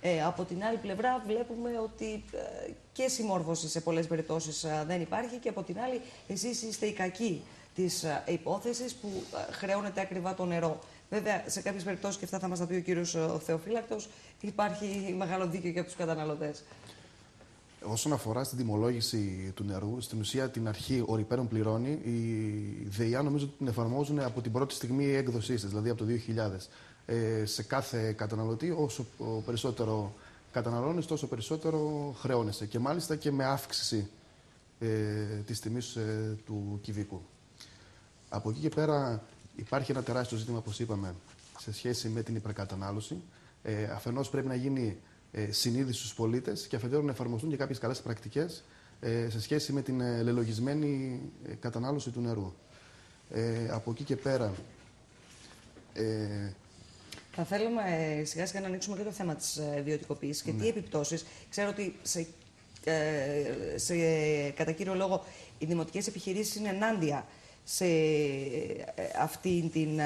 Ε, από την άλλη πλευρά βλέπουμε ότι ε, και συμμόρφωση σε πολλές περιπτώσεις ε, δεν υπάρχει και από την άλλη εσείς είστε οι κακοί της ε, υπόθεσης που ε, χρεώνεται ακριβά το νερό. Βέβαια σε κάποιες περιπτώσεις, και αυτά θα μας τα πει ο κύριος ο Θεοφύλακτος, υπάρχει μεγάλο δίκαιο για τους καταναλωτές. Όσον αφορά στην τιμολόγηση του νερού, στην ουσία την αρχή ο ρηπαίνων πληρώνει, η ΔΕΗΑ νομίζω ότι την εφαρμόζουν από την πρώτη στιγμή η έκδοσή της, δηλαδή από το δύο χιλιάδες. Ε, σε κάθε καταναλωτή, όσο περισσότερο καταναλώνεις, τόσο περισσότερο χρεώνεσαι. Και μάλιστα και με αύξηση ε, της τιμής ε, του κυβικού. Από εκεί και πέρα υπάρχει ένα τεράστιο ζήτημα, όπως είπαμε, σε σχέση με την υπερκατανάλωση. Ε, αφενός πρέπει να γίνει ε, συνείδηση στους πολίτες και αφετέρου να εφαρμοστούν και κάποιες καλές πρακτικές ε, σε σχέση με την ε, λελογισμένη ε, κατανάλωση του νερού. Ε, από εκεί και πέρα... Ε, Θα θέλουμε ε, σιγά σιγά να ανοίξουμε και το θέμα της ιδιωτικοποίησης και ναι. τι επιπτώσεις. Ξέρω ότι σε, ε, σε, κατά κύριο λόγο οι δημοτικές επιχειρήσεις είναι ενάντια σε αυτή την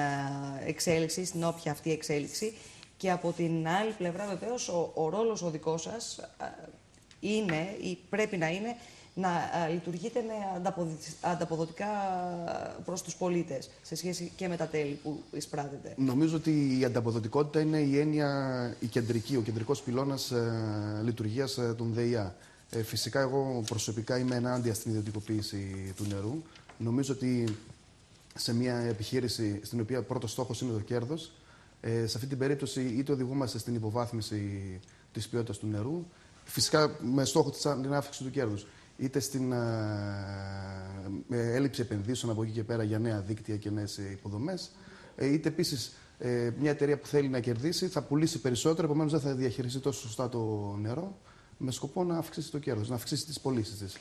εξέλιξη, στην όποια αυτή εξέλιξη. Και από την άλλη πλευρά βεβαίως ο, ο ρόλος ο δικός σας είναι ή πρέπει να είναι να λειτουργείτε με ανταποδοτικά προς τους πολίτες σε σχέση και με τα τέλη που εισπράτεται. Νομίζω ότι η ανταποδοτικότητα είναι η έννοια η κεντρική, ο κεντρικός πυλώνας ε, λειτουργίας ε, των ΔΕΗΑ. Ε, φυσικά εγώ προσωπικά είμαι ενάντια στην ιδιωτικοποίηση του νερού. Νομίζω ότι σε μια επιχείρηση στην οποία πρώτος στόχος είναι το κέρδος, ε, σε αυτή την περίπτωση είτε οδηγούμαστε στην υποβάθμιση της ποιότητας του νερού, φυσικά με στόχο την αύξηση του κέρδους, είτε στην α, έλλειψη επενδύσεων από εκεί και πέρα για νέα δίκτυα και νέες υποδομές, είτε επίσης ε, μια εταιρεία που θέλει να κερδίσει θα πουλήσει περισσότερο, επομένως δεν θα διαχειριστεί τόσο σωστά το νερό, με σκοπό να αυξήσει το κέρδος, να αυξήσει τις πωλήσεις της.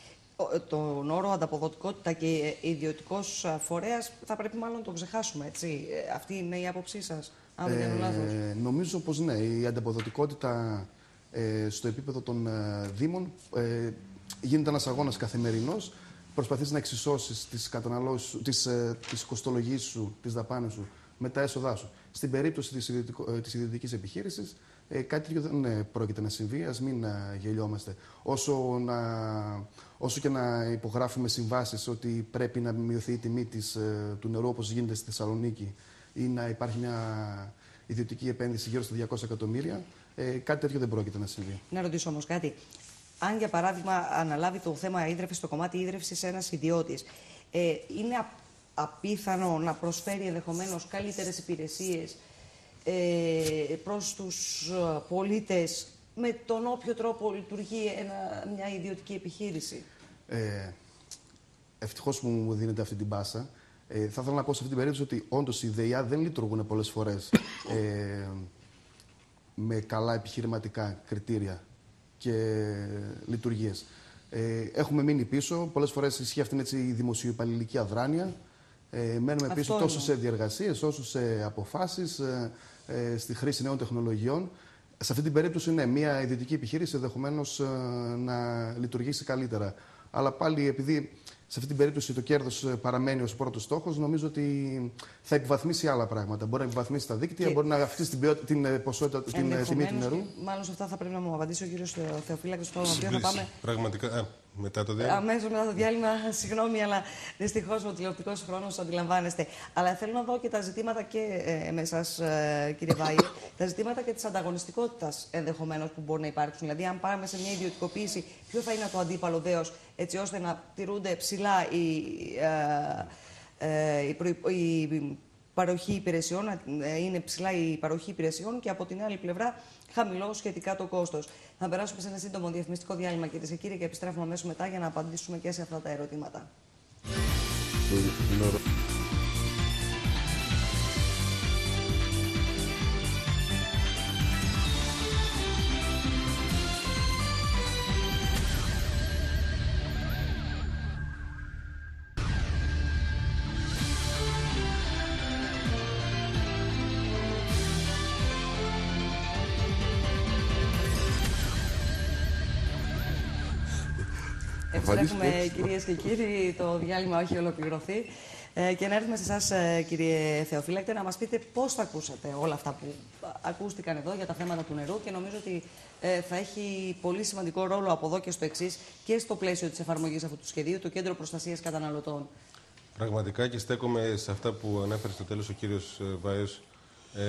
Τον όρο ανταποδοτικότητα και ιδιωτικός φορέας θα πρέπει μάλλον να τον ξεχάσουμε, έτσι. Αυτή είναι η άποψή σας, αν δεν κάνω λάθος? Ε, νομίζω πως ναι. Η ανταποδοτικότητα ε, στο επίπεδο των ε, δήμων ε, γίνεται ένας αγώνας καθημερινός. Προσπαθείς να εξισώσεις τις καταναλώσεις σου, τις, ε, τις κοστολογίες σου, τις δαπάνες σου με τα έσοδά σου. Στην περίπτωση της, ιδιωτικο, της ιδιωτικής επιχείρησης, ε, κάτι τέτοιο δεν ναι, πρόκειται να συμβεί. Ας μην να γελιόμαστε. Όσο, να, όσο και να υπογράφουμε συμβάσεις ότι πρέπει να μειωθεί η τιμή της, ε, του νερού, όπως γίνεται στη Θεσσαλονίκη, ή να υπάρχει μια ιδιωτική επένδυση γύρω στα διακόσια εκατομμύρια, ε, κάτι τέτοιο δεν πρόκειται να συμβεί. Να ρωτήσω όμως κάτι. Αν, για παράδειγμα, αναλάβει το θέμα ίδρυυσης, το κομμάτι ίδρυυσης ένας ιδιώτης, ε, είναι απίθανο να προσφέρει ενδεχομένως καλύτερες υπηρεσίες ε, προς τους πολίτες με τον όποιο τρόπο λειτουργεί ένα, μια ιδιωτική επιχείρηση? Ε, ευτυχώς που μου δίνετε αυτή την πάσα. Ε, θα ήθελα να πω σε αυτή την περίπτωση ότι όντως οι ΔΕΗΑ δεν λειτουργούν πολλές φορές ε, με καλά επιχειρηματικά κριτήρια και λειτουργίες. Ε, έχουμε μείνει πίσω. Πολλές φορές ισχύει αυτή έτσι, η δημοσιοϊπαλληλική αδράνεια. Ε, μένουμε Αυτό πίσω είναι. τόσο σε διεργασίες, όσο σε αποφάσεις, ε, ε, στη χρήση νέων τεχνολογιών. Σε αυτή την περίπτωση, ναι, μια ιδιωτική επιχείρηση ενδεχομένως ε, να λειτουργήσει καλύτερα. Αλλά πάλι, επειδή σε αυτή την περίπτωση το κέρδος παραμένει ως πρώτος στόχος, νομίζω ότι θα επιβαθμίσει άλλα πράγματα. Μπορεί να επιβαθμίσει τα δίκτυα, και μπορεί να αυξήσει την, ποιότητα, την ποσότητα, την τιμή του νερού. Μάλλον σε αυτά θα πρέπει να μου απαντήσει ο κύριος Θεοφύλακτος. Θα πάμε. Πραγματικά. Α, μετά το διάλειμμα. Αμέσως μετά το διάλειμμα, συγγνώμη, αλλά δυστυχώς ο τηλεοπτικός χρόνος αντιλαμβάνεστε. Αλλά θέλω να δω και τα ζητήματα και ε, με εσάς, ε, κύριε Βάιο, τα ζητήματα και της ανταγωνιστικότητας ενδεχομένως που μπορεί να υπάρξουν. Δηλαδή, αν πάμε σε μια ιδιωτικοποίηση, ποιο θα είναι το αντίπαλο δέος, έτσι ώστε να τηρούνται ψηλά οι, ε, ε, η, προ, η παροχή υπηρεσιών, ε, είναι ψηλά η παροχή υπηρεσιών και από την άλλη πλευρά χαμηλό σχετικά το κόστος. Θα περάσουμε σε ένα σύντομο διαφημιστικό διάλειμμα, κυρίες και κύριοι, και επιστρέφουμε αμέσως μετά για να απαντήσουμε και σε αυτά τα ερωτήματα. επιστρέφουμε, κυρίες και κύριοι, το διάλειμμα έχει ολοκληρωθεί. Ε, και να έρθουμε σε εσάς, κύριε Θεοφύλακτε, να μας πείτε πώς θα ακούσατε όλα αυτά που ακούστηκαν εδώ για τα θέματα του νερού, και νομίζω ότι ε, θα έχει πολύ σημαντικό ρόλο από εδώ και στο εξής και στο πλαίσιο της εφαρμογής αυτού του σχεδίου, το Κέντρο Προστασίας Καταναλωτών. Πραγματικά, και στέκομαι σε αυτά που ανέφερε στο τέλος ο κύριος Βάιος ε,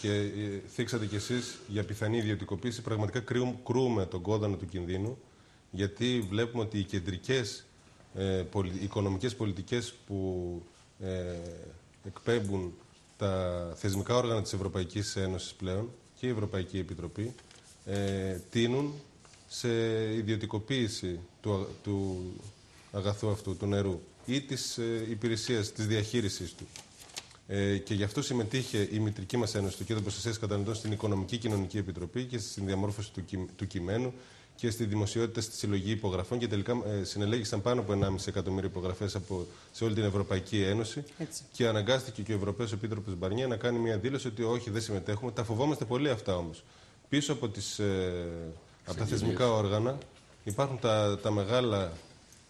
και θίξατε κι εσείς για πιθανή ιδιωτικοποίηση. Πραγματικά κρούμε τον κόδωνα του κινδύνου, γιατί βλέπουμε ότι οι κεντρικές Ε, πολι... οικονομικές πολιτικές που ε, εκπέμπουν τα θεσμικά όργανα της Ευρωπαϊκής Ένωσης πλέον και η Ευρωπαϊκή Επιτροπή ε, τείνουν σε ιδιωτικοποίηση του, του αγαθού αυτού, του νερού ή της ε, υπηρεσίας, της διαχείρισης του. Ε, και γι' αυτό συμμετείχε η μητρική μας Ένωση, το Κέντρο Προστασίας Καταναλωτών, στην Οικονομική Κοινωνική Επιτροπή και στην διαμόρφωση του, κει... του κειμένου και στη δημοσιότητα, στη συλλογή υπογραφών, και τελικά ε, συνελέγησαν πάνω από ενάμιση εκατομμύριο υπογραφές από, σε όλη την Ευρωπαϊκή Ένωση. Έτσι. Και αναγκάστηκε και ο Ευρωπαίος Επίτροπος Μπαρνιέ να κάνει μια δήλωση ότι όχι, δεν συμμετέχουμε. Τα φοβόμαστε πολύ αυτά όμως. Πίσω από, τις, ε, από τα θεσμικά όργανα υπάρχουν τα, τα μεγάλα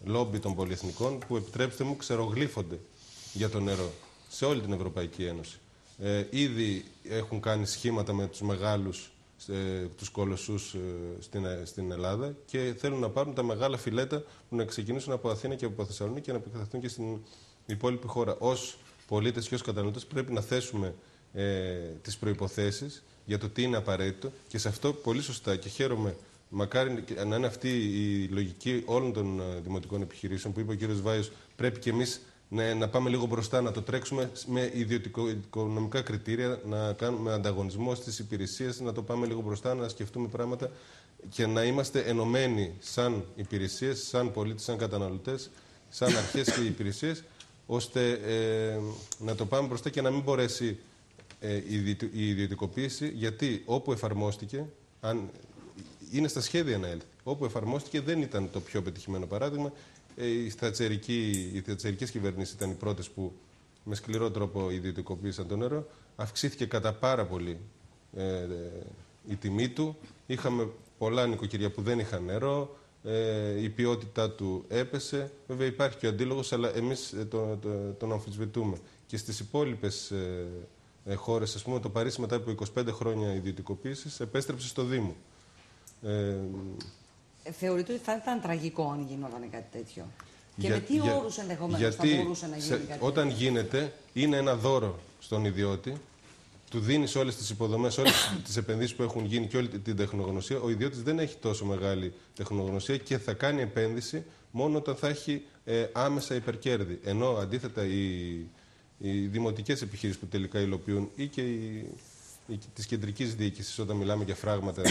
λόμπι των πολυεθνικών που, επιτρέψτε μου, ξερογλύφονται για το νερό σε όλη την Ευρωπαϊκή Ένωση. Ε, ήδη έχουν κάνει σχήματα με τους μεγάλους, τους κολοσσούς στην Ελλάδα, και θέλουν να πάρουν τα μεγάλα φιλέτα που να ξεκινήσουν από Αθήνα και από Θεσσαλονίκη και να επεκταθούν και στην υπόλοιπη χώρα. Ως πολίτες και ως καταναλωτές πρέπει να θέσουμε ε, τις προϋποθέσεις για το τι είναι απαραίτητο, και σε αυτό πολύ σωστά, και χαίρομαι, μακάρι να είναι αυτή η λογική όλων των δημοτικών επιχειρήσεων που είπε ο κύριος Βάιος, πρέπει και εμείς να, να πάμε λίγο μπροστά, να το τρέξουμε με ιδιωτικο-οικονομικά κριτήρια, να κάνουμε ανταγωνισμό στις υπηρεσίες, να το πάμε λίγο μπροστά, να σκεφτούμε πράγματα και να είμαστε ενωμένοι σαν υπηρεσίες, σαν πολίτες, σαν καταναλωτές, σαν αρχές και υπηρεσίες, ώστε ε, να το πάμε μπροστά και να μην μπορέσει ε, η ιδιωτικοποίηση, γιατί όπου εφαρμόστηκε, αν, είναι στα σχέδια να έλθει, όπου εφαρμόστηκε δεν ήταν το πιο πετυχημένο παράδειγμα. Οι θατσερικές κυβερνήσεις ήταν οι πρώτες που με σκληρό τρόπο ιδιωτικοποίησαν το νερό. Αυξήθηκε κατά πάρα πολύ ε, η τιμή του. Είχαμε πολλά νοικοκυριά που δεν είχαν νερό. Ε, η ποιότητά του έπεσε. Βέβαια υπάρχει και ο αντίλογος, αλλά εμείς τον το, το, το αμφισβητούμε. Και στις υπόλοιπες ε, ε, χώρες, ας πούμε, το Παρίσι μετά από είκοσι πέντε χρόνια ιδιωτικοποίησης επέστρεψε στο Δήμο. Ε, Θεωρείται ότι θα ήταν τραγικό αν γινόταν κάτι τέτοιο. Και για, με τι για, όρους ενδεχομένως θα μπορούσε να γίνει σε, κάτι τέτοιο. Όταν γίνεται, είναι ένα δώρο στον ιδιώτη. Του δίνεις όλες τις υποδομές, όλες τις επενδύσεις που έχουν γίνει και όλη την τεχνογνωσία. Ο ιδιώτης δεν έχει τόσο μεγάλη τεχνογνωσία και θα κάνει επένδυση μόνο όταν θα έχει ε, άμεσα υπερκέρδη. Ενώ αντίθετα οι, οι δημοτικές επιχείρησεις που τελικά υλοποιούν, ή και οι, οι, της κεντρικής διοίκησης, όταν μιλάμε για φράγματα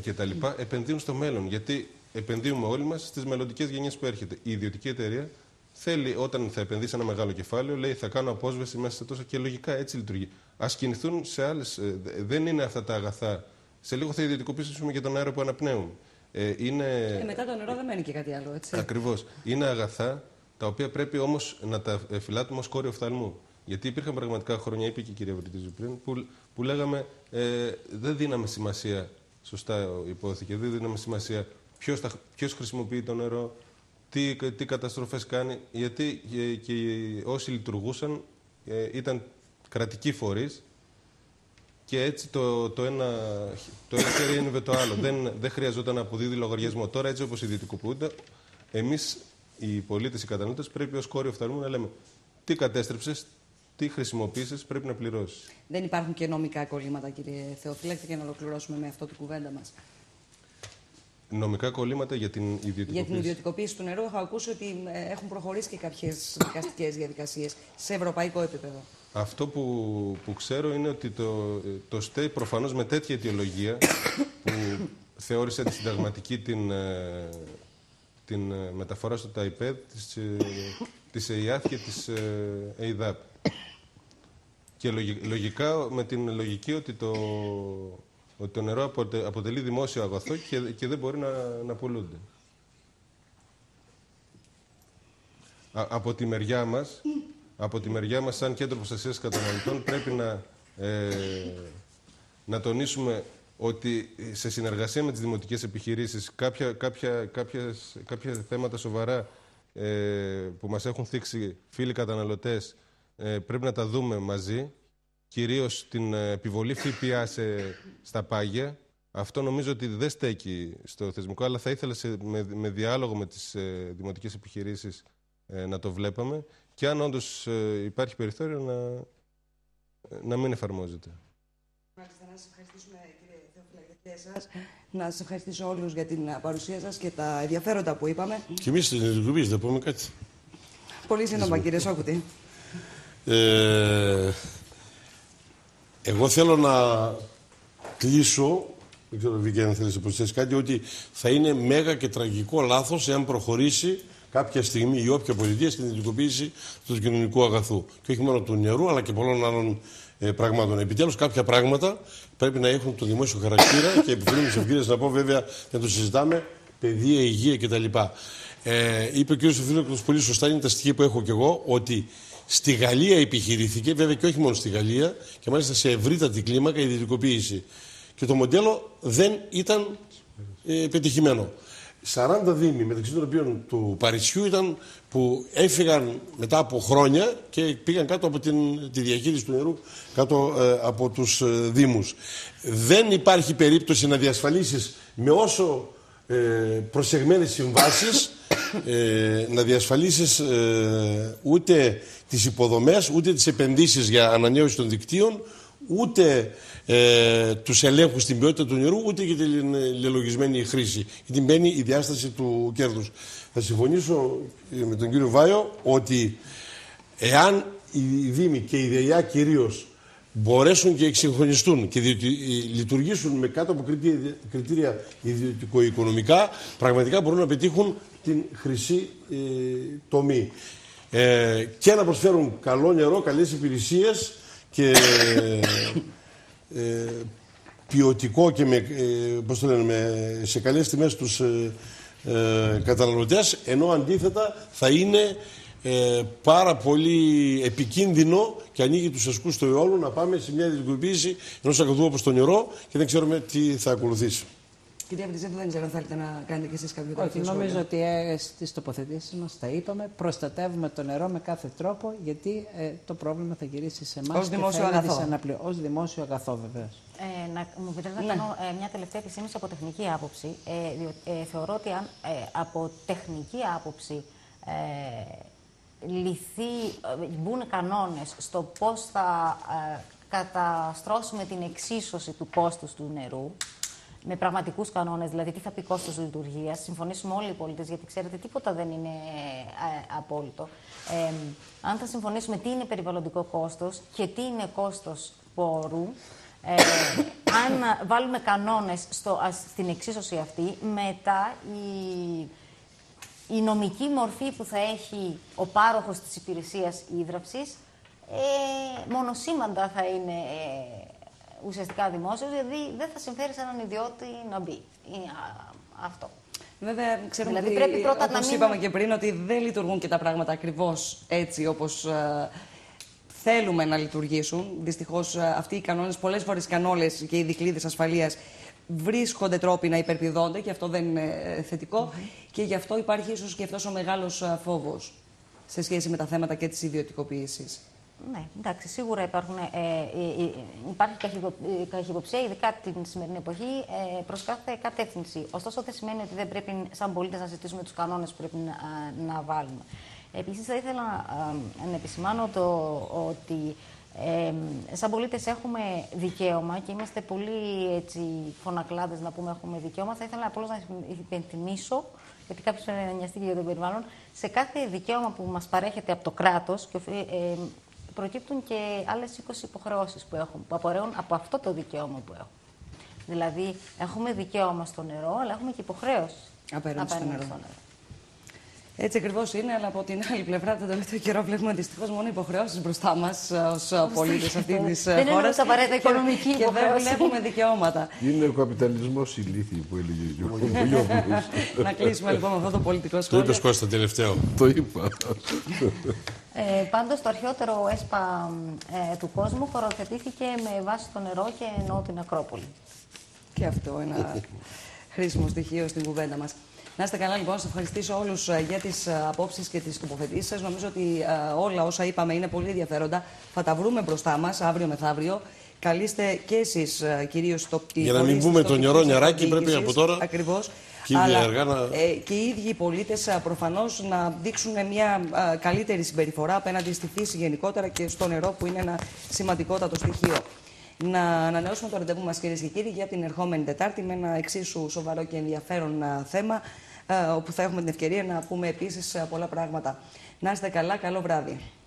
και τα λοιπά, επενδύουν στο μέλλον. Γιατί επενδύουμε όλοι μας στις μελλοντικές γενιές που έρχεται. Η ιδιωτική εταιρεία θέλει, όταν θα επενδύσει ένα μεγάλο κεφάλαιο, λέει θα κάνω απόσβεση μέσα σε τόσο, και λογικά έτσι λειτουργεί. Ας κινηθούν σε άλλες. Δεν είναι αυτά τα αγαθά. Σε λίγο θα ιδιωτικοποιήσουμε και τον αέρα που αναπνέουν. Ε, είναι... Και μετά το νερό δεν μένει και κάτι άλλο, έτσι. Ακριβώς. Είναι αγαθά τα οποία πρέπει όμως να τα φυλάτουμε ως κόριο οφθαλμού. Γιατί υπήρχαν πραγματικά χρόνια, είπε και η κυρία Βρυζίδου πριν, που, που λέγαμε ε, δεν δίναμε σημασία. Σωστά υπόθηκε. Δεν δίνουμε σημασία ποιος, τα, ποιος χρησιμοποιεί το νερό, τι, τι καταστροφές κάνει, γιατί και, και όσοι λειτουργούσαν ε, ήταν κρατικοί φορείς, και έτσι το, το ένα χέρι ένευε το άλλο. Δεν, δεν χρειαζόταν να αποδίδει λογαριασμό. Τώρα, έτσι όπως ιδιωτικοποιούνται, εμείς οι πολίτες, οι καταναλωτές, πρέπει ως κόριο οφθαλμού να λέμε τι κατέστρεψες, τι χρησιμοποίησες, πρέπει να πληρώσεις. Δεν υπάρχουν και νομικά κολλήματα, κύριε Θεοφύλακτη, για να ολοκληρώσουμε με αυτό την κουβέντα μας. Νομικά κολλήματα για την ιδιωτικοποίηση. Για την ιδιωτικοποίηση του νερού, έχω ακούσει ότι έχουν προχωρήσει και κάποιες δικαστικές διαδικασίες σε ευρωπαϊκό επίπεδο. Αυτό που, που ξέρω είναι ότι το, το ΣΤΕΙ προφανώς με τέτοια αιτιολογία που θεώρησε αντισυνταγματική την, την μεταφορά στο ΤΑΙΠΕΔ της ΕΙΑΘ και της ΕΙΔΑΠ. Και λογικά, με την λογική ότι το, ότι το νερό αποτε, αποτελεί δημόσιο αγαθό και, και δεν μπορεί να, να πουλούνται. Α, από τη μεριά μας, από τη μεριά μας σαν Κέντρο Προστασίας Καταναλωτών, πρέπει να, ε, να τονίσουμε ότι σε συνεργασία με τις δημοτικές επιχειρήσεις κάποια, κάποια, κάποιες, κάποια θέματα σοβαρά ε, που μας έχουν θίξει φίλοι καταναλωτές ε, πρέπει να τα δούμε μαζί, κυρίως την επιβολή ΦΠΑ σε, στα πάγια. Αυτό νομίζω ότι δεν στέκει στο θεσμικό, αλλά θα ήθελα σε, με, με διάλογο με τις ε, δημοτικές επιχειρήσεις ε, να το βλέπαμε και αν όντως ε, υπάρχει περιθώριο να, να μην εφαρμόζεται. Μάλιστα, να σας ευχαριστήσουμε κύριε Θεοφύλακτη σας, να σας ευχαριστήσω όλους για την παρουσία σας και τα ενδιαφέροντα που είπαμε. Και εμείς την ειδικοποίηση, να πούμε κάτι. Πολύ σύντομα κύριε Σιόκουτη. Ε, εγώ θέλω να κλείσω, δεν ξέρω Βίκη αν θέλεις να προσθέσεις κάτι, ότι θα είναι μέγα και τραγικό λάθος εάν προχωρήσει κάποια στιγμή η όποια πολιτεία στην ιδιωτικοποίηση του κοινωνικού αγαθού. Και όχι μόνο του νερού, αλλά και πολλών άλλων ε, πραγμάτων. Επιτέλους, κάποια πράγματα πρέπει να έχουν το δημόσιο χαρακτήρα και επιφέρουμε τις ευκαιρίες να πω, βέβαια, να το συζητάμε, παιδεία, υγεία κτλ. Ε, είπε ο κ. Θεοφύλακτος πολύ σωστά, είναι τα στοιχεία που έχω κι εγώ, ότι στη Γαλλία επιχειρήθηκε, βέβαια και όχι μόνο στη Γαλλία, και μάλιστα σε ευρύτατη κλίμακα η ιδιωτικοποίηση. Και το μοντέλο δεν ήταν ε, πετυχημένο. σαράντα δήμοι, μεταξύ των οποίων του Παρισιού, ήταν που έφυγαν μετά από χρόνια και πήγαν κάτω από την, τη διαχείριση του νερού, κάτω ε, από τους ε, δήμους. Δεν υπάρχει περίπτωση να διασφαλίσεις με όσο ε, προσεγμένες συμβάσεις, ε, να διασφαλίσεις ε, ούτε τις υποδομές, ούτε τις επενδύσεις για ανανέωση των δικτύων, ούτε ε, τους ελέγχους στην ποιότητα του νερού, ούτε και την λελογισμένη χρήση. Γιατί μπαίνει η διάσταση του κέρδους. Θα συμφωνήσω με τον κύριο Βάιο ότι εάν οι δήμοι και η ΔΕΗΑ κυρίως μπορέσουν και εξυγχρονιστούν και λειτουργήσουν με κάτω από κριτήρια ιδιωτικο-οικονομικά, πραγματικά μπορούν να πετύχουν την χρυσή ε, τομή. Ε, και να προσφέρουν καλό νερό, καλές υπηρεσίες και ε, ποιοτικό και με, ε, πώς το λένε, σε καλές τιμές τους ε, ε, καταναλωτές, ενώ αντίθετα θα είναι ε, πάρα πολύ επικίνδυνο και ανοίγει τους ασκούς του αιώλου να πάμε σε μια ιδιωτικοποίηση ενός αγαθού όπως το νερό και δεν ξέρουμε τι θα ακολουθήσει. Κυρία Βρυζίδου, δεν ξέρω αν θέλετε να κάνετε και εσείς κάποιο τέτοιο σχόλιο. Νομίζω ότι ε, στις τοποθετήσεις μας τα είπαμε. Προστατεύουμε το νερό με κάθε τρόπο, γιατί ε, το πρόβλημα θα γυρίσει σε εμάς. Ως δημόσιο αγαθό. Αναπλη... Ως δημόσιο αγαθό, βεβαίως. Ε, να μου επιτρέπετε να κάνω ε, μια τελευταία επισήμηση από τεχνική άποψη. Ε, διό, ε, θεωρώ ότι αν ε, από τεχνική άποψη ε, λυθεί, ε, μπουν κανόνες στο πώς θα ε, καταστρώσουμε την εξίσωση του κόστους του νερού, με πραγματικούς κανόνες, δηλαδή τι θα πει κόστος λειτουργίας, συμφωνήσουμε όλοι οι πολίτες, γιατί ξέρετε τίποτα δεν είναι ε, απόλυτο. Ε, αν θα συμφωνήσουμε τι είναι περιβαλλοντικό κόστος και τι είναι κόστος πόρου, ε, αν βάλουμε κανόνες στο, στην εξίσωση αυτή, μετά η, η νομική μορφή που θα έχει ο πάροχος της υπηρεσίας ύδραυσης, ε, μονοσήμαντα θα είναι... Ε, ουσιαστικά δημόσιος, δηλαδή δεν θα συμφέρει σε έναν ιδιώτη να μπει. Είναι αυτό. Βέβαια, ξέρουμε δηλαδή, ότι, όπως μην... είπαμε και πριν, ότι δεν λειτουργούν και τα πράγματα ακριβώς έτσι όπως ε, θέλουμε να λειτουργήσουν. Δυστυχώς ε, αυτοί οι κανόνες, πολλές φορές οι κανόνες και οι δικλείδες ασφαλείας βρίσκονται τρόποι να υπερπηδώνται και αυτό δεν είναι ε, θετικό. Mm-hmm. Και γι' αυτό υπάρχει ίσως και αυτός ο μεγάλος ε, φόβος σε σχέση με τα θέματα και της ιδιωτικοποίησης. Ναι, εντάξει, σίγουρα υπάρχουν, ε, ε, υπάρχει καχυποψία, ειδικά την σημερινή εποχή, ε, προς κάθε κατεύθυνση. Ωστόσο, δεν σημαίνει ότι δεν πρέπει, σαν πολίτες, να ζητήσουμε τους κανόνες που πρέπει να, να βάλουμε. Επίσης, θα ήθελα ε, να επισημάνω το, ότι ε, σαν πολίτες έχουμε δικαίωμα και είμαστε πολύ έτσι, φωνακλάδες να πούμε έχουμε δικαίωμα. Θα ήθελα απλώς να υπενθυμίσω, γιατί κάποιος πρέπει να νοιαστεί και για το περιβάλλον, σε κάθε δικαίωμα που μας παρέχεται από το κράτος, και, ε, προκύπτουν και άλλες είκοσι υποχρεώσεις που έχουν, που απορρέουν από αυτό το δικαίωμα που έχουν. Δηλαδή, έχουμε δικαίωμα στο νερό, αλλά έχουμε και υποχρέωση απέναντι στο, στο νερό. Έτσι ακριβώς είναι, αλλά από την άλλη πλευρά, τον τελευταίο καιρό βλέπουμε δυστυχώς μόνο υποχρεώσεις μπροστά μας ως πολίτες αυτής της χώρας. Δεν είναι απαραίτητα οικονομική υποχρέωση. Και δεν έχουμε δικαιώματα. Είναι ο καπιταλισμός ηλίθι που έλεγε ο Γιώργος. Να κλείσουμε λοιπόν αυτό το πολιτικό σχόλιο. Το είπες Κώστα τελευταίο. Το είπα. Ε, πάντως, το αρχαιότερο ΕΣΠΑ ε, του κόσμου χωροθετήθηκε με βάση το νερό και εννοώ την Ακρόπολη. Και αυτό ένα χρήσιμο στοιχείο στην κουβέντα μας. Να είστε καλά, λοιπόν. Σας ευχαριστήσω όλους για τις απόψεις και τις τοποθετήσεις σας. Νομίζω ότι όλα όσα είπαμε είναι πολύ ενδιαφέροντα. Θα τα βρούμε μπροστά μας αύριο μεθαύριο. Καλείστε και εσείς, κυρίως στο κτίριο. Για να μην πούμε το νερό νεράκι, πρέπει από τώρα. Ακριβώς. Και, να... ε, και οι ίδιοι οι πολίτες προφανώς να δείξουν μια α, καλύτερη συμπεριφορά απέναντι στη φύση γενικότερα και στο νερό, που είναι ένα σημαντικότατο στοιχείο. Να ανανεώσουμε το ραντεβού μας, κυρίες και κύριοι, για την ερχόμενη Τετάρτη με ένα εξίσου σοβαρό και ενδιαφέρον θέμα, α, όπου θα έχουμε την ευκαιρία να πούμε επίσης πολλά πράγματα. Να είστε καλά, καλό βράδυ.